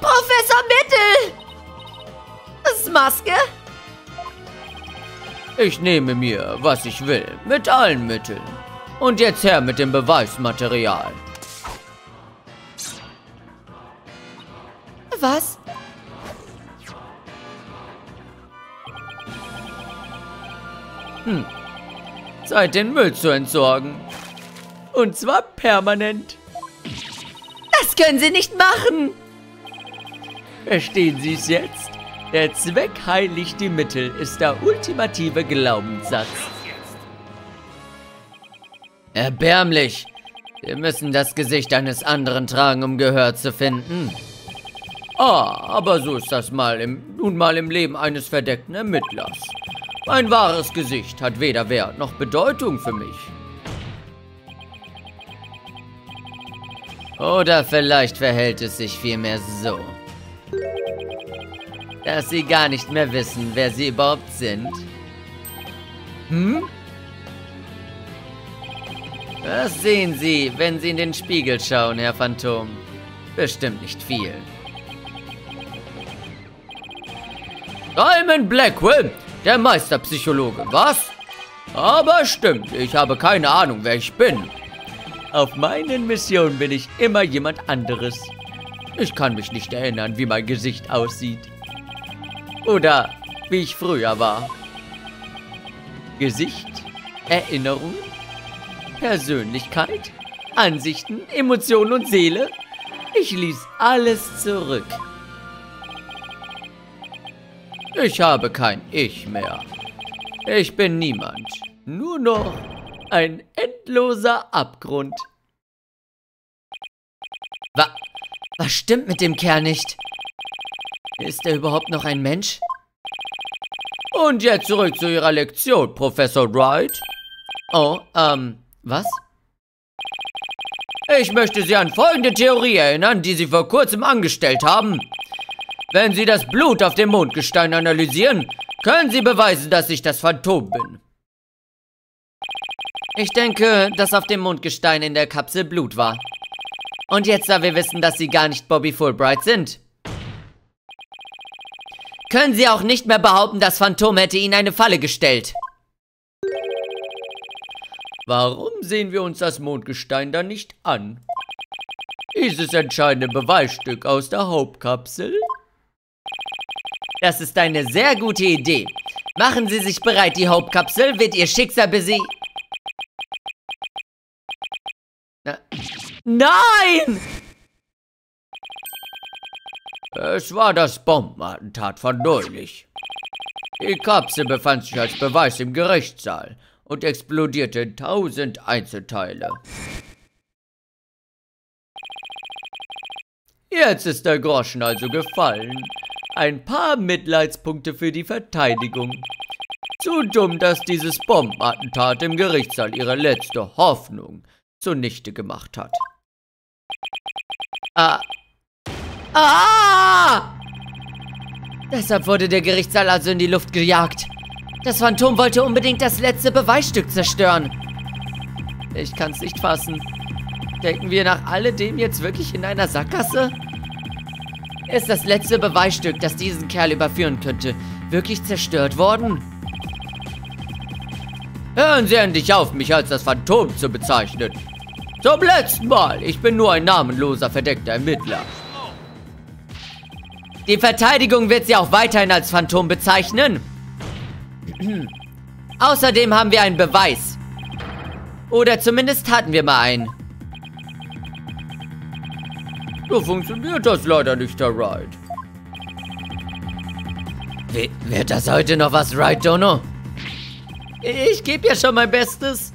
Professor Mittel! Das ist Maske? Ich nehme mir, was ich will, mit allen Mitteln. Und jetzt her mit dem Beweismaterial. Was? Hm. Zeit, den Müll zu entsorgen. Und zwar permanent. Das können Sie nicht machen! Verstehen Sie es jetzt? Der Zweck heiligt die Mittel ist der ultimative Glaubenssatz. Erbärmlich! Wir müssen das Gesicht eines anderen tragen, um Gehör zu finden. Ah, aber so ist das mal im, nun mal im Leben eines verdeckten Ermittlers. Mein wahres Gesicht hat weder Wert noch Bedeutung für mich. Oder vielleicht verhält es sich vielmehr so, dass sie gar nicht mehr wissen, wer sie überhaupt sind. Hm? Was sehen Sie, wenn Sie in den Spiegel schauen, Herr Phantom? Bestimmt nicht viel. Simon Blackwell, der Meisterpsychologe, was? Aber stimmt, ich habe keine Ahnung, wer ich bin. Auf meinen Missionen bin ich immer jemand anderes. Ich kann mich nicht erinnern, wie mein Gesicht aussieht. Oder wie ich früher war. Gesicht, Erinnerung, Persönlichkeit, Ansichten, Emotionen und Seele. Ich ließ alles zurück. Ich habe kein Ich mehr. Ich bin niemand. Nur noch ein endloser Abgrund. Wa- was stimmt mit dem Kerl nicht? Ist er überhaupt noch ein Mensch? Und jetzt zurück zu Ihrer Lektion, Professor Wright. Oh, ähm, was? Ich möchte Sie an folgende Theorie erinnern, die Sie vor kurzem angestellt haben. Wenn Sie das Blut auf dem Mondgestein analysieren, können Sie beweisen, dass ich das Phantom bin. Ich denke, dass auf dem Mondgestein in der Kapsel Blut war. Und jetzt, da wir wissen, dass Sie gar nicht Bobby Fulbright sind, können Sie auch nicht mehr behaupten, das Phantom hätte Ihnen eine Falle gestellt. Warum sehen wir uns das Mondgestein dann nicht an? Dieses entscheidende Beweisstück aus der Hauptkapsel? Das ist eine sehr gute Idee. Machen Sie sich bereit, die Hauptkapsel wird Ihr Schicksal besiegen. Nein! Es war das Bombenattentat von neulich. Die Kapsel befand sich als Beweis im Gerichtssaal und explodierte in tausend Einzelteile. Jetzt ist der Groschen also gefallen. Ein paar Mitleidspunkte für die Verteidigung. Zu dumm, dass dieses Bombenattentat im Gerichtssaal ihre letzte Hoffnung zunichte gemacht hat. Ah... Ah! Deshalb wurde der Gerichtssaal also in die Luft gejagt. Das Phantom wollte unbedingt das letzte Beweisstück zerstören. Ich kann's nicht fassen. Denken wir nach alledem jetzt wirklich in einer Sackgasse? Ist das letzte Beweisstück, das diesen Kerl überführen könnte, wirklich zerstört worden? Hören Sie endlich auf, mich als das Phantom zu bezeichnen. Zum letzten Mal, ich bin nur ein namenloser, verdeckter Ermittler. Die Verteidigung wird sie auch weiterhin als Phantom bezeichnen. Außerdem haben wir einen Beweis. Oder zumindest hatten wir mal einen. So funktioniert das leider nicht, Herr Wright. W- wird das heute noch was, Wright Dono? Ich gebe ja schon mein Bestes.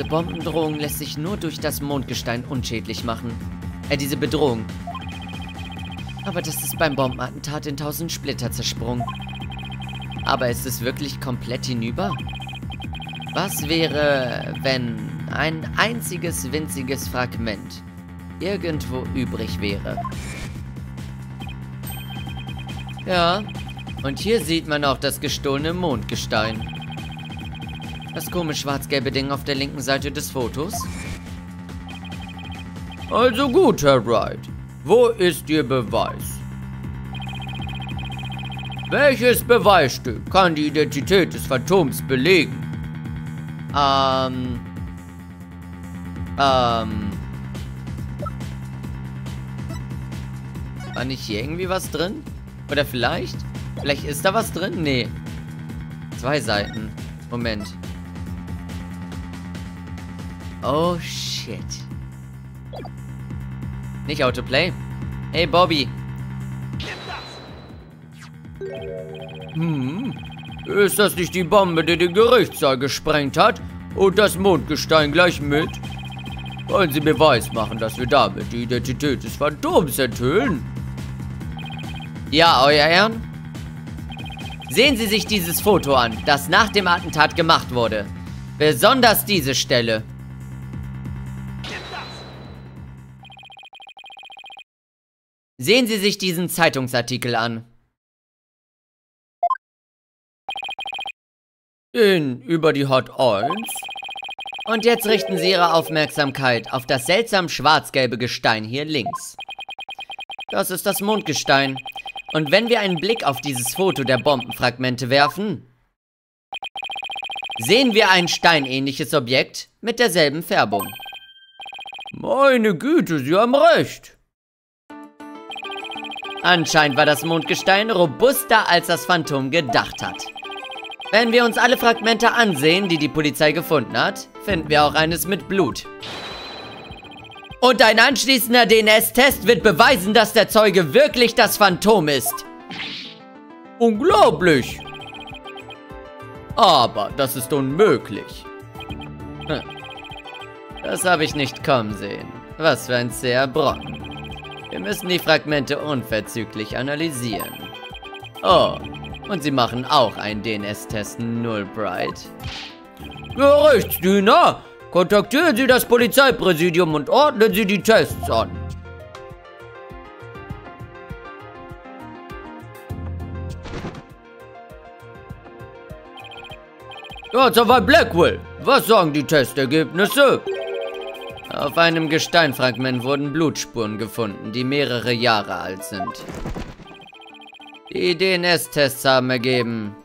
Diese Bombendrohung lässt sich nur durch das Mondgestein unschädlich machen. Äh, diese Bedrohung. Aber das ist beim Bombenattentat in tausend Splitter zersprungen. Aber ist es wirklich komplett hinüber? Was wäre, wenn ein einziges winziges Fragment irgendwo übrig wäre? Ja, und hier sieht man auch das gestohlene Mondgestein. Das komisch schwarz-gelbe Ding auf der linken Seite des Fotos. Also gut, Herr Wright. Wo ist Ihr Beweis? Welches Beweisstück kann die Identität des Phantoms belegen? Ähm... Ähm... War nicht hier irgendwie was drin? Oder vielleicht? Vielleicht ist da was drin? Nee. Zwei Seiten. Moment. Oh, shit. Nicht Autoplay. Hey, Bobby. Hm. Ist das nicht die Bombe, die den Gerichtssaal gesprengt hat? Und das Mondgestein gleich mit? Wollen Sie Beweis machen, dass wir damit die Identität des Phantoms enthüllen? Ja, Euer Ehren? Sehen Sie sich dieses Foto an, das nach dem Attentat gemacht wurde. Besonders diese Stelle. Sehen Sie sich diesen Zeitungsartikel an. In über die H A T eins. Und jetzt richten Sie Ihre Aufmerksamkeit auf das seltsam schwarz-gelbe Gestein hier links. Das ist das Mondgestein. Und wenn wir einen Blick auf dieses Foto der Bombenfragmente werfen, sehen wir ein steinähnliches Objekt mit derselben Färbung. Meine Güte, Sie haben recht. Anscheinend war das Mondgestein robuster, als das Phantom gedacht hat. Wenn wir uns alle Fragmente ansehen, die die Polizei gefunden hat, finden wir auch eines mit Blut. Und ein anschließender D N S-Test wird beweisen, dass der Zeuge wirklich das Phantom ist. Unglaublich. Aber das ist unmöglich. Hm. Das habe ich nicht kommen sehen. Was für ein zäher Brocken. Wir müssen die Fragmente unverzüglich analysieren. Oh. Und sie machen auch einen D N S-Test, null Bright. Gerichtsdiener, kontaktieren Sie das Polizeipräsidium und ordnen Sie die Tests an. Staatsanwalt Blackwell, was sagen die Testergebnisse? Auf einem Gesteinfragment wurden Blutspuren gefunden, die mehrere Jahre alt sind. Die D N S-Tests haben ergeben.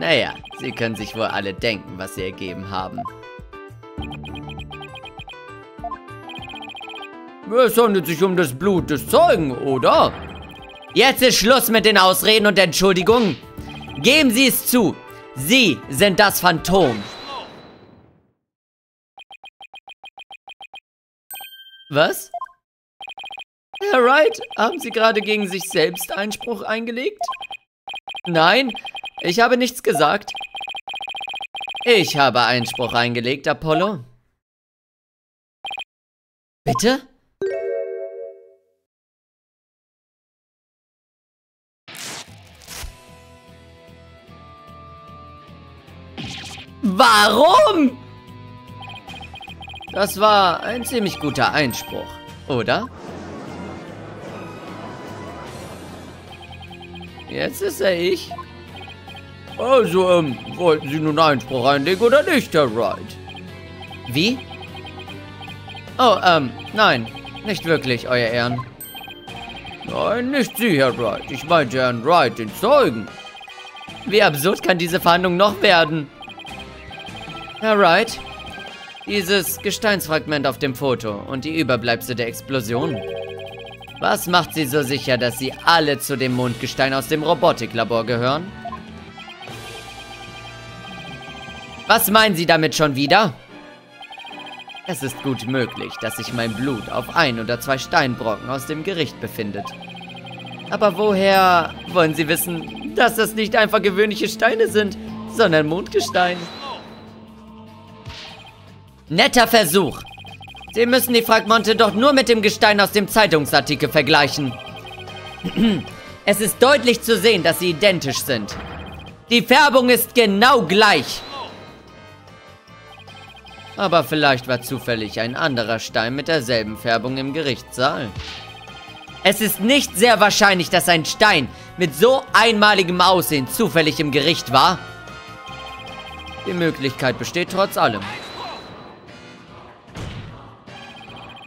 Naja, Sie können sich wohl alle denken, was sie ergeben haben. Es handelt sich um das Blut des Zeugen, oder? Jetzt ist Schluss mit den Ausreden und Entschuldigungen. Geben Sie es zu. Sie sind das Phantom. Was? Herr Wright, haben Sie gerade gegen sich selbst Einspruch eingelegt? Nein, ich habe nichts gesagt. Ich habe Einspruch eingelegt, Apollo. Bitte? Warum? Das war ein ziemlich guter Einspruch, oder? Jetzt ist er ich. Also, ähm, wollten Sie nun Einspruch einlegen oder nicht, Herr Wright? Wie? Oh, ähm, nein. Nicht wirklich, Euer Ehren. Nein, nicht Sie, Herr Wright. Ich meinte Herrn Wright, den Zeugen. Wie absurd kann diese Verhandlung noch werden? Herr Wright, dieses Gesteinsfragment auf dem Foto und die Überbleibsel der Explosion. Was macht Sie so sicher, dass Sie alle zu dem Mondgestein aus dem Robotiklabor gehören? Was meinen Sie damit schon wieder? Es ist gut möglich, dass sich mein Blut auf ein oder zwei Steinbrocken aus dem Gericht befindet. Aber woher wollen Sie wissen, dass das nicht einfach gewöhnliche Steine sind, sondern Mondgestein? Netter Versuch. Sie müssen die Fragmente doch nur mit dem Gestein aus dem Zeitungsartikel vergleichen. Es ist deutlich zu sehen, dass sie identisch sind. Die Färbung ist genau gleich. Aber vielleicht war zufällig ein anderer Stein mit derselben Färbung im Gerichtssaal. Es ist nicht sehr wahrscheinlich, dass ein Stein mit so einmaligem Aussehen zufällig im Gericht war. Die Möglichkeit besteht trotz allem.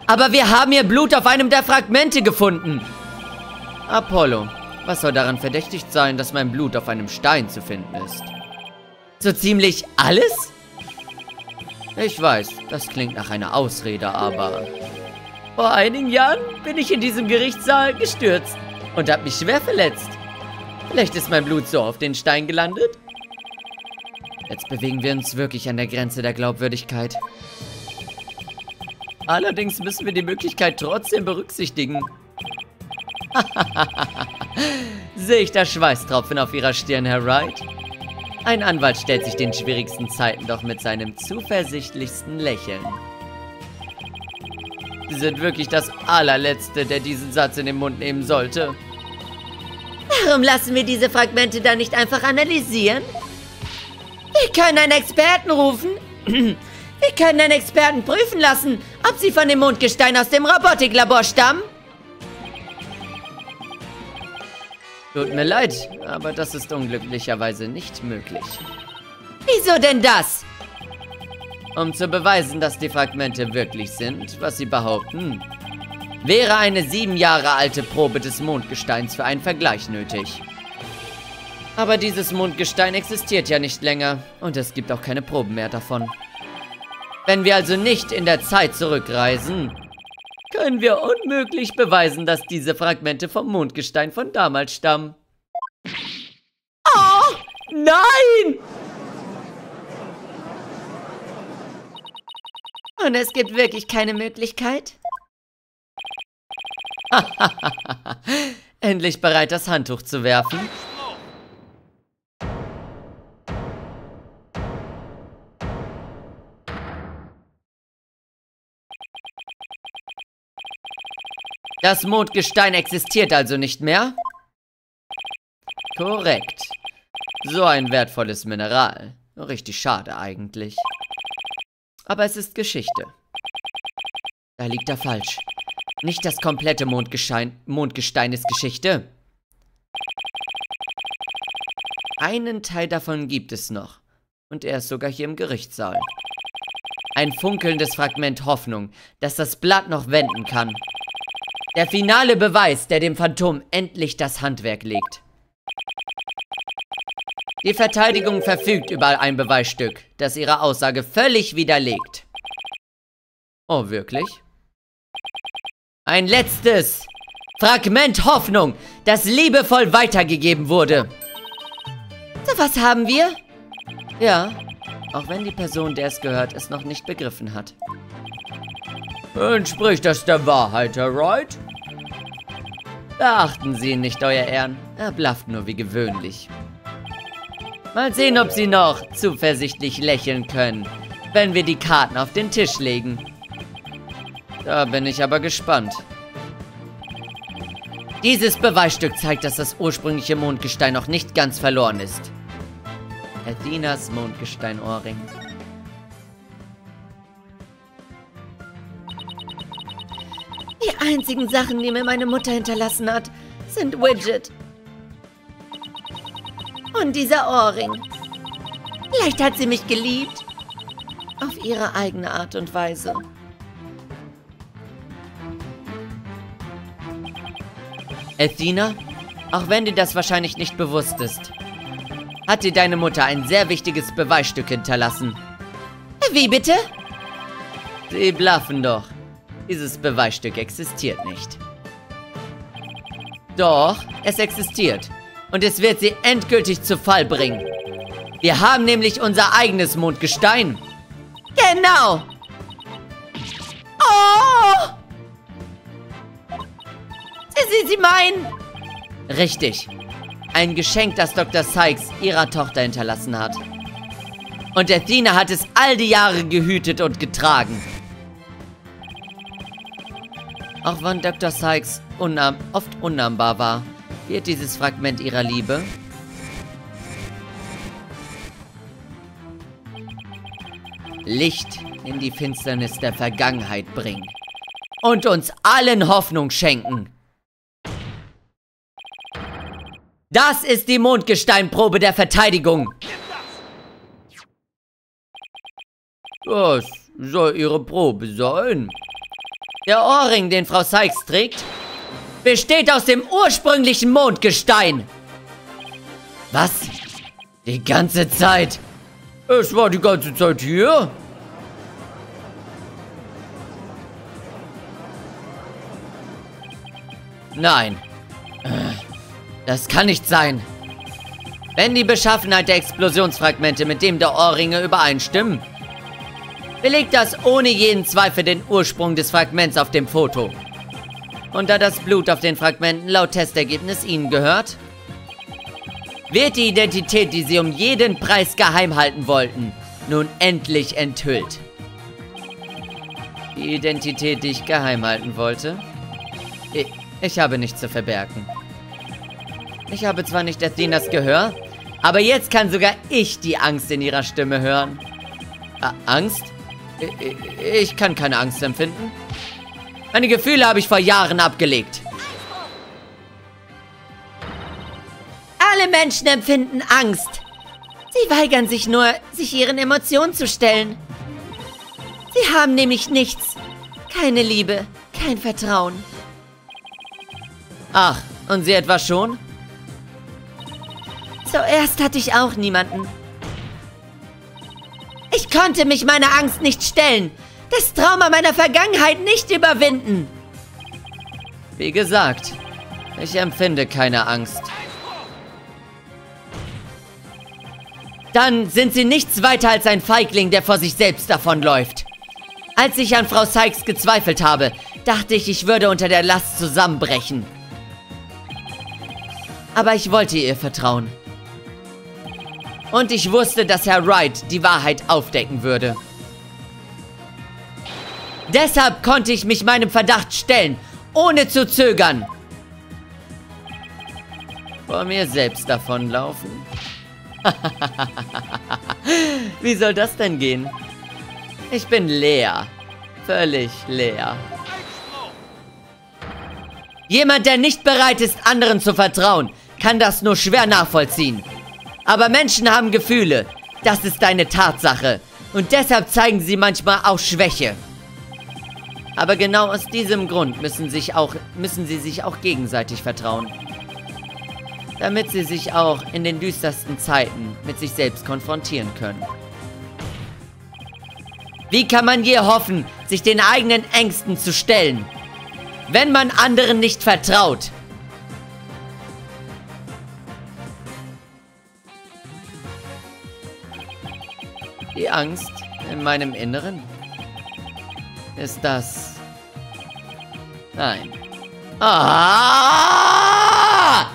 Aber wir haben hier Blut auf einem der Fragmente gefunden. Apollo, was soll daran verdächtigt sein, dass mein Blut auf einem Stein zu finden ist? So ziemlich alles? Ich weiß, das klingt nach einer Ausrede, aber... Vor einigen Jahren bin ich in diesem Gerichtssaal gestürzt und habe mich schwer verletzt. Vielleicht ist mein Blut so auf den Stein gelandet. Jetzt bewegen wir uns wirklich an der Grenze der Glaubwürdigkeit. Allerdings müssen wir die Möglichkeit trotzdem berücksichtigen. Sehe ich da Schweißtropfen auf Ihrer Stirn, Herr Wright? Ein Anwalt stellt sich den schwierigsten Zeiten doch mit seinem zuversichtlichsten Lächeln. Sie sind wirklich das allerletzte, der diesen Satz in den Mund nehmen sollte. Warum lassen wir diese Fragmente dann nicht einfach analysieren? Wir können einen Experten rufen. Wir können einen Experten prüfen lassen, ob sie von dem Mondgestein aus dem Robotiklabor stammen. Tut mir leid, aber das ist unglücklicherweise nicht möglich. Wieso denn das? Um zu beweisen, dass die Fragmente wirklich sind, was sie behaupten, wäre eine sieben Jahre alte Probe des Mondgesteins für einen Vergleich nötig. Aber dieses Mondgestein existiert ja nicht länger und es gibt auch keine Proben mehr davon. Wenn wir also nicht in der Zeit zurückreisen, können wir unmöglich beweisen, dass diese Fragmente vom Mondgestein von damals stammen. Oh, nein! Und es gibt wirklich keine Möglichkeit? Endlich bereit, das Handtuch zu werfen. Das Mondgestein existiert also nicht mehr? Korrekt. So ein wertvolles Mineral. Richtig schade eigentlich. Aber es ist Geschichte. Da liegt er falsch. Nicht das komplette Mondgestein, Mondgestein ist Geschichte. Einen Teil davon gibt es noch. Und er ist sogar hier im Gerichtssaal. Ein funkelndes Fragment Hoffnung, dass das Blatt noch wenden kann. Der finale Beweis, der dem Phantom endlich das Handwerk legt. Die Verteidigung verfügt über ein Beweisstück, das ihre Aussage völlig widerlegt. Oh, wirklich? Ein letztes Fragment Hoffnung, das liebevoll weitergegeben wurde. So was haben wir? Ja, auch wenn die Person, der es gehört, es noch nicht begriffen hat. Entspricht das der Wahrheit, Herr Wright? Beachten Sie ihn nicht, Euer Ehren. Er blafft nur wie gewöhnlich. Mal sehen, ob Sie noch zuversichtlich lächeln können, wenn wir die Karten auf den Tisch legen. Da bin ich aber gespannt. Dieses Beweisstück zeigt, dass das ursprüngliche Mondgestein noch nicht ganz verloren ist. Athenas Mondgesteinohrring. Die einzigen Sachen, die mir meine Mutter hinterlassen hat, sind Widget. Und dieser Ohrring. Vielleicht hat sie mich geliebt. Auf ihre eigene Art und Weise. Athena, auch wenn dir das wahrscheinlich nicht bewusst ist, hat dir deine Mutter ein sehr wichtiges Beweisstück hinterlassen. Wie bitte? Sie blaffen doch. Dieses Beweisstück existiert nicht. Doch, es existiert. Und es wird sie endgültig zu Fall bringen. Wir haben nämlich unser eigenes Mondgestein. Genau. Oh! Sie, sie meinen? Richtig. Ein Geschenk, das Doktor Cykes ihrer Tochter hinterlassen hat. Und Athena hat es all die Jahre gehütet und getragen. Auch wenn Doktor Cykes unnahm, oft unnahmbar war, wird dieses Fragment ihrer Liebe... Licht in die Finsternis der Vergangenheit bringen. Und uns allen Hoffnung schenken. Das ist die Mondgesteinprobe der Verteidigung. Das soll ihre Probe sein. Der Ohrring, den Frau Cykes trägt, besteht aus dem ursprünglichen Mondgestein. Was? Die ganze Zeit? Es war die ganze Zeit hier? Nein. Das kann nicht sein. Wenn die Beschaffenheit der Explosionsfragmente mit dem der Ohrringe übereinstimmen, belegt das ohne jeden Zweifel den Ursprung des Fragments auf dem Foto. Und da das Blut auf den Fragmenten laut Testergebnis ihnen gehört, wird die Identität, die sie um jeden Preis geheim halten wollten, nun endlich enthüllt. Die Identität, die ich geheim halten wollte? Ich, ich habe nichts zu verbergen. Ich habe zwar nicht Athenas Gehör, aber jetzt kann sogar ich die Angst in ihrer Stimme hören. Ä- Angst? Ich, ich kann keine Angst empfinden. Meine Gefühle habe ich vor Jahren abgelegt. Alle Menschen empfinden Angst. Sie weigern sich nur, sich ihren Emotionen zu stellen. Sie haben nämlich nichts. Keine Liebe, kein Vertrauen. Ach, und sie etwa schon? Zuerst hatte ich auch niemanden. Ich konnte mich meiner Angst nicht stellen. Das Trauma meiner Vergangenheit nicht überwinden. Wie gesagt, ich empfinde keine Angst. Dann sind sie nichts weiter als ein Feigling, der vor sich selbst davonläuft. Als ich an Frau Cykes gezweifelt habe, dachte ich, ich würde unter der Last zusammenbrechen. Aber ich wollte ihr vertrauen. Und ich wusste, dass Herr Wright die Wahrheit aufdecken würde. Deshalb konnte ich mich meinem Verdacht stellen, ohne zu zögern. Vor mir selbst davonlaufen? Wie soll das denn gehen? Ich bin leer. Völlig leer. Jemand, der nicht bereit ist, anderen zu vertrauen, kann das nur schwer nachvollziehen. Aber Menschen haben Gefühle. Das ist eine Tatsache. Und deshalb zeigen sie manchmal auch Schwäche. Aber genau aus diesem Grund müssen, sich auch, müssen sie sich auch gegenseitig vertrauen. Damit sie sich auch in den düstersten Zeiten mit sich selbst konfrontieren können. Wie kann man je hoffen, sich den eigenen Ängsten zu stellen, wenn man anderen nicht vertraut? Die Angst in meinem Inneren? Ist das... Nein. Ah!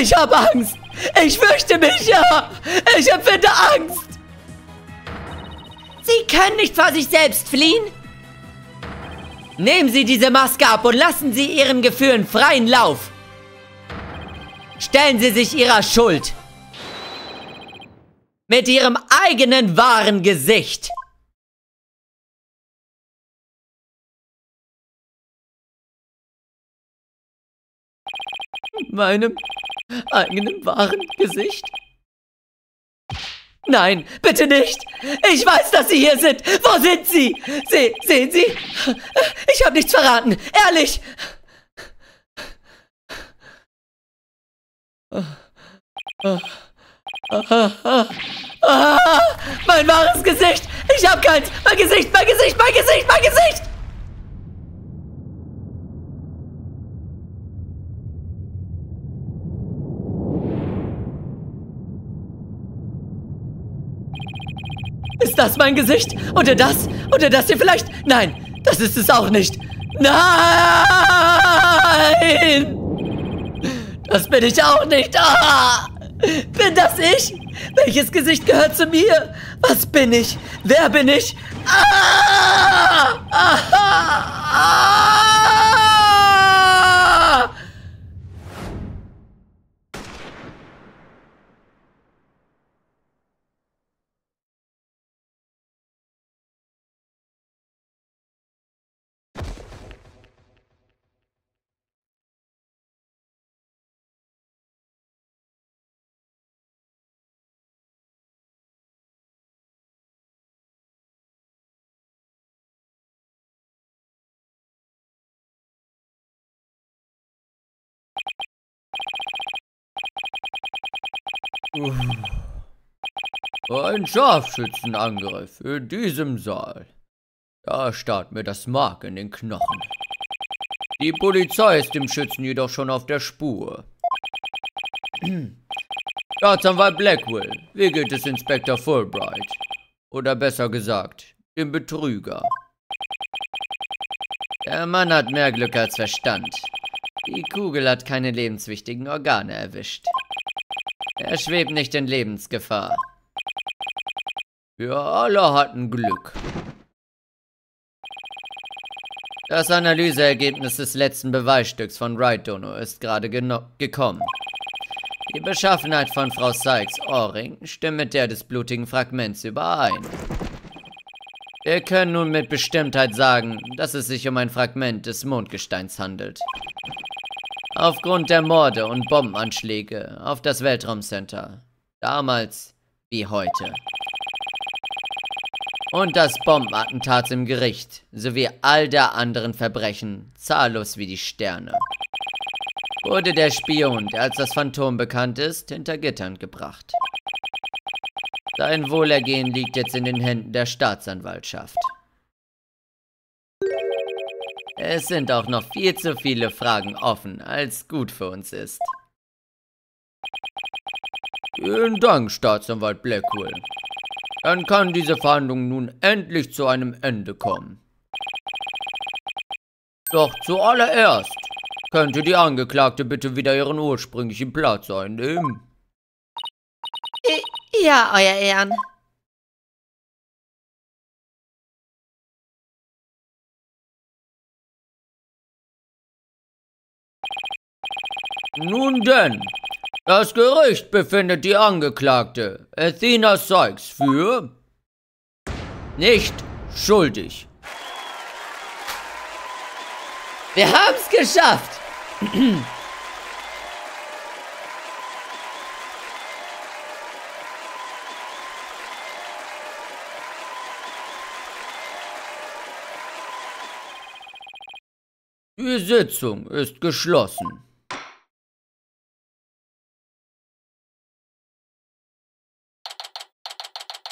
Ich habe Angst. Ich fürchte mich, ja. Ich empfinde Angst. Sie können nicht vor sich selbst fliehen. Nehmen Sie diese Maske ab und lassen Sie Ihren Gefühlen freien Lauf. Stellen Sie sich Ihrer Schuld. Mit Ihrem eigenen wahren Gesicht. Meinem... eigenen wahren Gesicht? Nein, bitte nicht! Ich weiß, dass Sie hier sind! Wo sind Sie? Se- sehen Sie? Ich habe nichts verraten! Ehrlich! Ah, ah, ah, ah, mein wahres Gesicht! Ich habe keins! Mein Gesicht! Mein Gesicht! Mein Gesicht! Mein Gesicht! Ist das mein Gesicht? Oder das? Oder das hier vielleicht? Nein, das ist es auch nicht. Nein! Das bin ich auch nicht. Ah! Bin das ich? Welches Gesicht gehört zu mir? Was bin ich? Wer bin ich? Ah! Ah! Ah! Ah! Uff. Ein Scharfschützenangriff in diesem Saal. Da starrt mir das Mark in den Knochen. Die Polizei ist dem Schützen jedoch schon auf der Spur. Staatsanwalt Blackwell, wie geht es Inspektor Fulbright? Oder besser gesagt, dem Betrüger. Der Mann hat mehr Glück als Verstand. Die Kugel hat keine lebenswichtigen Organe erwischt. Er schwebt nicht in Lebensgefahr. Wir alle hatten Glück. Das Analyseergebnis des letzten Beweisstücks von Wright-Dono ist gerade gekommen. Die Beschaffenheit von Frau Cykes Ohrring stimmt mit der des blutigen Fragments überein. Wir können nun mit Bestimmtheit sagen, dass es sich um ein Fragment des Mondgesteins handelt. Aufgrund der Morde und Bombenanschläge auf das Weltraumcenter. Damals wie heute. Und das Bombenattentat im Gericht, sowie all der anderen Verbrechen, zahllos wie die Sterne. Wurde der Spion, der als das Phantom bekannt ist, hinter Gittern gebracht. Sein Wohlergehen liegt jetzt in den Händen der Staatsanwaltschaft. Es sind auch noch viel zu viele Fragen offen, als gut für uns ist. Vielen Dank, Staatsanwalt Blackwell. Dann kann diese Verhandlung nun endlich zu einem Ende kommen. Doch zuallererst könnte die Angeklagte bitte wieder ihren ursprünglichen Platz einnehmen. Ja, Euer Ehren. Nun denn, das Gericht befindet die Angeklagte, Athena Cykes, für nicht schuldig. Wir haben's geschafft! Die Sitzung ist geschlossen.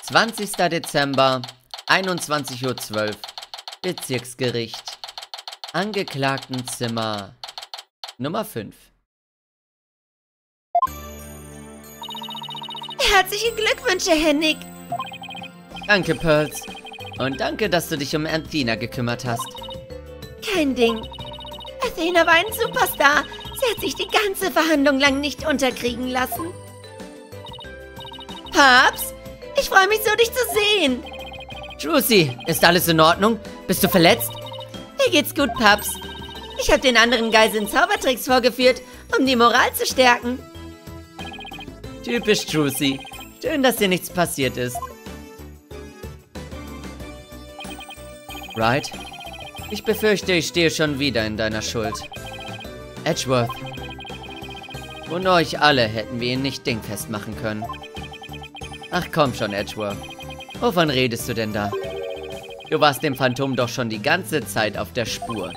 zwanzigster Dezember, einundzwanzig Uhr zwölf, Bezirksgericht, Angeklagtenzimmer Nummer fünf. Herzliche Glückwünsche, Hennig. Danke, Pearls. Und danke, dass du dich um Athena gekümmert hast. Kein Ding. Athena war ein Superstar. Sie hat sich die ganze Verhandlung lang nicht unterkriegen lassen. Papst? Ich freue mich so, dich zu sehen. Trucy, ist alles in Ordnung? Bist du verletzt? Mir geht's gut, Paps. Ich habe den anderen Geiseln Zaubertricks vorgeführt, um die Moral zu stärken. Typisch Trucy. Schön, dass dir nichts passiert ist. Wright, ich befürchte, ich stehe schon wieder in deiner Schuld. Edgeworth. Ohne euch alle hätten wir ihn nicht dingfest machen können. Ach komm schon, Edgeworth. Wovon redest du denn da? Du warst dem Phantom doch schon die ganze Zeit auf der Spur.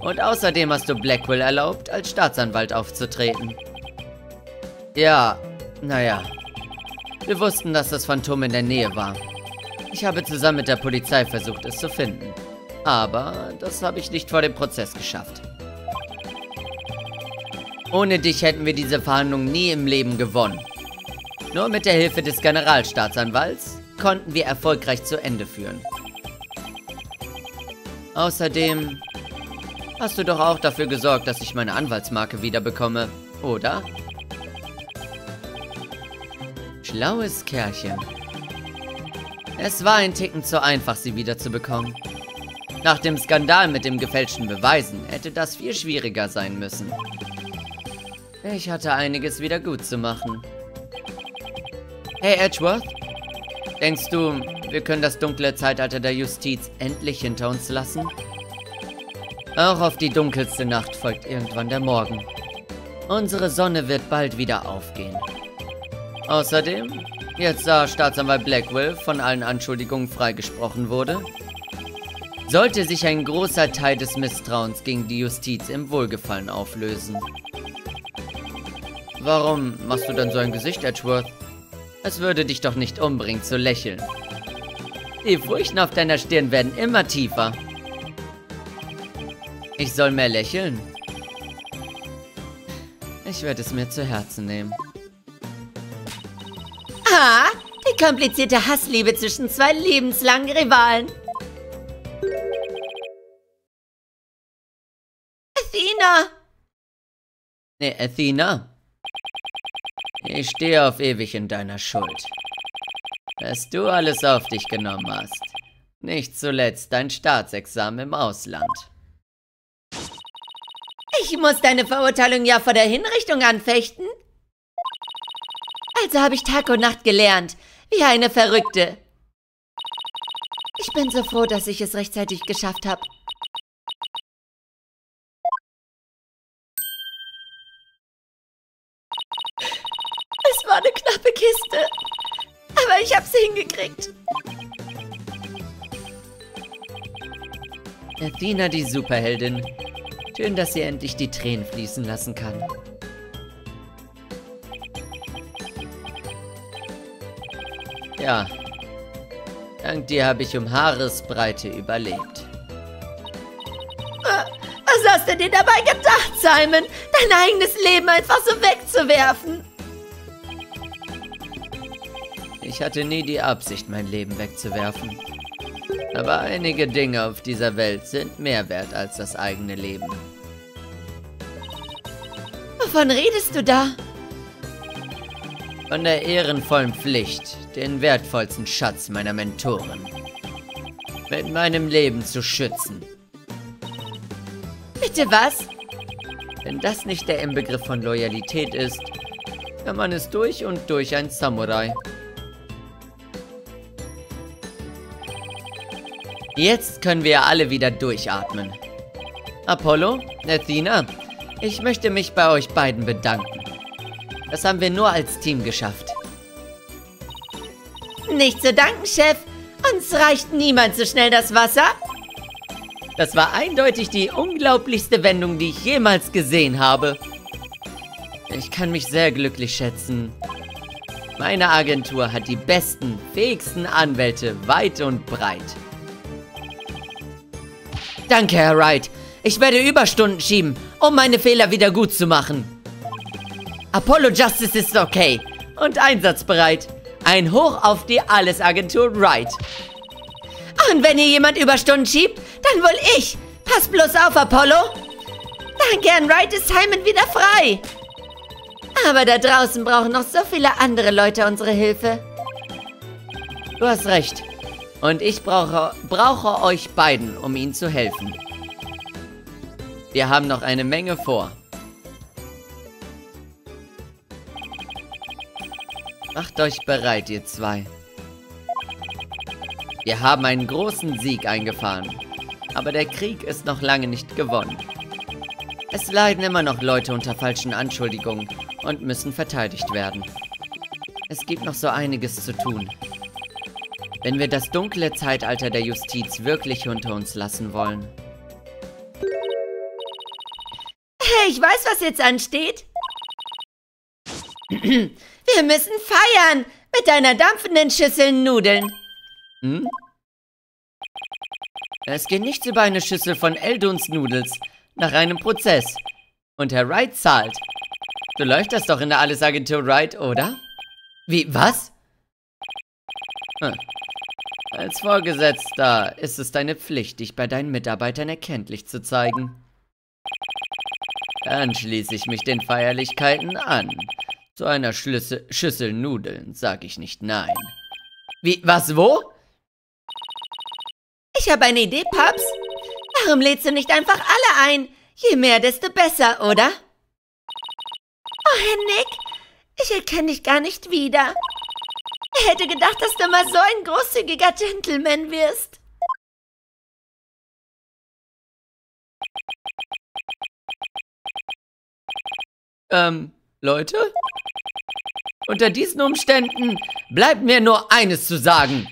Und außerdem hast du Blackwell erlaubt, als Staatsanwalt aufzutreten. Ja, naja. Wir wussten, dass das Phantom in der Nähe war. Ich habe zusammen mit der Polizei versucht, es zu finden. Aber das habe ich nicht vor dem Prozess geschafft. Ohne dich hätten wir diese Verhandlung nie im Leben gewonnen. Nur mit der Hilfe des Generalstaatsanwalts konnten wir erfolgreich zu Ende führen. Außerdem hast du doch auch dafür gesorgt, dass ich meine Anwaltsmarke wiederbekomme, oder? schlaues Kerlchen. Es war ein Ticken zu einfach, sie wiederzubekommen. Nach dem Skandal mit dem gefälschten Beweisen hätte das viel schwieriger sein müssen. Ich hatte einiges wieder gut zu machen. Hey Edgeworth, denkst du, wir können das dunkle Zeitalter der Justiz endlich hinter uns lassen? Auch auf die dunkelste Nacht folgt irgendwann der Morgen. Unsere Sonne wird bald wieder aufgehen. Außerdem, jetzt da Staatsanwalt Blackwell von allen Anschuldigungen freigesprochen wurde, sollte sich ein großer Teil des Misstrauens gegen die Justiz im Wohlgefallen auflösen. Warum machst du dann so ein Gesicht, Edgeworth? Es würde dich doch nicht umbringen zu lächeln. Die Furchen auf deiner Stirn werden immer tiefer. Ich soll mehr lächeln? Ich werde es mir zu Herzen nehmen. Ah, die komplizierte Hassliebe zwischen zwei lebenslangen Rivalen. Athena! Nee, Athena. Ich stehe auf ewig in deiner Schuld. Dass du alles auf dich genommen hast. Nicht zuletzt dein Staatsexamen im Ausland. Ich muss deine Verurteilung ja vor der Hinrichtung anfechten. Also habe ich Tag und Nacht gelernt, wie eine Verrückte. Ich bin so froh, dass ich es rechtzeitig geschafft habe. Es war eine knappe Kiste, aber ich habe sie hingekriegt. Athena, die Superheldin. Schön, dass sie endlich die Tränen fließen lassen kann. Ja, dank dir habe ich um Haaresbreite überlebt. Was hast du dir dabei gedacht, Simon? Dein eigenes Leben einfach so wegzuwerfen? Ich hatte nie die Absicht, mein Leben wegzuwerfen. Aber einige Dinge auf dieser Welt sind mehr wert als das eigene Leben. Wovon redest du da? Von der ehrenvollen Pflicht, den wertvollsten Schatz meiner Mentoren mit meinem Leben zu schützen. Bitte was? Wenn das nicht der Inbegriff von Loyalität ist, dann man ist durch und durch ein Samurai. Jetzt können wir alle wieder durchatmen. Apollo, Athena, ich möchte mich bei euch beiden bedanken. Das haben wir nur als Team geschafft. Nicht zu danken, Chef. Uns reicht niemand so schnell das Wasser. Das war eindeutig die unglaublichste Wendung, die ich jemals gesehen habe. Ich kann mich sehr glücklich schätzen. Meine Agentur hat die besten, fähigsten Anwälte weit und breit. Danke, Herr Wright. Ich werde Überstunden schieben, um meine Fehler wieder gut zu machen. Apollo Justice ist okay und einsatzbereit. Ein Hoch auf die Alles-Agentur Wright. Und wenn hier jemand Überstunden schiebt, dann wohl ich. Pass bloß auf, Apollo. Danke, Herr Wright, ist Simon wieder frei. Aber da draußen brauchen noch so viele andere Leute unsere Hilfe. Du hast recht. Und ich brauche, brauche euch beiden, um ihnen zu helfen. Wir haben noch eine Menge vor. Macht euch bereit, ihr zwei. Wir haben einen großen Sieg eingefahren. Aber der Krieg ist noch lange nicht gewonnen. Es leiden immer noch Leute unter falschen Anschuldigungen und müssen verteidigt werden. Es gibt noch so einiges zu tun. Wenn wir das dunkle Zeitalter der Justiz wirklich hinter uns lassen wollen. Hey, ich weiß, was jetzt ansteht. Wir müssen feiern mit einer dampfenden Schüssel Nudeln. Hm? Es geht nichts über eine Schüssel von Elduns Nudels nach einem Prozess. Und Herr Wright zahlt. So läuft das doch in der Alles-Agentur Wright, oder? Wie, was? Hm. Als Vorgesetzter ist es deine Pflicht, dich bei deinen Mitarbeitern erkenntlich zu zeigen. Dann schließe ich mich den Feierlichkeiten an, Zu einer Schlüssel Schüssel Nudeln sag ich nicht nein. Wie, was, wo? Ich habe eine Idee, Paps. Warum lädst du nicht einfach alle ein? Je mehr, desto besser, oder? Oh, Herr Nick, ich erkenne dich gar nicht wieder. Ich hätte gedacht, dass du mal so ein großzügiger Gentleman wirst. Ähm, Leute? Unter diesen Umständen bleibt mir nur eines zu sagen.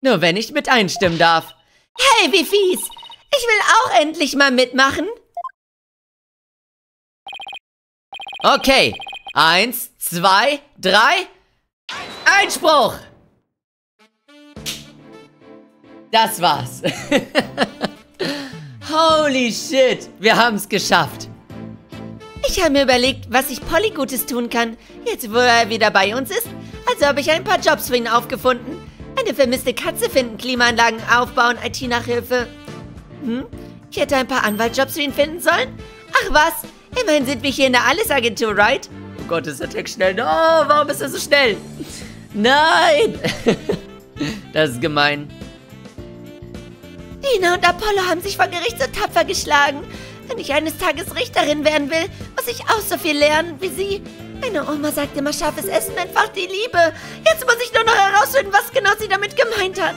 Nur wenn ich mit einstimmen darf. Hey, wie fies! Ich will auch endlich mal mitmachen. Okay. Eins, zwei, drei. Einspruch! Das war's. Holy shit, wir haben's geschafft. Ich habe mir überlegt, was ich Polly Gutes tun kann, jetzt wo er wieder bei uns ist. Also habe ich ein paar Jobs für ihn aufgefunden. Eine vermisste Katze finden, Klimaanlagen aufbauen, I T-Nachhilfe. Hm, ich hätte ein paar Anwaltjobs für ihn finden sollen. Ach was, immerhin sind wir hier in der Alles-Agentur, right? Oh Gott, ist der Text schnell. Oh, warum ist er so schnell? Nein! Das ist gemein. Dina und Apollo haben sich vor Gericht so tapfer geschlagen. Wenn ich eines Tages Richterin werden will, muss ich auch so viel lernen wie sie. Meine Oma sagt immer, scharfes Essen entfacht die Liebe. Jetzt muss ich nur noch herausfinden, was genau sie damit gemeint hat.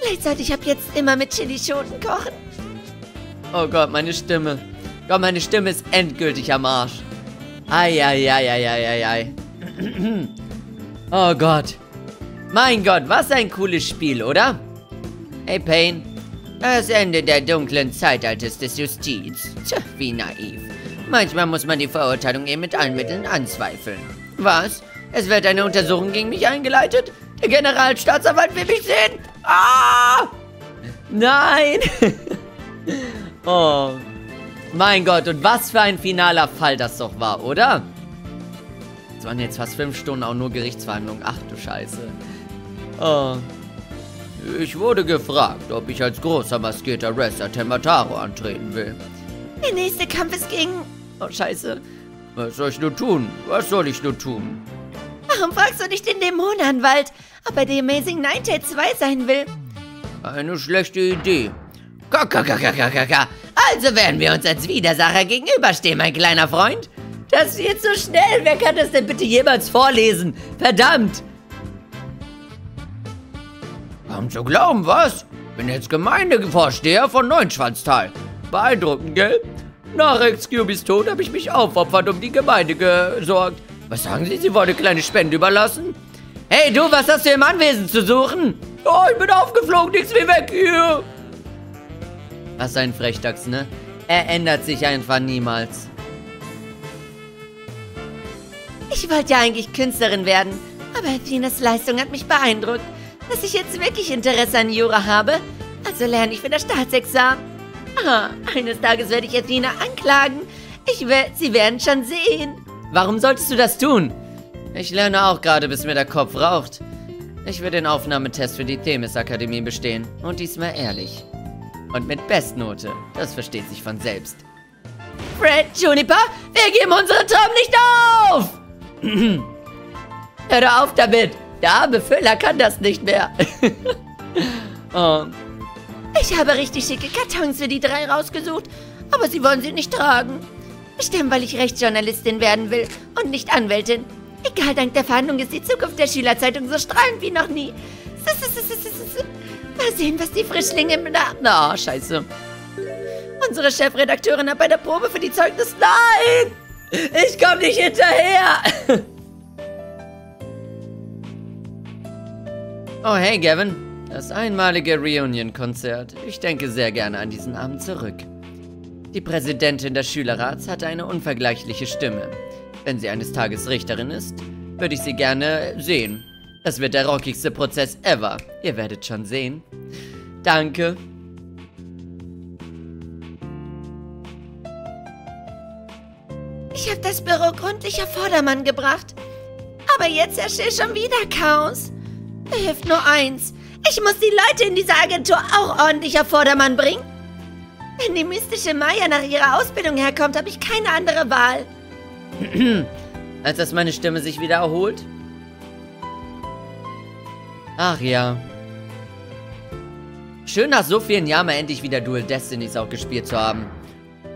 Vielleicht sollte ich ab jetzt immer mit Chilischoten kochen. Oh Gott, meine Stimme. Gott, meine Stimme ist endgültig am Arsch. Ei, ei, ei, ei, ei, ei. Oh Gott. Mein Gott, was ein cooles Spiel, oder? Hey, Payne. Das Ende der dunklen Zeitalters des Justiz. Tja, wie naiv. Manchmal muss man die Verurteilung eben mit allen Mitteln anzweifeln. Was? Es wird eine Untersuchung gegen mich eingeleitet? Der Generalstaatsanwalt will mich sehen! Ah! Nein! Oh. Mein Gott, und was für ein finaler Fall das doch war, oder? Es waren jetzt fast fünf Stunden auch nur Gerichtsverhandlungen. Ach du Scheiße. Oh. Ich wurde gefragt, ob ich als großer maskierter Wrestler Temmataro antreten will. Der nächste Kampf ist gegen... Oh, scheiße. Was soll ich nur tun? Was soll ich nur tun? Warum fragst du nicht den Dämonenanwalt, ob er The Amazing Ninetales zwei sein will? Eine schlechte Idee. Kakakakakaka. Also werden wir uns als Widersacher gegenüberstehen, mein kleiner Freund. Das geht so schnell. Wer kann das denn bitte jemals vorlesen? Verdammt. Kaum zu glauben, was? Bin jetzt Gemeindevorsteher von Neunschwanztal. Beeindruckend, gell? Nach Ex-Cubys Tod habe ich mich aufopfert um die Gemeinde gesorgt. Was sagen Sie? Sie wollen eine kleine Spende überlassen? Hey, du, was hast du im Anwesen zu suchen? Oh, ich bin aufgeflogen, nichts wie weg hier. Was ein Frechdachs, ne? Er ändert sich einfach niemals. Ich wollte ja eigentlich Künstlerin werden, aber Athenas Leistung hat mich beeindruckt. Dass ich jetzt wirklich Interesse an Jura habe, also lerne ich für das Staatsexamen. Ah, eines Tages werde ich Athena anklagen. Ich werde, sie werden schon sehen. Warum solltest du das tun? Ich lerne auch gerade, bis mir der Kopf raucht. Ich will den Aufnahmetest für die Themis Akademie bestehen und diesmal ehrlich. Und mit Bestnote, das versteht sich von selbst. Fred, Juniper, wir geben unseren Traum nicht auf! Hör doch auf damit! Der arme Füller kann das nicht mehr. Oh. Ich habe richtig schicke Kartons für die drei rausgesucht, aber sie wollen sie nicht tragen. Bestimmt, weil ich Rechtsjournalistin werden will und nicht Anwältin. Egal, dank der Verhandlung ist die Zukunft der Schülerzeitung so strahlend wie noch nie. Mal sehen, was die Frischlinge im Na... Na, oh, scheiße. Unsere Chefredakteurin hat bei der Probe für die Zeugnis... Nein! Ich komme nicht hinterher! Oh, hey, Gavin. Das einmalige Reunion-Konzert. Ich denke sehr gerne an diesen Abend zurück. Die Präsidentin des Schülerrats hatte eine unvergleichliche Stimme. Wenn sie eines Tages Richterin ist, würde ich sie gerne sehen. Das wird der rockigste Prozess ever. Ihr werdet schon sehen. Danke. Ich habe das Büro gründlich auf Vordermann gebracht. Aber jetzt herrscht schon wieder Chaos. Mir hilft nur eins. Ich muss die Leute in dieser Agentur auch ordentlich auf Vordermann bringen. Wenn die mystische Maya nach ihrer Ausbildung herkommt, habe ich keine andere Wahl. als dass meine Stimme sich wieder erholt? Ach ja. Schön, nach so vielen Jahren mal endlich wieder Dual Destinies auch gespielt zu haben.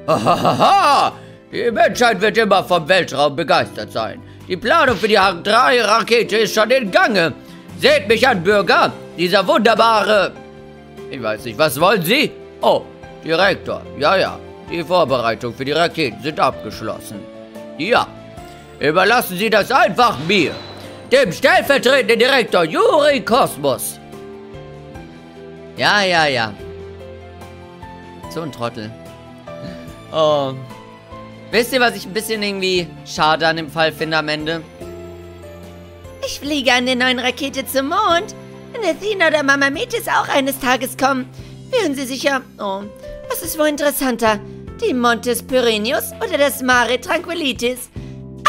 Hahaha! Die Menschheit wird immer vom Weltraum begeistert sein. Die Planung für die H drei Rakete ist schon in Gange. Seht mich an, Bürger. Dieser wunderbare... Ich weiß nicht, was wollen Sie? Oh, Direktor. Ja, ja. Die Vorbereitungen für die Raketen sind abgeschlossen. Ja. Überlassen Sie das einfach mir. Dem stellvertretenden Direktor Yuri Kosmos. Ja, ja, ja. So ein Trottel. Oh. Wisst ihr, was ich ein bisschen irgendwie schade an dem Fall finde am Ende? Ich fliege an der neuen Rakete zum Mond. Wenn Athena oder Mama Metis auch eines Tages kommen, wären sie sicher... Oh, was ist wohl interessanter? Die Montes Pyreneus oder das Mare Tranquillitis?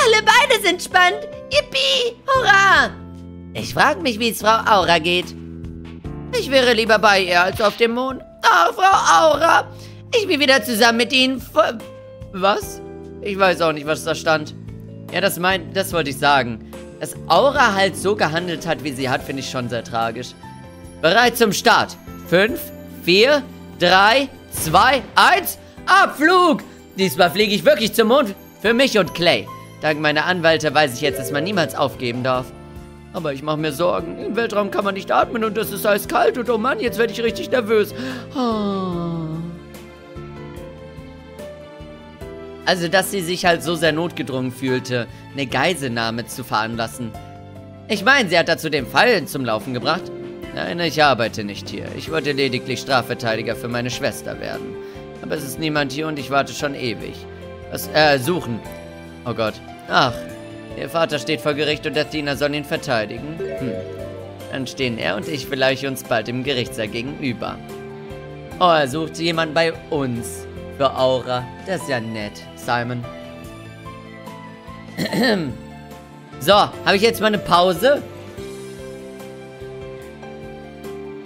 Alle beide sind spannend. Yippie! Hurra! Ich frage mich, wie es Frau Aura geht. Ich wäre lieber bei ihr als auf dem Mond. Ach, Frau Aura! Ich bin wieder zusammen mit Ihnen... Was? Ich weiß auch nicht, was da stand. Ja, das mein, das wollte ich sagen. Dass Aura halt so gehandelt hat, wie sie hat, finde ich schon sehr tragisch. Bereit zum Start. fünf, vier, drei, zwei, eins, Abflug! Diesmal fliege ich wirklich zum Mond für mich und Clay. Dank meiner Anwälte weiß ich jetzt, dass man niemals aufgeben darf. Aber ich mache mir Sorgen. Im Weltraum kann man nicht atmen und es ist eiskalt und oh Mann, jetzt werde ich richtig nervös. Oh. Also, dass sie sich halt so sehr notgedrungen fühlte, eine Geiselnahme zu veranlassen. Ich meine, sie hat dazu den Fall zum Laufen gebracht. Nein, ich arbeite nicht hier. Ich wollte lediglich Strafverteidiger für meine Schwester werden. Aber es ist niemand hier und ich warte schon ewig. Was, äh, suchen. Oh Gott. Ach, ihr Vater steht vor Gericht und Athena soll ihn verteidigen. Hm. Dann stehen er und ich vielleicht uns bald im Gerichtssaal gegenüber. Oh, er sucht jemanden bei uns. Für Aura. Das ist ja nett, Simon. So, habe ich jetzt mal eine Pause?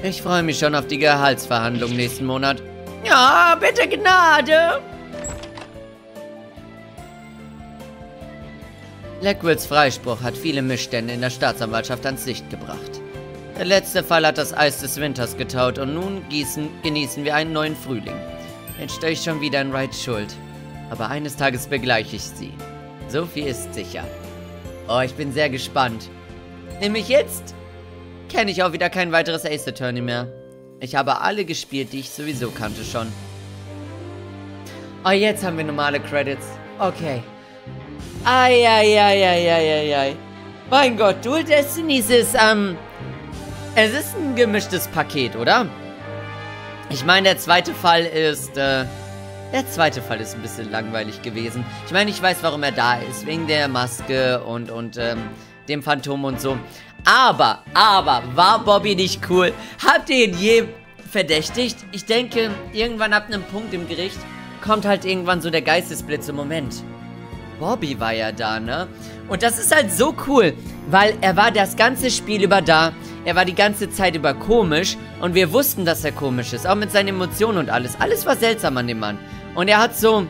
Ich freue mich schon auf die Gehaltsverhandlung nächsten Monat. Ja, bitte Gnade! Blackwells Freispruch hat viele Missstände in der Staatsanwaltschaft ans Licht gebracht. Der letzte Fall hat das Eis des Winters getaut und nun gießen, genießen wir einen neuen Frühling. Jetzt stehe ich schon wieder in Wrights Schuld. Aber eines Tages begleiche ich sie. So viel ist sicher. Oh, ich bin sehr gespannt. Nämlich jetzt kenne ich auch wieder kein weiteres Ace Attorney mehr. Ich habe alle gespielt, die ich sowieso kannte schon. Oh, jetzt haben wir normale Credits. Okay. Ai, ai, ai, ai, ai, ai. Mein Gott, Dual Destinies ist, ähm... es ist ein gemischtes Paket, oder? Ich meine, der zweite Fall ist, äh, der zweite Fall ist ein bisschen langweilig gewesen. Ich meine, ich weiß, warum er da ist, wegen der Maske und, und, ähm, dem Phantom und so. Aber, aber, war Bobby nicht cool? Habt ihr ihn je verdächtigt? Ich denke, irgendwann ab einem Punkt im Gericht kommt halt irgendwann so der Geistesblitz im Moment. Bobby war ja da, ne? Und das ist halt so cool, weil er war das ganze Spiel über da. Er war die ganze Zeit über komisch und wir wussten, dass er komisch ist, auch mit seinen Emotionen und alles. Alles war seltsam an dem Mann. Und er hat so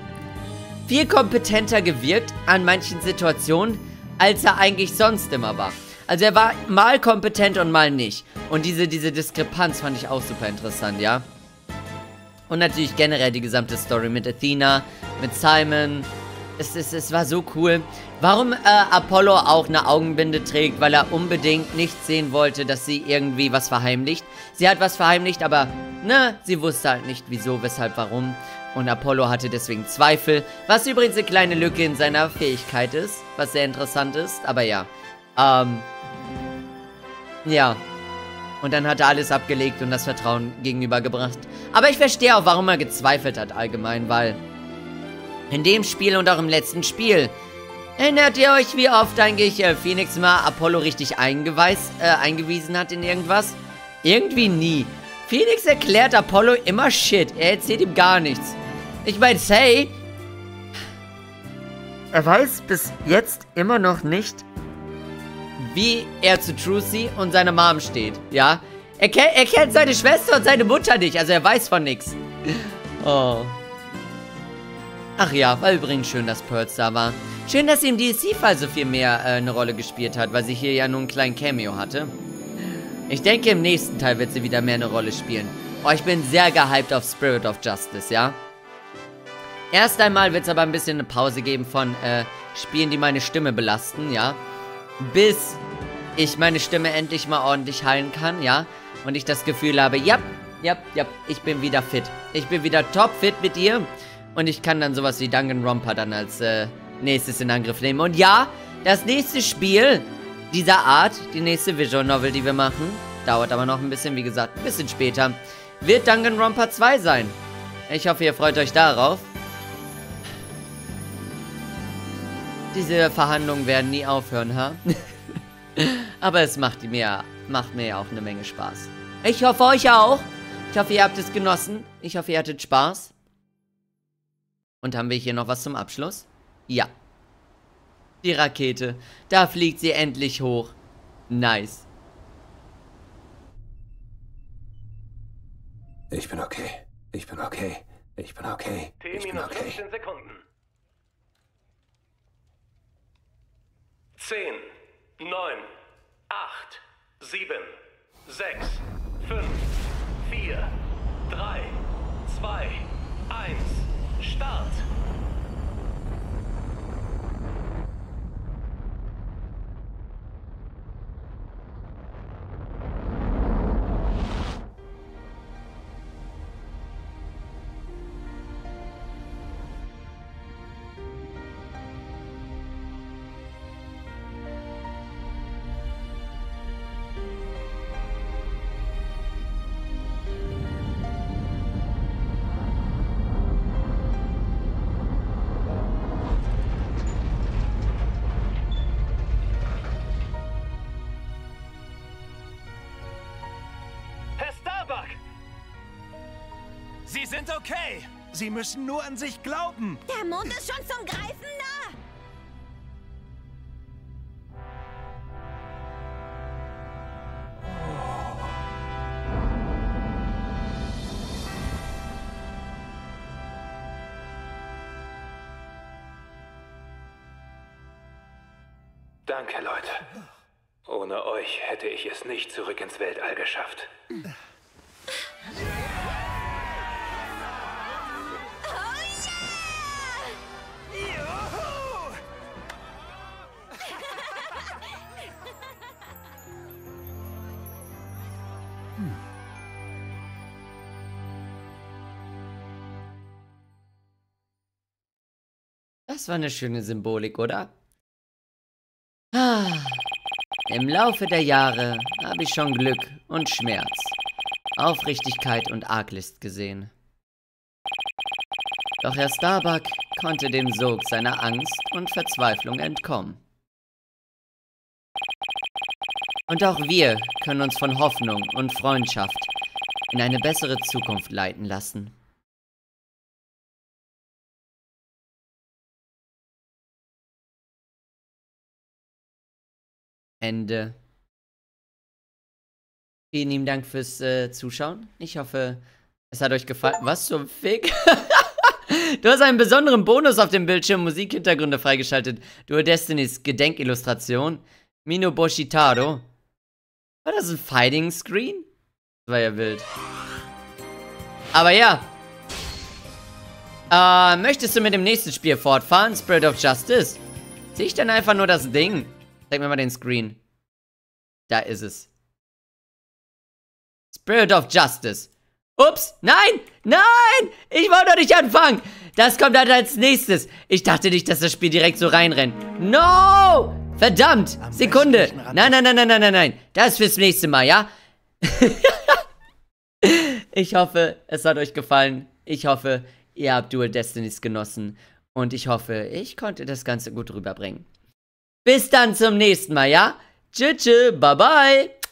viel kompetenter gewirkt an manchen Situationen, als er eigentlich sonst immer war. Also er war mal kompetent und mal nicht. Und diese, diese Diskrepanz fand ich auch super interessant, ja. Und natürlich generell die gesamte Story mit Athena, mit Simon. Es, es, es war so cool. Warum äh, Apollo auch eine Augenbinde trägt, weil er unbedingt nicht sehen wollte, dass sie irgendwie was verheimlicht. Sie hat was verheimlicht, aber ne, sie wusste halt nicht, wieso, weshalb, warum. Und Apollo hatte deswegen Zweifel, was übrigens eine kleine Lücke in seiner Fähigkeit ist, was sehr interessant ist, aber ja. Ähm, ja. Und dann hat er alles abgelegt und das Vertrauen gegenübergebracht. Aber ich verstehe auch, warum er gezweifelt hat allgemein, weil... in dem Spiel und auch im letzten Spiel. Erinnert ihr euch, wie oft eigentlich äh, Phoenix mal Apollo richtig eingeweist, äh, eingewiesen hat in irgendwas? Irgendwie nie. Phoenix erklärt Apollo immer Shit. Er erzählt ihm gar nichts. Ich meine, hey, er weiß bis jetzt immer noch nicht, wie er zu Trucy und seiner Mom steht. Ja? Er, ke er kennt seine Schwester und seine Mutter nicht. Also er weiß von nichts. Oh. Ach ja, war übrigens schön, dass Pearls da war. Schön, dass sie im D L C-Fall so viel mehr äh, eine Rolle gespielt hat, weil sie hier ja nur einen kleinen Cameo hatte. Ich denke, im nächsten Teil wird sie wieder mehr eine Rolle spielen. Oh, ich bin sehr gehypt auf Spirit of Justice, ja? Erst einmal wird es aber ein bisschen eine Pause geben von äh, Spielen, die meine Stimme belasten, ja? Bis ich meine Stimme endlich mal ordentlich heilen kann, ja? Und ich das Gefühl habe, ja, ja, ja, ich bin wieder fit. Ich bin wieder topfit mit dir. Und ich kann dann sowas wie Danganronpa dann als äh, nächstes in Angriff nehmen. Und ja, das nächste Spiel dieser Art, die nächste Visual Novel, die wir machen, dauert aber noch ein bisschen, wie gesagt, ein bisschen später, wird Danganronpa zwei sein. Ich hoffe, ihr freut euch darauf. Diese Verhandlungen werden nie aufhören, ha? Aber es macht mir, macht mir ja auch eine Menge Spaß. Ich hoffe, euch auch. Ich hoffe, ihr habt es genossen. Ich hoffe, ihr hattet Spaß. Und haben wir hier noch was zum Abschluss? Ja. Die Rakete. Da fliegt sie endlich hoch. Nice. Ich bin okay. Ich bin okay. Ich bin okay. Ich bin okay. T minus fünfzehn Sekunden. zehn, neun, acht, sieben, sechs, fünf, vier, drei, zwei, eins, Start! Sie sind okay. Sie müssen nur an sich glauben. Der Mond ist schon zum Greifen nah. Danke, Leute. Ohne euch hätte ich es nicht zurück ins Weltall geschafft. Das war eine schöne Symbolik, oder? Ah, im Laufe der Jahre habe ich schon Glück und Schmerz, Aufrichtigkeit und Arglist gesehen. Doch Herr Starbuck konnte dem Sog seiner Angst und Verzweiflung entkommen. Und auch wir können uns von Hoffnung und Freundschaft in eine bessere Zukunft leiten lassen. Ende. Vielen lieben Dank fürs äh, Zuschauen. Ich hoffe, es hat euch gefallen. Was zum Fick? Du hast einen besonderen Bonus auf dem Bildschirm. Musikhintergründe freigeschaltet. Dual Destinies Gedenkillustration. Minoboshi Taro. War das ein Fighting Screen? Das war ja wild. Aber ja. Äh, möchtest du mit dem nächsten Spiel fortfahren? Spirit of Justice? Sehe ich dann einfach nur das Ding? Zeig mir mal den Screen. Da ist es. Spirit of Justice. Ups, nein, nein, ich wollte doch nicht anfangen. Das kommt halt als nächstes. Ich dachte nicht, dass das Spiel direkt so reinrennt. No, verdammt, Sekunde. Nein, nein, nein, nein, nein, nein, nein. Das ist fürs nächste Mal, ja? Ich hoffe, es hat euch gefallen. Ich hoffe, ihr habt Dual Destinies genossen. Und ich hoffe, ich konnte das Ganze gut rüberbringen. Bis dann zum nächsten Mal, ja? Tschüss, tschüss, bye bye.